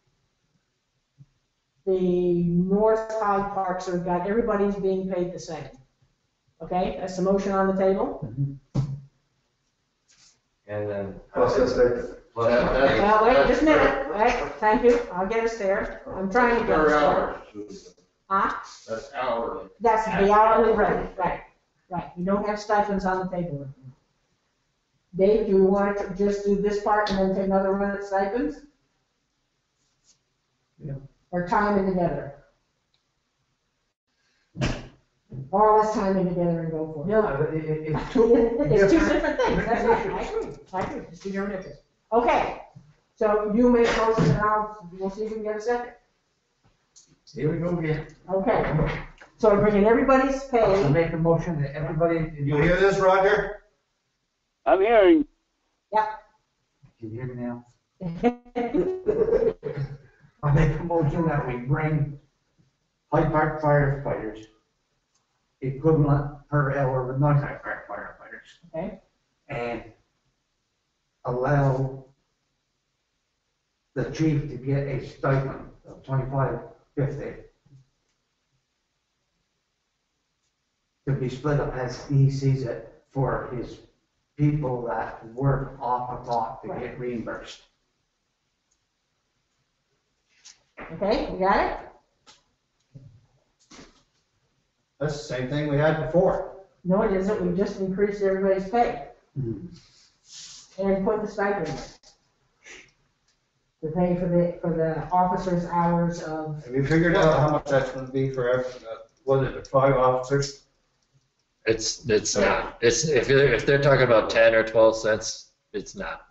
the North Hyde Park, so we've got everybody's being paid the same. Okay, that's the motion on the table. Mm-hmm. And then wait just a minute. Wait, thank you. I'll get us there. I'm trying to get us there. Huh? That's hourly. That's the hourly rate. Right. Right. You don't have stipends on the table. Dave, do you want to just do this part and then take another run at stipends? Yeah. Or time in together? Or let's time in together and go for it. No, it's two, it's two different things. That's right. I agree. It's two different things. Okay. So you make a motion and we'll see if we can get a second. Here we go again. Okay. So we're bringing everybody's pay. I make a motion that everybody. You hear this, Roger? I'm hearing. Yeah. Can you hear me now? I make a motion that we bring Hyde Park firefighters equivalent per hour with North Hyde Park firefighters. Okay. And allow the chief to get a stipend of $25.50 to be split up as he sees it for his people that work off a clock to get reimbursed. Okay, you got it? That's the same thing we had before. No, it isn't. We just increased everybody's pay and put the stipend in. The pay for the officers' hours of. Have you figured out how much that's going to be for every? Was it 5 officers? It's not. It's if they're talking about 10 or 12 cents, it's not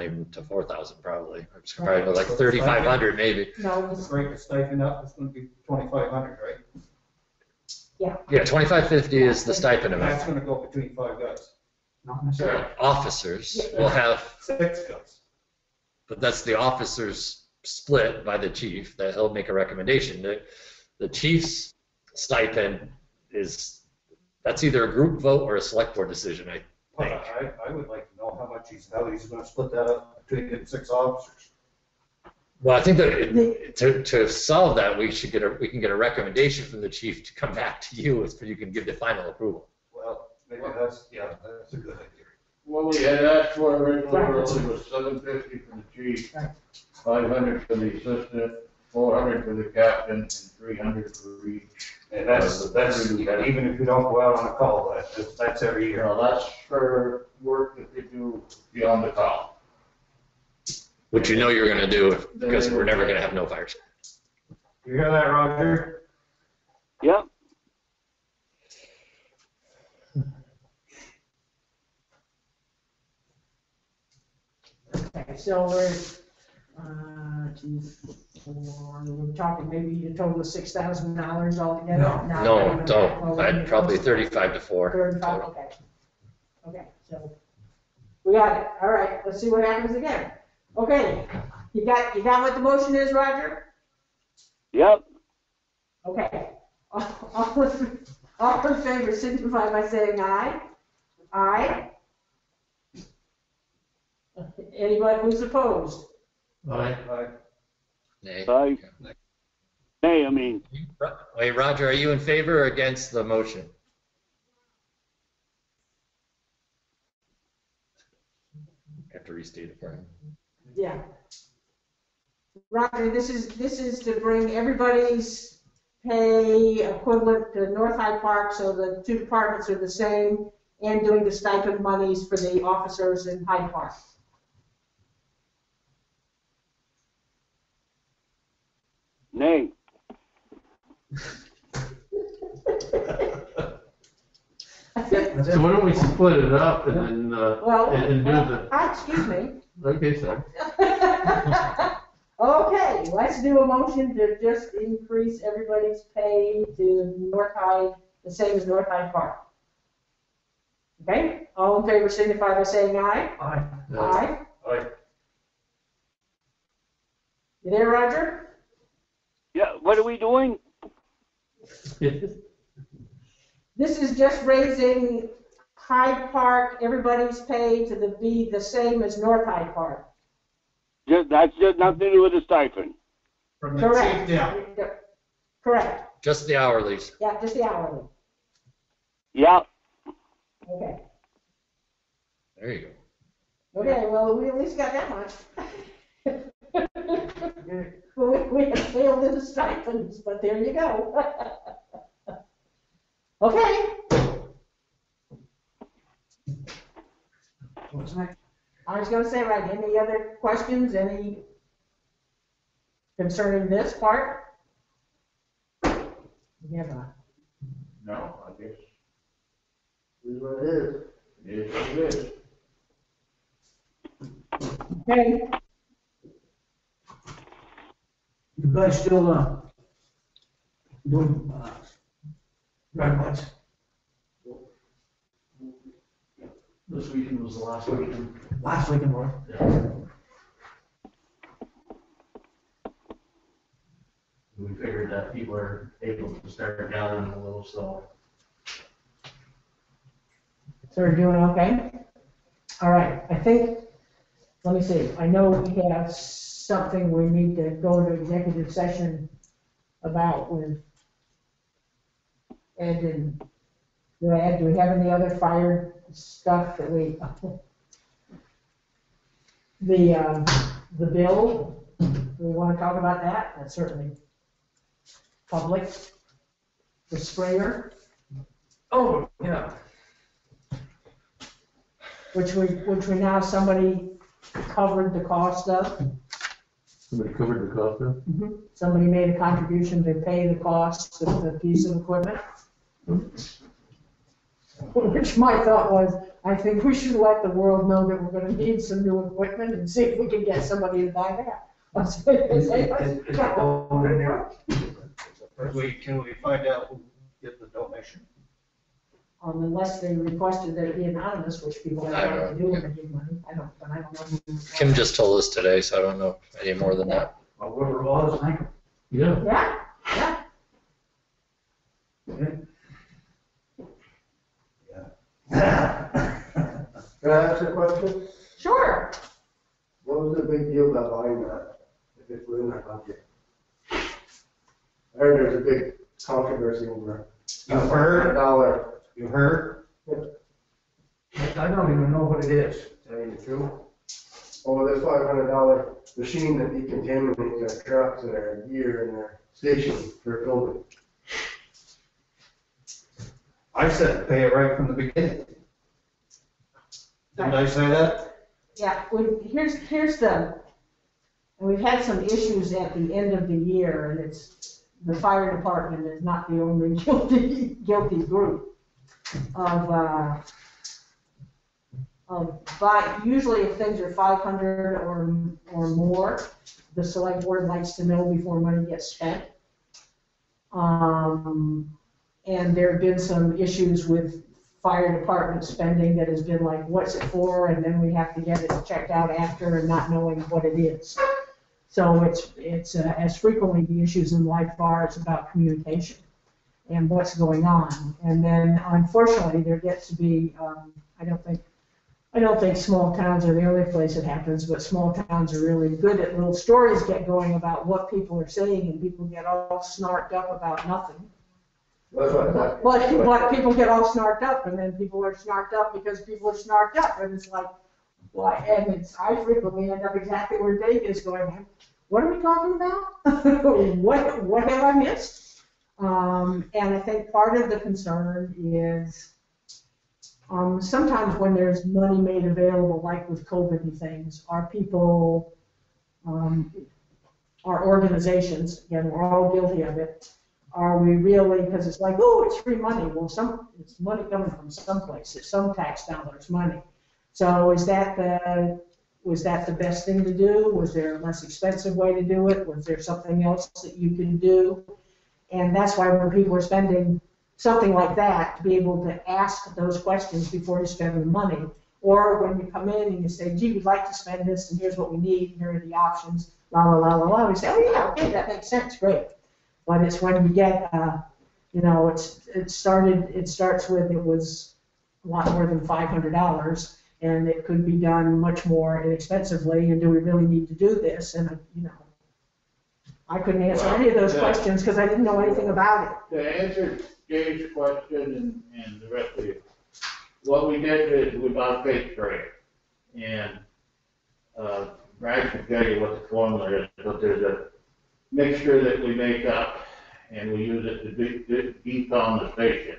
even to 4,000 probably. It's probably like 3,500 maybe. No, it's break the stipend up. It's going to be 2,500, right? Yeah. Yeah, 25.50 is the stipend amount. That's going to go between 5 guys. Not necessarily. Officers will have 6 guys. But that's the officers split by the chief. That he'll make a recommendation. The chief's stipend is. That's either a group vote or a select board decision, I think. Well, I would like to know how he's going to split that up between the 6 officers. Well, I think that to solve that, we can get a recommendation from the chief to come back to you so you can give the final approval. Well, maybe that's a good idea. Well, we had asked for originally was $750 from the chief, $500 for the assistant, $400 for the captain, and $300 for each. And that's even if you don't go out on a call, that's every year. No, that's for work that they do beyond the call. Which you know you're going to do because we're never going to have no fires. You hear that, Roger? Yep. Okay, so we're 2, 4. We're talking maybe a total of $6,000 altogether. No, don't. I'd probably 35 to 4. 35. Okay. Okay. So we got it. All right. Let's see what happens again. Okay, you got what the motion is, Roger? Yep. Okay. All in favor signify by saying aye. Aye. Anybody who's opposed? Aye. Aye. Nay. Aye. Nay, I mean. Hey, Roger, are you in favor or against the motion? I have to restate it for him. Yeah, Roger. This is to bring everybody's pay equivalent to North Hyde Park, so the 2 departments are the same, and doing the stipend monies for the officers in Hyde Park. Nay. I think That's so it. Why don't we split it up and then and do the... excuse me. Okay, sorry. Okay, let's do a motion to just increase everybody's pay to North Hyde, the same as North Hyde Park. Okay, all in favor signify by saying aye. Aye. Aye. Aye. Aye. You there, Roger? Yeah, what are we doing? This is just raising Hyde Park, everybody's pay to be the same as North Hyde Park. That's just nothing to do with the stipend. From the Correct. Down. Correct. Just the hourlies. Yeah, just the hourly. Yeah. Okay. There you go. Okay, well, we at least got that much. We have failed in the stipends, but there you go. Okay. I was going to say, right, any other questions, any concerning this part? Yeah. No, I guess this is what it is. It is what it is. Okay. You guys still doing drive butts? This weekend was the last weekend. Last weekend, Mark? Yeah. We figured that people are able to start down a little, so. So we're doing okay? All right, I think, let me see, I know we have something we need to go to executive session about with Ed and Ed. Do we have any other fire stuff that we the bill? Do we want to talk about that? That's certainly public. The sprayer. Oh yeah. Which we now somebody covered the cost of. Somebody covered the cost of? Mm-hmm. Somebody made a contribution to pay the cost of the piece of equipment. Which my thought was, I think we should let the world know that we're going to need some new equipment and see if we can get somebody to buy that. Can we find out who did the donation? Unless they requested that it be anonymous, which people have to do when they give money. I don't know. Kim just told us today, so I don't know any more than that. Well, whoever it was, thank you. Yeah. Yeah. Yeah. Yeah. Can I ask a question? Sure. What was the big deal about buying that if it's really not budget? I heard there's a big controversy over $100. You heard? I don't even know what it is, to tell you the truth. Oh, there's $500 machine that decontaminates our crops and our gear and our station for building. I said pay it right from the beginning. Did I say that? Yeah. Here's the. And we've had some issues at the end of the year, and it's the fire department is not the only guilty group. Usually if things are 500 or more, the select board likes to know before money gets spent. And there have been some issues with fire department spending that has been like, what's it for? And then we have to get it checked out after and not knowing what it is. So it's as frequently the issues in life are, it's about communication and what's going on, and then unfortunately there gets to be I don't think small towns are the only place it happens, but small towns are really good at little stories get going about what people are saying, and people get all snarked up about nothing. But people get all snarked up, and then people are snarked up because people are snarked up, and it's like, why? And I frequently end up exactly where Dave is going. What are we talking about? What have I missed? And I think part of the concern is sometimes when there's money made available, like with COVID and things, our people, our organizations, again, we're all guilty of it, Are we really, because it's like, oh, it's free money. Well, it's money coming from someplace. It's some tax dollars money. So is that the, was that the best thing to do? Was there a less expensive way to do it? Was there something else that you can do? And that's why when people are spending something like that, to be able to ask those questions before you spend the money. Or when you come in and you say, gee, we'd like to spend this, and here's what we need, and here are the options, la, la, la, la, la. We say, oh, yeah, okay, that makes sense, great. But it's when you get, you know, it starts with it was a lot more than $500, and it could be done much more inexpensively, and do we really need to do this? And, you know, I couldn't answer any of those questions because I didn't know anything about it. To answer Jay's question and the rest of you, what we did is we bought fake grade. And Brian can tell you what the formula is, but there's a mixture that we make up, and we use it to defoam the station.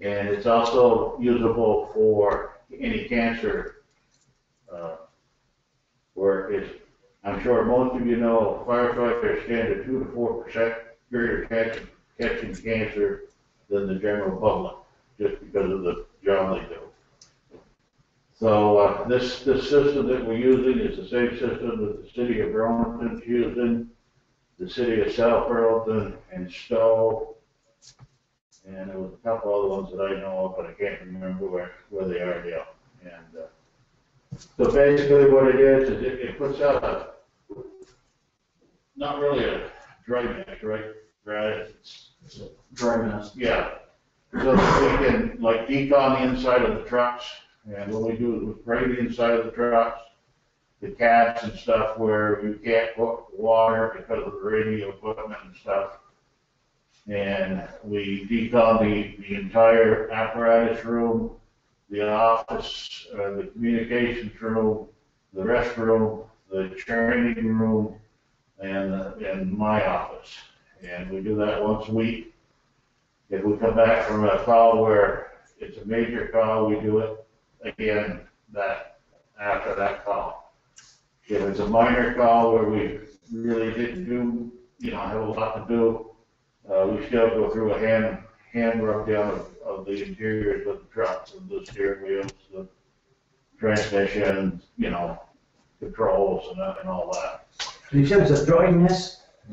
And it's also usable for any cancer work. I'm sure most of you know firefighters stand a 2 to 4% greater chance of catching cancer than the general public, just because of the job they do. So this system that we're using is the same system that the city of Burlington's using, the city of South Burlington and Stowe, and there was a couple other ones that I know of, but I can't remember where they are now. And so basically, what it is it puts out not really a dry mist, right? It's a dry mist. Yeah. So that we can like decon the inside of the trucks, and what we do is we spray the inside of the trucks, the cabs and stuff where you can't put water because of the radio equipment and stuff, and we decon the entire apparatus room, the office, the communications room, the restroom, the training room, and my office. And we do that once a week. If we come back from a call where it's a major call, we do it again after that call. If it's a minor call where we really didn't do, you know, have a lot to do, we still go through a hand rub down of the interiors of the trucks, and the steering wheels, the transmissions, you know, controls and all that. So you said it's a droidness?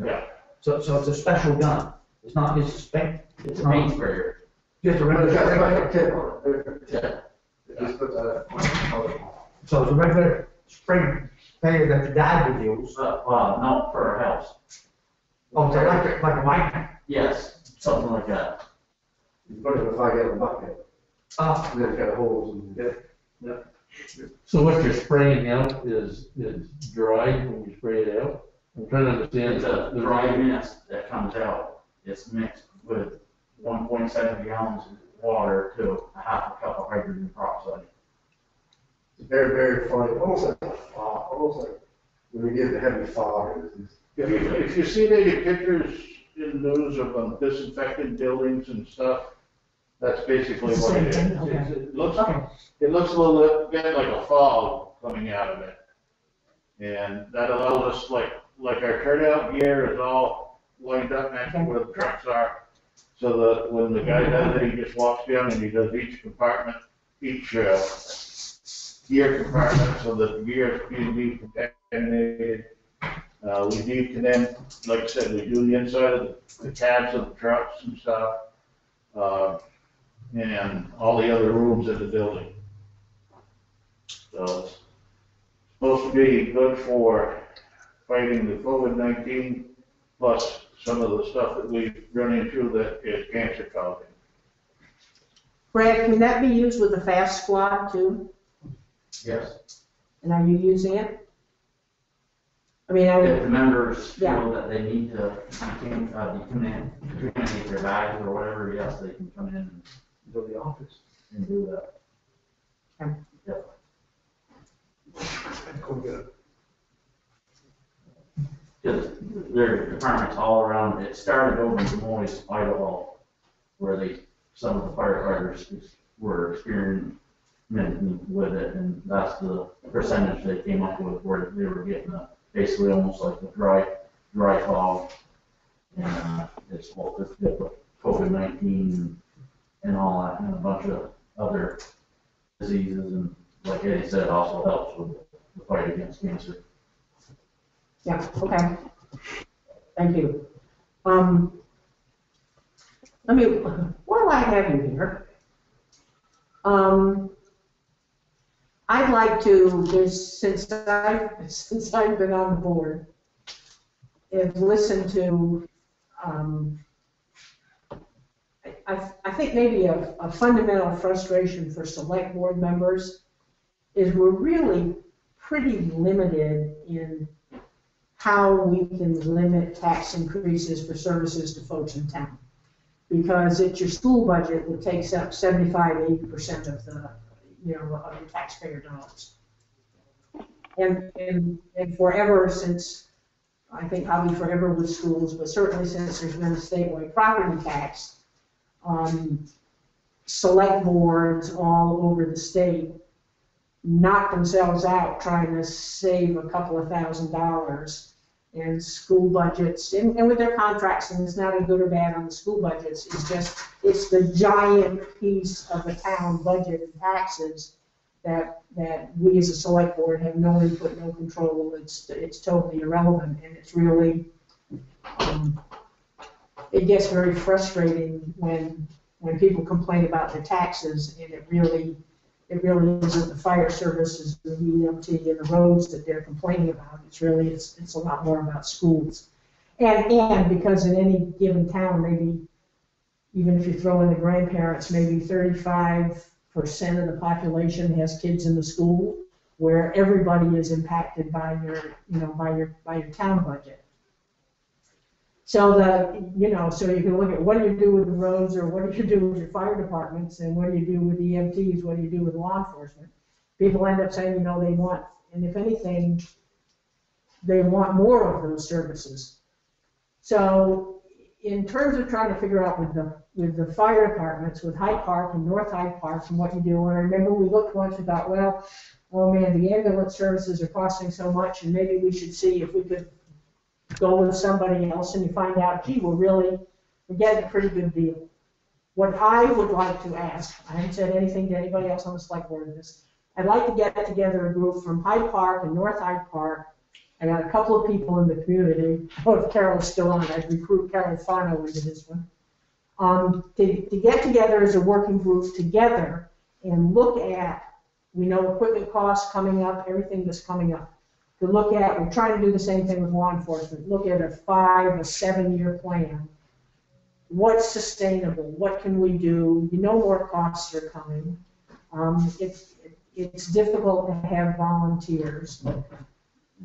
Yeah. So it's a special gun. It's not just a spec. It's a main sprayer. Just a regular tip. So it's a regular spring sprayer that the dad would use. Not for a house. Oh, it's electric, like a mic. Yes, something like that. You put it in a 5-gallon bucket. Ah, then it's got holes. Yeah. So what you're spraying out is dry when you spray it out. I'm trying to understand the dry mist that comes out. It's mixed with 1.7 gallons of water to a half a cup of hydrogen peroxide. It's very, very funny. Almost like when we get the heavy fog. If you see any pictures in the news of disinfected buildings and stuff, that's basically what it is. Okay. It looks a little bit like a fog coming out of it. And that allows us, like our turnout gear is all lined up matching where the trucks are, so that when the guy does it, he just walks down and he does each compartment, each gear compartment, so that the gear is being decontaminated. We decontaminate, like I said, we do the inside of the cabs of the trucks and stuff, and all the other rooms in the building. So it's supposed to be good for fighting the COVID-19, plus some of the stuff that we've run into that is cancer causing. Brad, can that be used with the FAST squad too? Yes. And are you using it? I mean, if the members feel that they need to decontaminate their bags or whatever, yes, they can come in and go to the office and do that. Okay. Yeah. Cool, good. Just their departments all around. It started over in Lamoille Fibernet, where some of the firefighters were experimenting with it, and that's the percentage they came up with where they were getting basically almost like a dry fog there's all this different COVID-19 and all that, and a bunch of other diseases, and like Eddie said, also helps with the fight against cancer. Yeah, okay. Thank you. Let me, while I have you here, I'd like to, since I've been on the board, have listened to, I think maybe a fundamental frustration for select board members is we're really pretty limited in how we can limit tax increases for services to folks in town, because it's your school budget that takes up 75–80% of the, you know, of the taxpayer dollars. And forever since, I think probably forever with schools, but certainly since there's been a statewide property tax, select boards all over the state knock themselves out trying to save a couple of $1,000s in school budgets, and with their contracts, and it's not a good or bad on the school budgets, it's just, it's the giant piece of the town budget and taxes that we as a select board have no input, no control. It's totally irrelevant, and it's really, it gets very frustrating when people complain about the taxes, and it really isn't the fire services, the EMT, and the roads that they're complaining about. It's really, it's a lot more about schools. And because in any given town, maybe, even if you throw in the grandparents, maybe 35% of the population has kids in the school, where everybody is impacted by your, you know, by your town budget. So so you can look at what do you do with the roads, or what do you do with your fire departments, and what do you do with EMTs, what do you do with law enforcement? People end up saying, you know, they want, and if anything, they want more of those services. So in terms of trying to figure out with the fire departments, with Hyde Park and North Hyde Park, and what you do, and I remember we looked once and thought, well, oh man, the ambulance services are costing so much, and maybe we should see if we could go with somebody else, and you find out, gee, we're getting a pretty good deal. What I would like to ask, I haven't said anything to anybody else on the select board of this, I'd like to get together a group from Hyde Park and North Hyde Park, and a couple of people in the community, if Carol's still on, I'd recruit Carol Farno into this one, to get together as a working group together and look at, we know equipment costs coming up, everything that's coming up. To look at, we're trying to do the same thing with law enforcement, look at a 5- or 7-year plan. What's sustainable? What can we do? You know, more costs are coming. It's difficult to have volunteers.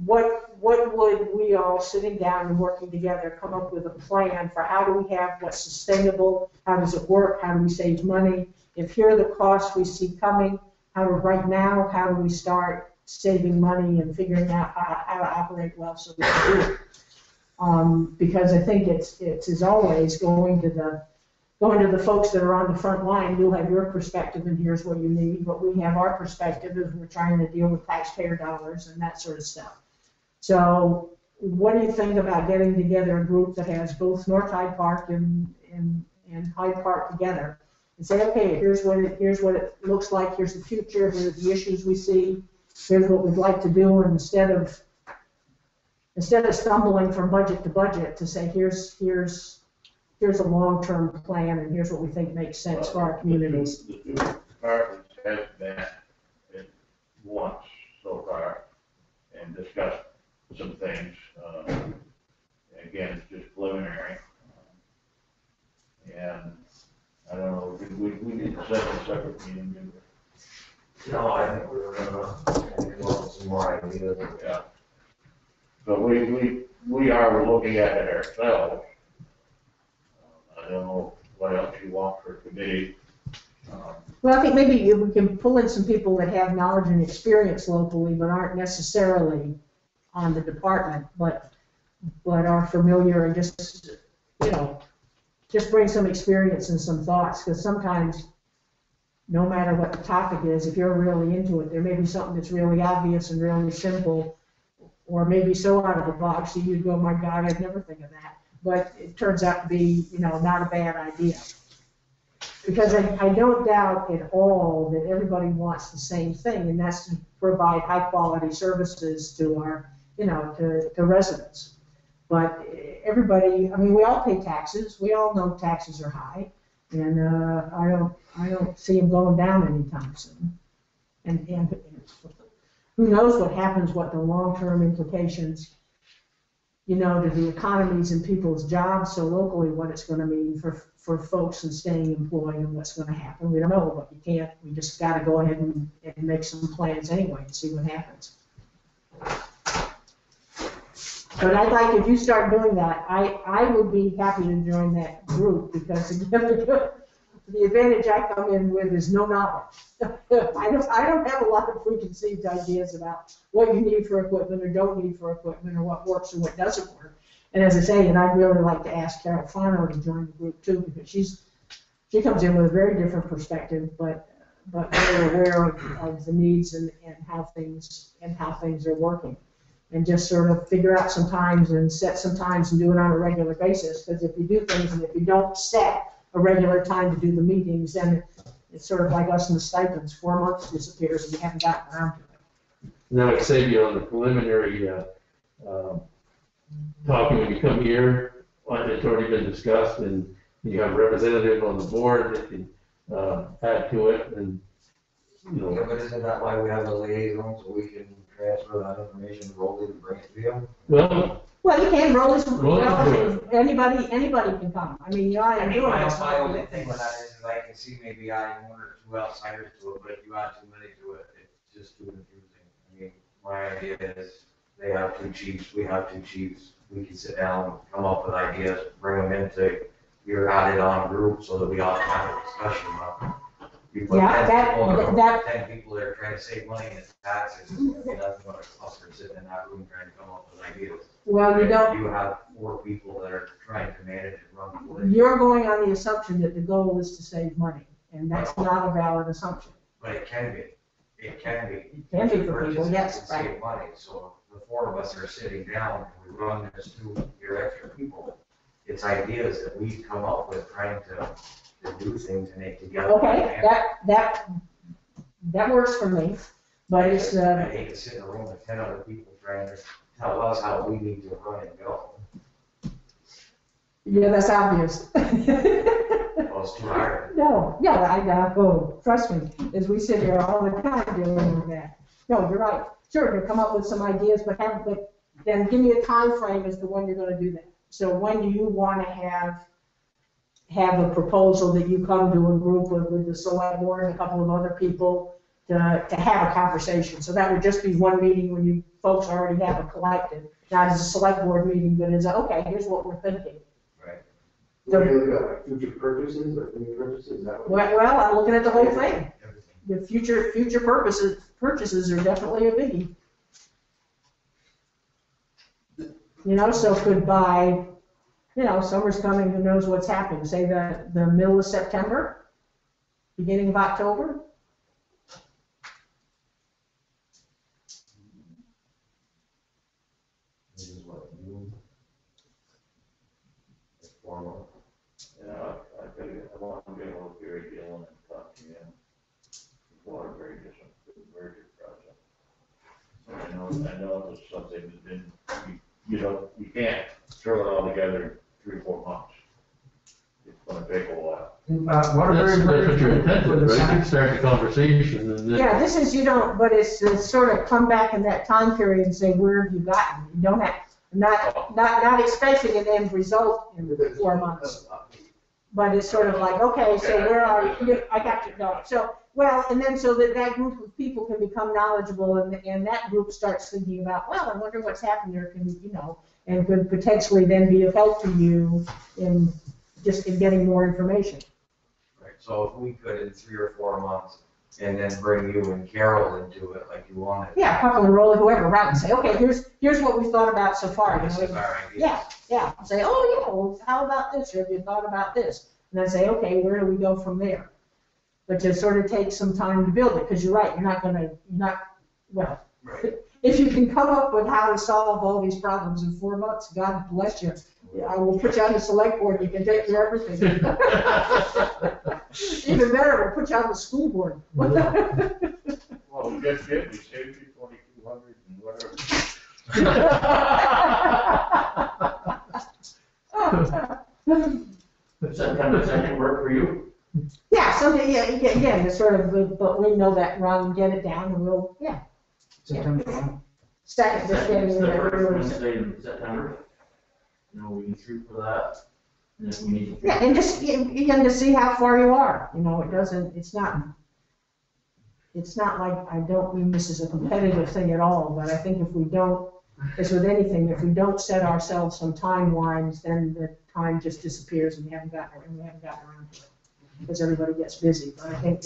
What would we all, sitting down and working together, come up with a plan for how do we have what's sustainable? How does it work? How do we save money? If here are the costs we see coming, how do we start saving money and figuring out how to operate well so we can do it? Because I think it's as always going to the folks that are on the front line. You'll have your perspective, and here's what you need. But we have our perspective as we're trying to deal with taxpayer dollars and that sort of stuff. So, what do you think about getting together a group that has both North Hyde Park and Hyde Park together, and say, okay, here's what it looks like. Here's the future. Here's the issues we see. Here's what we'd like to do, and instead of stumbling from budget to budget, to say here's a long-term plan, and here's what we think makes sense for our communities. The two departments have met once so far and discussed some things. Again, it's just preliminary, and I don't know. We need to set a separate meeting. No, I think we're going to develop some more ideas. Yeah. But we are looking at it ourselves. I don't know what else you want for a committee. Well, I think maybe we can pull in some people that have knowledge and experience locally, but aren't necessarily on the department, but are familiar, and just, you know, just bring some experience and some thoughts, because sometimes, no matter what the topic is, if you're really into it, there may be something that's really obvious and really simple, or maybe so out of the box that you'd go, my God, I'd never think of that. but it turns out to be, you know, not a bad idea. Because I don't doubt at all that everybody wants the same thing, and that's to provide high-quality services to our, you know, to residents. But everybody, I mean, we all pay taxes. We all know taxes are high, and I don't see them going down anytime soon. And who knows what happens, what the long-term implications, you know, to the economies and people's jobs so locally, what it's going to mean for folks and staying employed and what's going to happen. We don't know, but we can't. We just got to go ahead and make some plans anyway and see what happens. But I'd like, if you start doing that, I would be happy to join that group, because the advantage I come in with is no knowledge. I don't have a lot of preconceived ideas about what you need for equipment or don't need for equipment or what works and what doesn't work. And as I say, and I'd really like to ask Carol Farno to join the group too, because she comes in with a very different perspective, but very aware of the needs and how things are working. And just sort of figure out some times and set some times and do it on a regular basis. Because if you do things and if you don't set a regular time to do the meetings, then it's sort of like us in the stipends. 4 months disappears and you haven't gotten around to it. And then I'd say beyond the preliminary talking, when you come here, it's already been discussed, and you have a representative on the board that can add to it. And you know, yeah, but isn't that why we have the liaisons, so we can transfer that information to Rolly to bring it to you? Well, you can. Rolly's anybody can come. I mean, my only thing with that is I can see maybe adding one or two outsiders to it, but if you add too many to it, it's just too confusing. I mean, my idea is they have two chiefs, we have two chiefs. We can sit down, come up with ideas, bring them into your added-on group so that we all have a discussion about them. Yeah, ten people that are trying to save money in taxes, and that's what a cluster sitting in that room trying to come up with ideas. Well, you have 4 people that are trying to manage and run the place. You're going on the assumption that the goal is to save money, and that's not a valid assumption. But it can be. It can be. It can be for people, yes, right. Save money. So the 4 of us are sitting down, and we run this to your extra people. It's ideas that we've come up with trying to do things and make together. Okay, that works for me, but it's... I hate to sit in a room with 10 other people trying to tell us how we need to run and go. Yeah, that's obvious. Well, it's too hard. No, yeah, trust me, as we sit here all the time dealing with that. No, you're right. Sure, to come up with some ideas, but then give me a time frame as to when you're going to do that. So when do you want to have a proposal that you come to a group with the select board and a couple of other people to have a conversation? So that would just be one meeting when you folks already have a collective, not as a select board meeting, but as, okay, here's what we're thinking. Right. So, you're looking at future purchases or new purchases? Well, I'm looking at the whole thing. The future purchases are definitely a biggie. You know, so could by, you know, summer's coming, who knows what's happening, say the middle of September, beginning of October. This is what, June? It's formal. Yeah, I want to be able to hear a deal and talk to you. It's a lot of very different merger projects. I know there's something that's been... You know, you can't throw it all together in 3 or 4 months. It's going to take a while. That's what your intention is, right? You start the conversation. And yeah, this is, you don't, but it's to sort of come back in that time period and say, where have you gotten? You don't have, not expecting an end result in 4 months. But it's sort of like, okay, so where are you? I got to go. So, well, and then so that group of people can become knowledgeable, and that group starts thinking about, well, I wonder what's happened there, can, you know, and could potentially then be of help to you in just in getting more information. Right. So if we could in 3 or 4 months, and then bring you and Carol into it like you wanted. Yeah, Papa and Roll whoever right, and say, okay, here's what we thought about so far. You know, yeah. And say, oh yeah, well, how about this? Or have you thought about this? And then say, okay, where do we go from there? But just sort of take some time to build it, because you're right, if you can come up with how to solve all these problems in 4 months, God bless you. I will put you on the select board. You can take care of everything. Even better, we'll put you on the school board. Well, that's it. We saved you $2,200 and whatever. Does that kind of second work for you? Yeah. Someday, yeah. Again, the sort of, but we know that Ron get it down, and we'll, yeah. September. Yeah. Second. Second is the first Wednesday in September. You know, we can shoot for that. And if we need to, yeah, and just again to see how far you are. You know, it doesn't. It's not like I don't mean this is a competitive thing at all. But I think if we don't, as with anything, if we don't set ourselves some timelines, then the time just disappears, and we haven't gotten around to it because everybody gets busy. But I think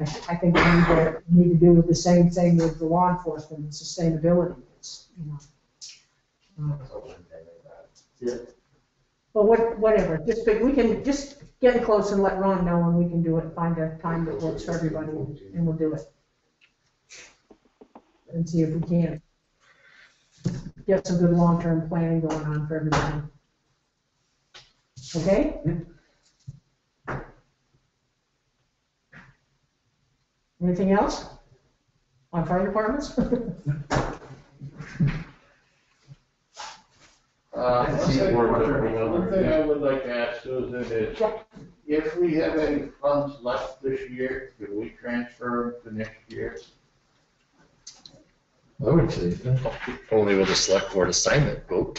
I think we need to do the same thing with the law enforcement and sustainability. It's, you know. Yeah. Well, whatever. Just we can just get close and let Ron know, and we can do it. And find a time that works for everybody, and we'll do it. And see if we can get some good long-term planning going on for everybody. Okay. Yeah. Anything else on fire departments? One thing I would like to ask Susan is, if we have any funds left this year, do we transfer them to next year? I would say only with a select board assignment vote.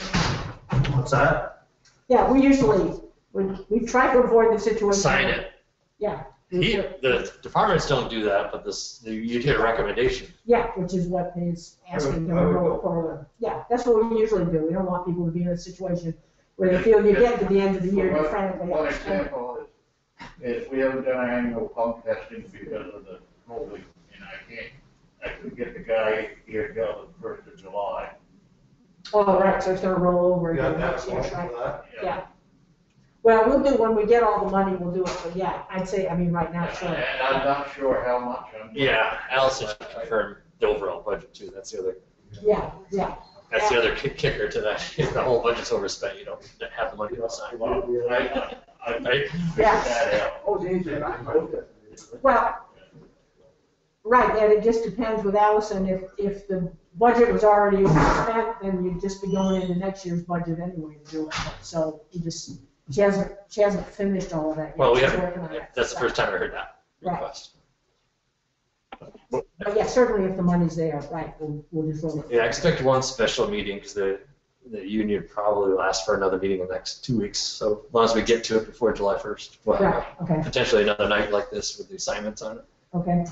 What's that? Yeah, we usually we try to avoid the situation. Sign it. Yeah. The departments don't do that, but you get a recommendation. Yeah, which is what he's asking them to go forward. Yeah, that's what we usually do. We don't want people to be in a situation where they feel you get to the end of the year and frantically. One example is we haven't done our annual pump testing because of the COVID, and I could get the guy here till the 1st of July. Oh, right, so it's going to roll over. Yeah, that's one for that. Yeah. Well, we'll do when we get all the money. We'll do it. But yeah, I'd say. I mean, right now, sure. And I'm not sure how much. Yeah, Allison confirmed the overall budget too. That's the other. Yeah, yeah. That's the other kicker to that. The whole budget's overspent. You don't have the money to sign. Well, I yeah. Well, right, and it just depends with Allison. If the budget was already overspent, then you'd just be going into next year's budget anyway to do it. So you just. She hasn't finished all of that yet. Well, we haven't. That's the first time I heard that request. Right. But yeah, certainly if the money's there, right, we'll just roll it. Yeah, I expect one special meeting because the union probably will ask for another meeting in the next 2 weeks. So as long as we get to it before July 1st, we'll have potentially another night like this with the assignments on it. Okay.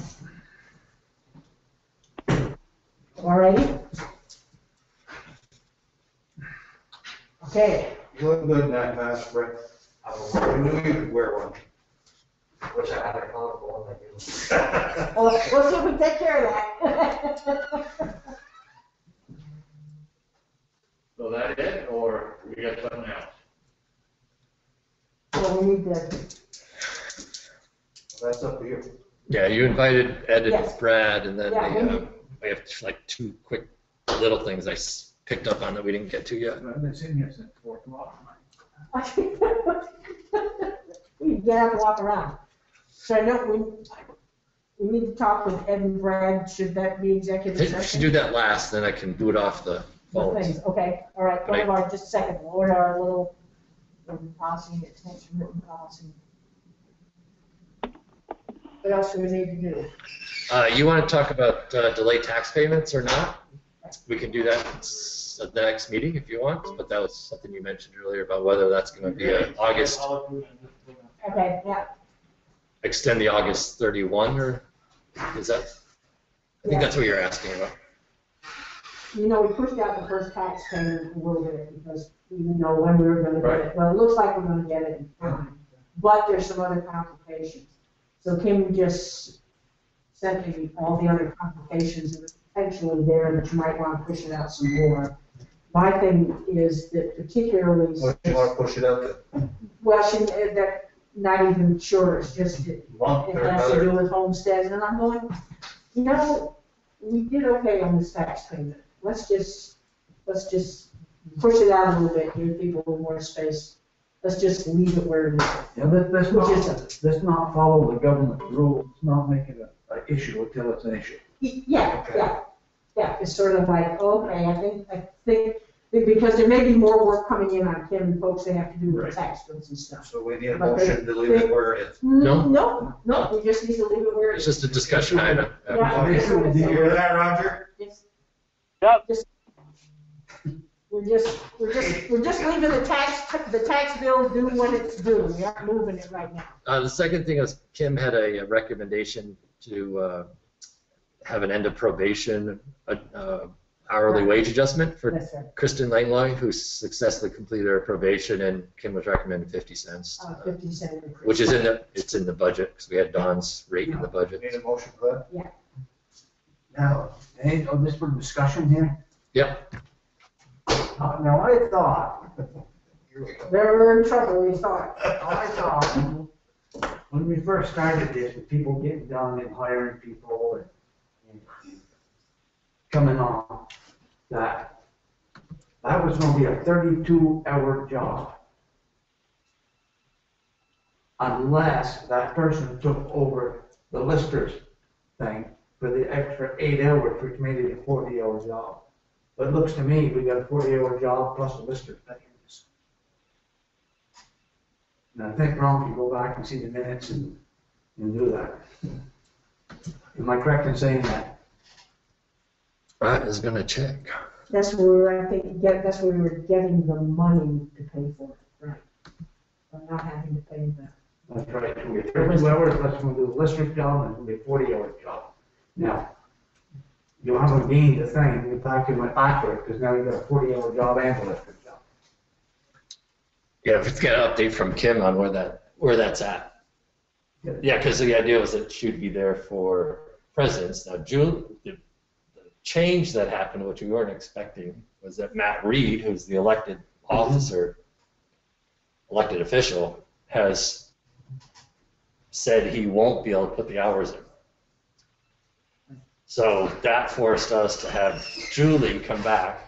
All righty. Okay. You look good in that mask, Rick. I knew you could wear one. Wish I had a colorful one like you. Well, let's see if we can take care of that. So that it, or we got something else? Well, we need that. That's up to you. Yeah, you invited Ed and Brad, and then we have like two quick little things I picked up on that we didn't get to yet. That's in here since 4 o'clock. We can get out and walk around. So I know we need to talk with Ed and Brad. Should that be executive session? We should do that last, then I can do it off the phone. Okay. All right. Go over just a second. We'll order our little written policy, extension written policy. What else do we need to do? You want to talk about delayed tax payments or not? We can do that at the next meeting if you want, but that was something you mentioned earlier about whether that's going to be August. Okay, yeah. Extend the August 31, or is that? I think that's what you're asking about. You know, we pushed out the first tax payment a little bit because we didn't know when we were going to get it. Well, it looks like we're going to get it in time, but there's some other complications. So Kim just sent me all the other complications of it. Potentially there that you might want to push it out some more. My thing is that particularly. Well, you want to push it out then? Well, that's not even sure. It's just it has to do with homesteads, and I'm going, you know, we did okay on this tax payment. Let's just push it out a little bit, give people more space. Let's just leave it where it is. Yeah, let's not follow the government rules. Let's not make it an issue until it's an issue. Yeah, okay. Yeah. It's sort of like, okay, I think because there may be more work coming in on Kim and folks they have to do with tax bills and stuff. So we need a motion to leave it where it is. No. We just need to leave it where it is. It's just a discussion item. Did you hear that, Roger? Yes. Yep. We're just leaving the tax bill do what it's due. We're not moving it right now. The second thing is Kim had a recommendation to have an end of probation hourly wage adjustment for Kristen Langley, who successfully completed her probation, and Kim was recommending 50 cents, which is in the budget because we had Don's rate in the budget. Need a motion for that? Yeah. Now, hey, oh, this for discussion here. Yep. Now I thought they were in trouble. I thought when we first started this, with people getting down and hiring people and coming on, that was going to be a 32-hour job, unless that person took over the lister's thing for the extra 8 hours, which made it a 40-hour job. But it looks to me we got a 40-hour job plus a lister. And I think Ron can go back and see the minutes and do that. Am I correct in saying that? Ron is going to check. That's where that's where we were getting the money to pay for it, right? We're not having to pay that. That's right. It's going to be 32 hours plus we'll do a lister's job and it'll be a 40-hour job. Now, you haven't gained a thing. You actually went backward because now you've got a 40-hour job and a lister's job. Yeah, if it's got an update from Kim on where that's at. Yeah, because the idea was that she'd be there for presidents. Now, Julie, the change that happened, which we weren't expecting, was that Matt Reed, who's the elected officer, elected official, has said he won't be able to put the hours in. So that forced us to have Julie come back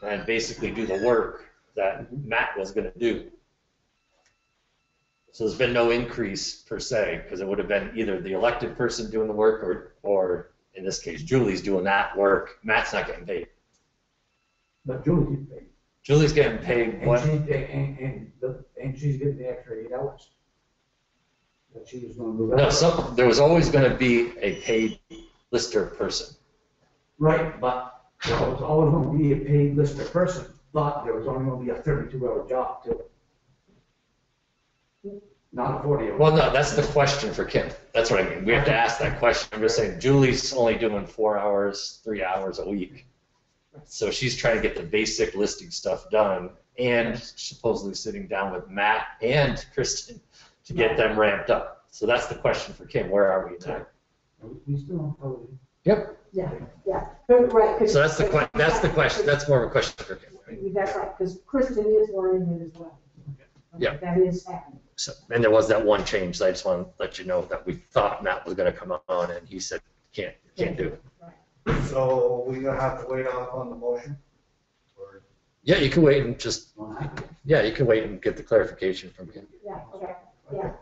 and basically do the work that Matt was going to do. So there's been no increase per se, because it would have been either the elected person doing the work or in this case, Julie's doing that work. Matt's not getting paid. But Julie's getting paid. Julie's getting paid. And she's getting the extra 8 hours. That she was going to do. No, there was always going to be a paid lister person. Right, but there was always going to be a paid lister person, but there was only going to be a 32-hour job to it, not a 40-hour. Well, no, that's the question for Kim. That's what I mean. We have to ask that question. I'm just saying Julie's only doing 4 hours, 3 hours a week, so she's trying to get the basic listing stuff done, and supposedly sitting down with Matt and Kristen to get them ramped up. So that's the question for Kim. Where are we now? We still on television. Yep. Yeah. Right. So that's the question. That's the question. That's more of a question for Kim. Right? That's right, because Kristen is learning it as well. Okay. Yeah. That is happening. So, and there was that one change. So I just want to let you know that we thought Matt was going to come on, and he said can't do it. Right. So we're gonna have to wait on the motion. Or? Yeah, you can wait and get the clarification from Kim. Yeah. Okay. Yeah.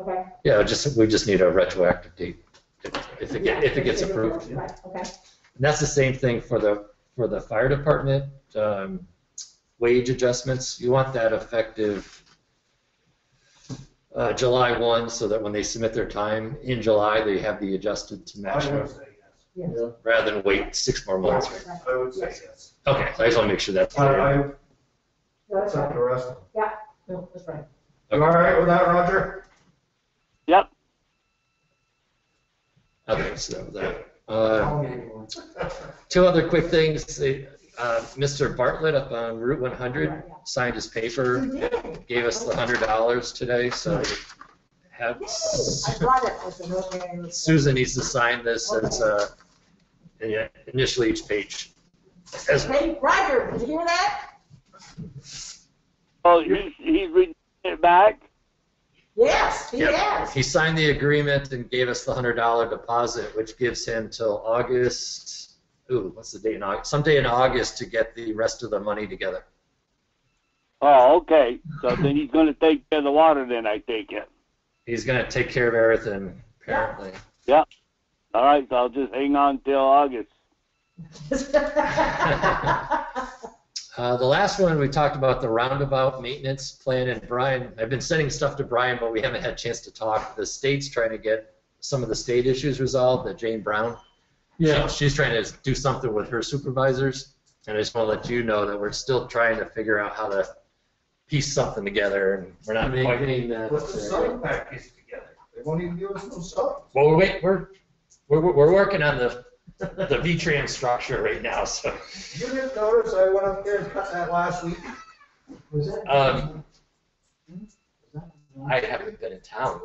Okay. Yeah. We just need a retroactive date if it gets approved. Yeah. Okay. And that's the same thing for the fire department wage adjustments. You want that effective July 1, so that when they submit their time in July, they have the adjusted to match. I would say yes. Yeah. Rather than wait 6 more months. Right? I would say yes. Okay. So I just want to make sure that's. That's up to us. Yeah. No, that's right. You all right with that, Roger? Yep. Okay, so that. 2 other quick things. Mr. Bartlett up on Route 100 signed his paper, gave us the $100 today. So Susan needs to sign this as initially each page. Hey, Roger, did you hear that? Oh, he's reading it back? Yes, he has. He signed the agreement and gave us the $100 deposit, which gives him till August ooh, what's the date in August? Someday in August to get the rest of the money together. Oh, okay. So then he's going to take care of the water then, I take it. He's going to take care of everything, apparently. Yeah. All right, so I'll just hang on till August. The last one, we talked about the roundabout maintenance plan, and Brian, I've been sending stuff to Brian, but we haven't had a chance to talk. The state's trying to get some of the state issues resolved, the Jane Brown. Yeah. She's trying to do something with her supervisors, and I just want to let you know that we're still trying to figure out how to piece something together, and we're not quite getting that. What's the site plan piece together? They won't even give us no site. Well, we're working on the V-Trans structure right now. So you didn't notice I went up there and cut that last week. Was that? I haven't been in town.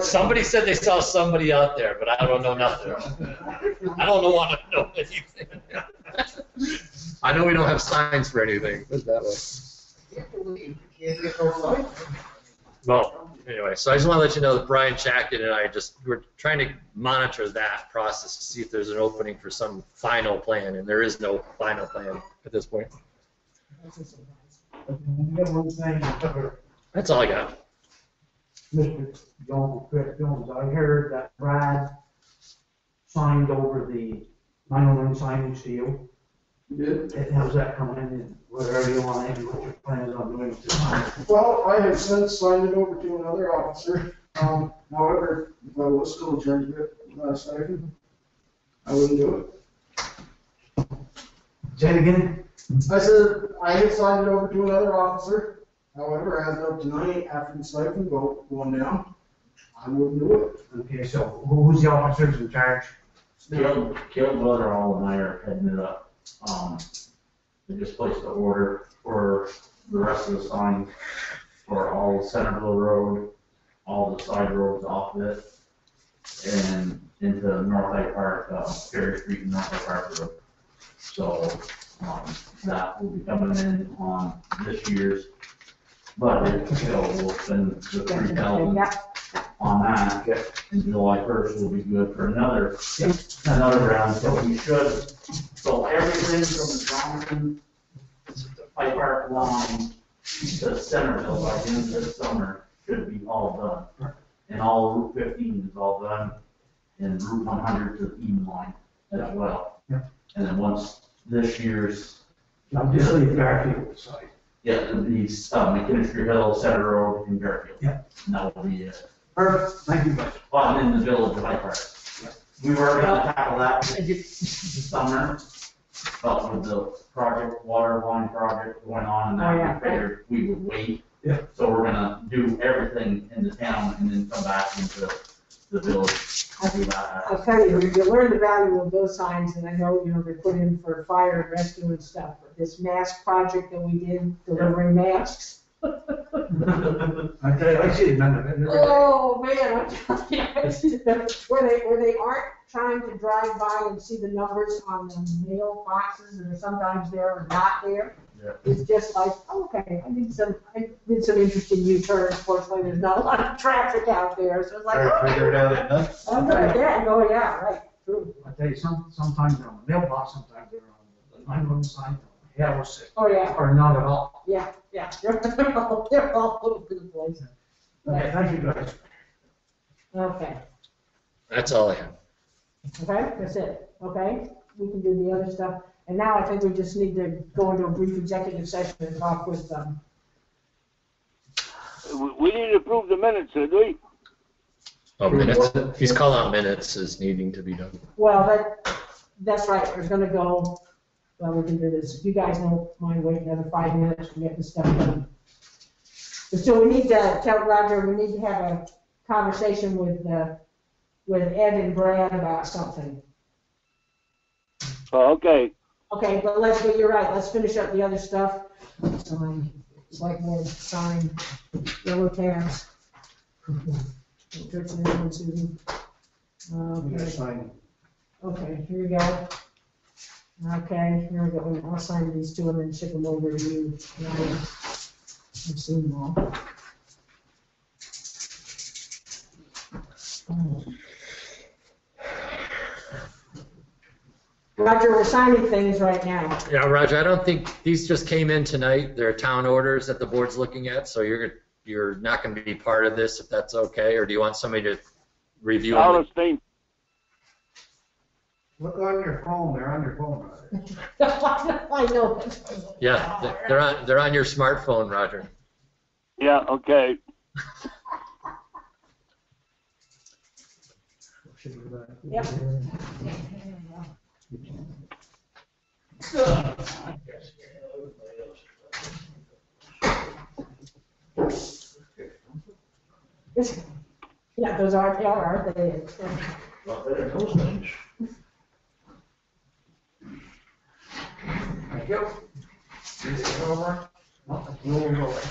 Somebody said they saw somebody out there, but I don't know nothing. I don't want to know anything. I know we don't have signs for anything. Put it that way. Well, anyway, so I just want to let you know that Brian Shackett and I we're trying to monitor that process to see if there's an opening for some final plan, and there is no final plan at this point. That's all I got. Mr. John Films, I heard that Brad signed over the 911 signing seal. Yeah. How's that coming in? Whatever you want, what your plans on doing to sign? Well, I have since signed it over to another officer. However, if I was still adjourned to it last night, I wouldn't do it. Say it again. I said I had signed it over to another officer. However, as of tonight, after the siphon vote going down, I wouldn't do it. Okay, so who's the officer in charge? Caleb Butterall and I are heading it up. They just placed the order for the rest of the signs for all Centerville Road, all the side roads off of it, and into North Hyde Park, Ferry Street and North Hyde Park Road. So that will be coming in on this year's budget. So we'll spend the $3,000 on that. And July 1st will be good for another round. So we should. So everything from the Hyde Park line to Centerville by the end of this summer should be all done. And all Route 15 is all done, and Route 100 to the Eden line as well. Yeah. And then once this year's, I'm just leaving Garfield side. Yeah, these McKinstry Hill, Center Road, and Garfield. Yeah, that will be it. Perfect. Thank you much. Well, I'm in the village of Hyde Park. Yeah. We were going to tackle that this summer, but with the project, water line project going on, and that we figured we would wait. Yeah. So we're going to do everything in the town and then come back into the village. I'll tell you, you learn the value of those signs, and I know they put in for fire and rescue and stuff. But this mask project that we did, delivering masks. I see none of it. Oh man, I'm telling you, where they aren't trying to drive by and see the numbers on the mail boxes, and sometimes they're or not there. Yeah. It's just like, okay, I did some interesting U-turns. Fortunately, there's not a lot of traffic out there, so it's like, figured out enough. Oh yeah, oh yeah, right, true. I tell you, sometimes they're on the mailbox, sometimes they're on the 911 sign. Yeah, we'll see. Oh yeah. Or not at all. Yeah, yeah. They're all little good places. Okay, thank you guys. Okay. That's all I have. Okay, that's it. Okay, we can do the other stuff. And now I think we just need to go into a brief executive session and talk with them. We need to approve the minutes, do we? Oh, minutes. He's calling out minutes as needing to be done. Well, that's right. We're going to go. Well, we can do this. If you guys don't mind waiting another 5 minutes to get this stuff done. So we need to tell Roger we need to have a conversation with Ed and Brad about something. Oh, okay. Okay, but you're right. Let's finish up the other stuff. It's like more sign, yellow tabs. Okay. Okay, here we go. Okay, here we go. I'll sign these two and then ship them over to you. I've seen them all. Roger, we're signing things right now. Yeah, Roger, I don't think these just came in tonight. They're town orders that the board's looking at, so you're not going to be part of this, if that's okay, or do you want somebody to review them? Look on your phone. They're on your phone, Roger. I know. Yeah, they're on your smartphone, Roger. Yeah. Okay. Yep. Yeah, those are they are, aren't they? Well, they're those things. Thank you. Is it over? No, it's moving away.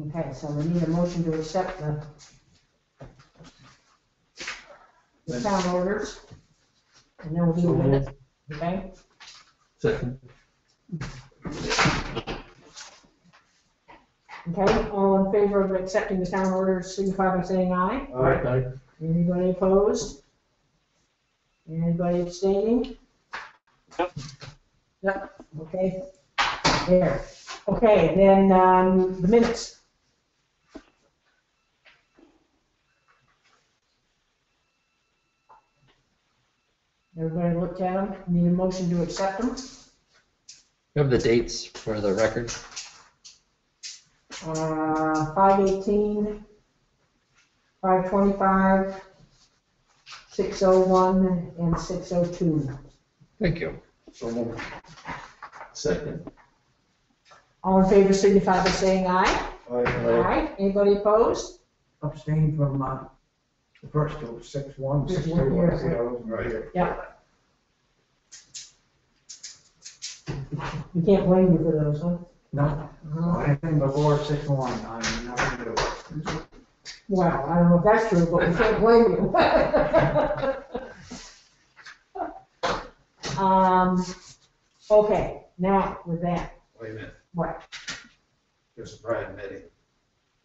Okay, so we need a motion to accept the town orders, and then we'll do the minutes. Okay. Second. Okay, all in favor of accepting the town orders, signify by saying aye. Aye. Anybody opposed? Anybody abstaining? Yep. Yep. Okay. There. Okay, then the minutes. Everybody looked at them. Need a motion to accept them. You have the dates for the record. 5/18, 5/25, 6/01, and 6/02. Thank you. So moved. Second. All in favor, signify by saying aye. Aye. Aye. Anybody opposed? Abstain from the first two, 6/1, 6/2, right. Yeah. You can't blame me for those, huh? No. Anything before 6/1, I'm not going to do it. Well, I don't know if that's true, but we can't blame you. Okay, now with that. Wait a minute. What? There's a Brian meeting.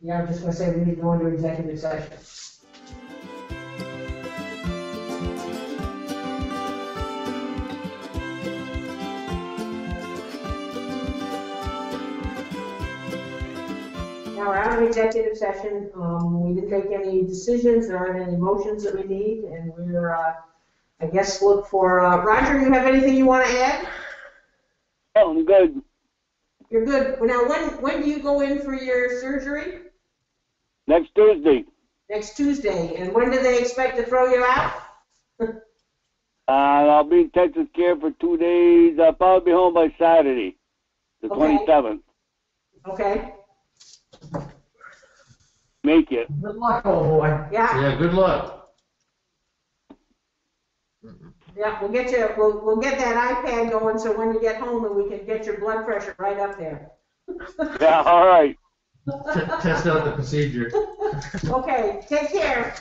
Yeah, I'm just going to say we need to go into executive session. Now we're out of executive session. We didn't take any decisions. There aren't any motions that we need, and we're, I guess, look for Roger. You have anything you want to add? Oh, I'm good. You're good. Well, now, when do you go in for your surgery? Next Tuesday. Next Tuesday. And when do they expect to throw you out? I'll be in intensive care for 2 days. I'll probably be home by Saturday, the 27th. Okay. Make it. Good luck, old boy. Yeah. Yeah. Good luck. Yeah, we'll get you. We'll get that iPad going so when you get home and we can get your blood pressure right up there. Yeah. All right. Test out the procedure. Okay. Take care.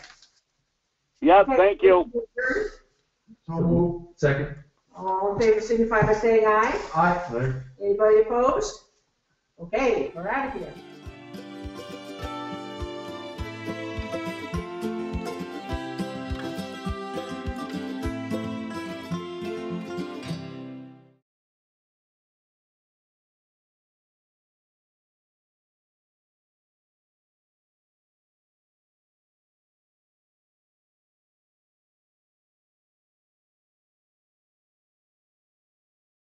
Yep. Okay. Thank you. So second. All in favor, signify by saying aye. Aye. Anybody opposed? Okay. We're out of here.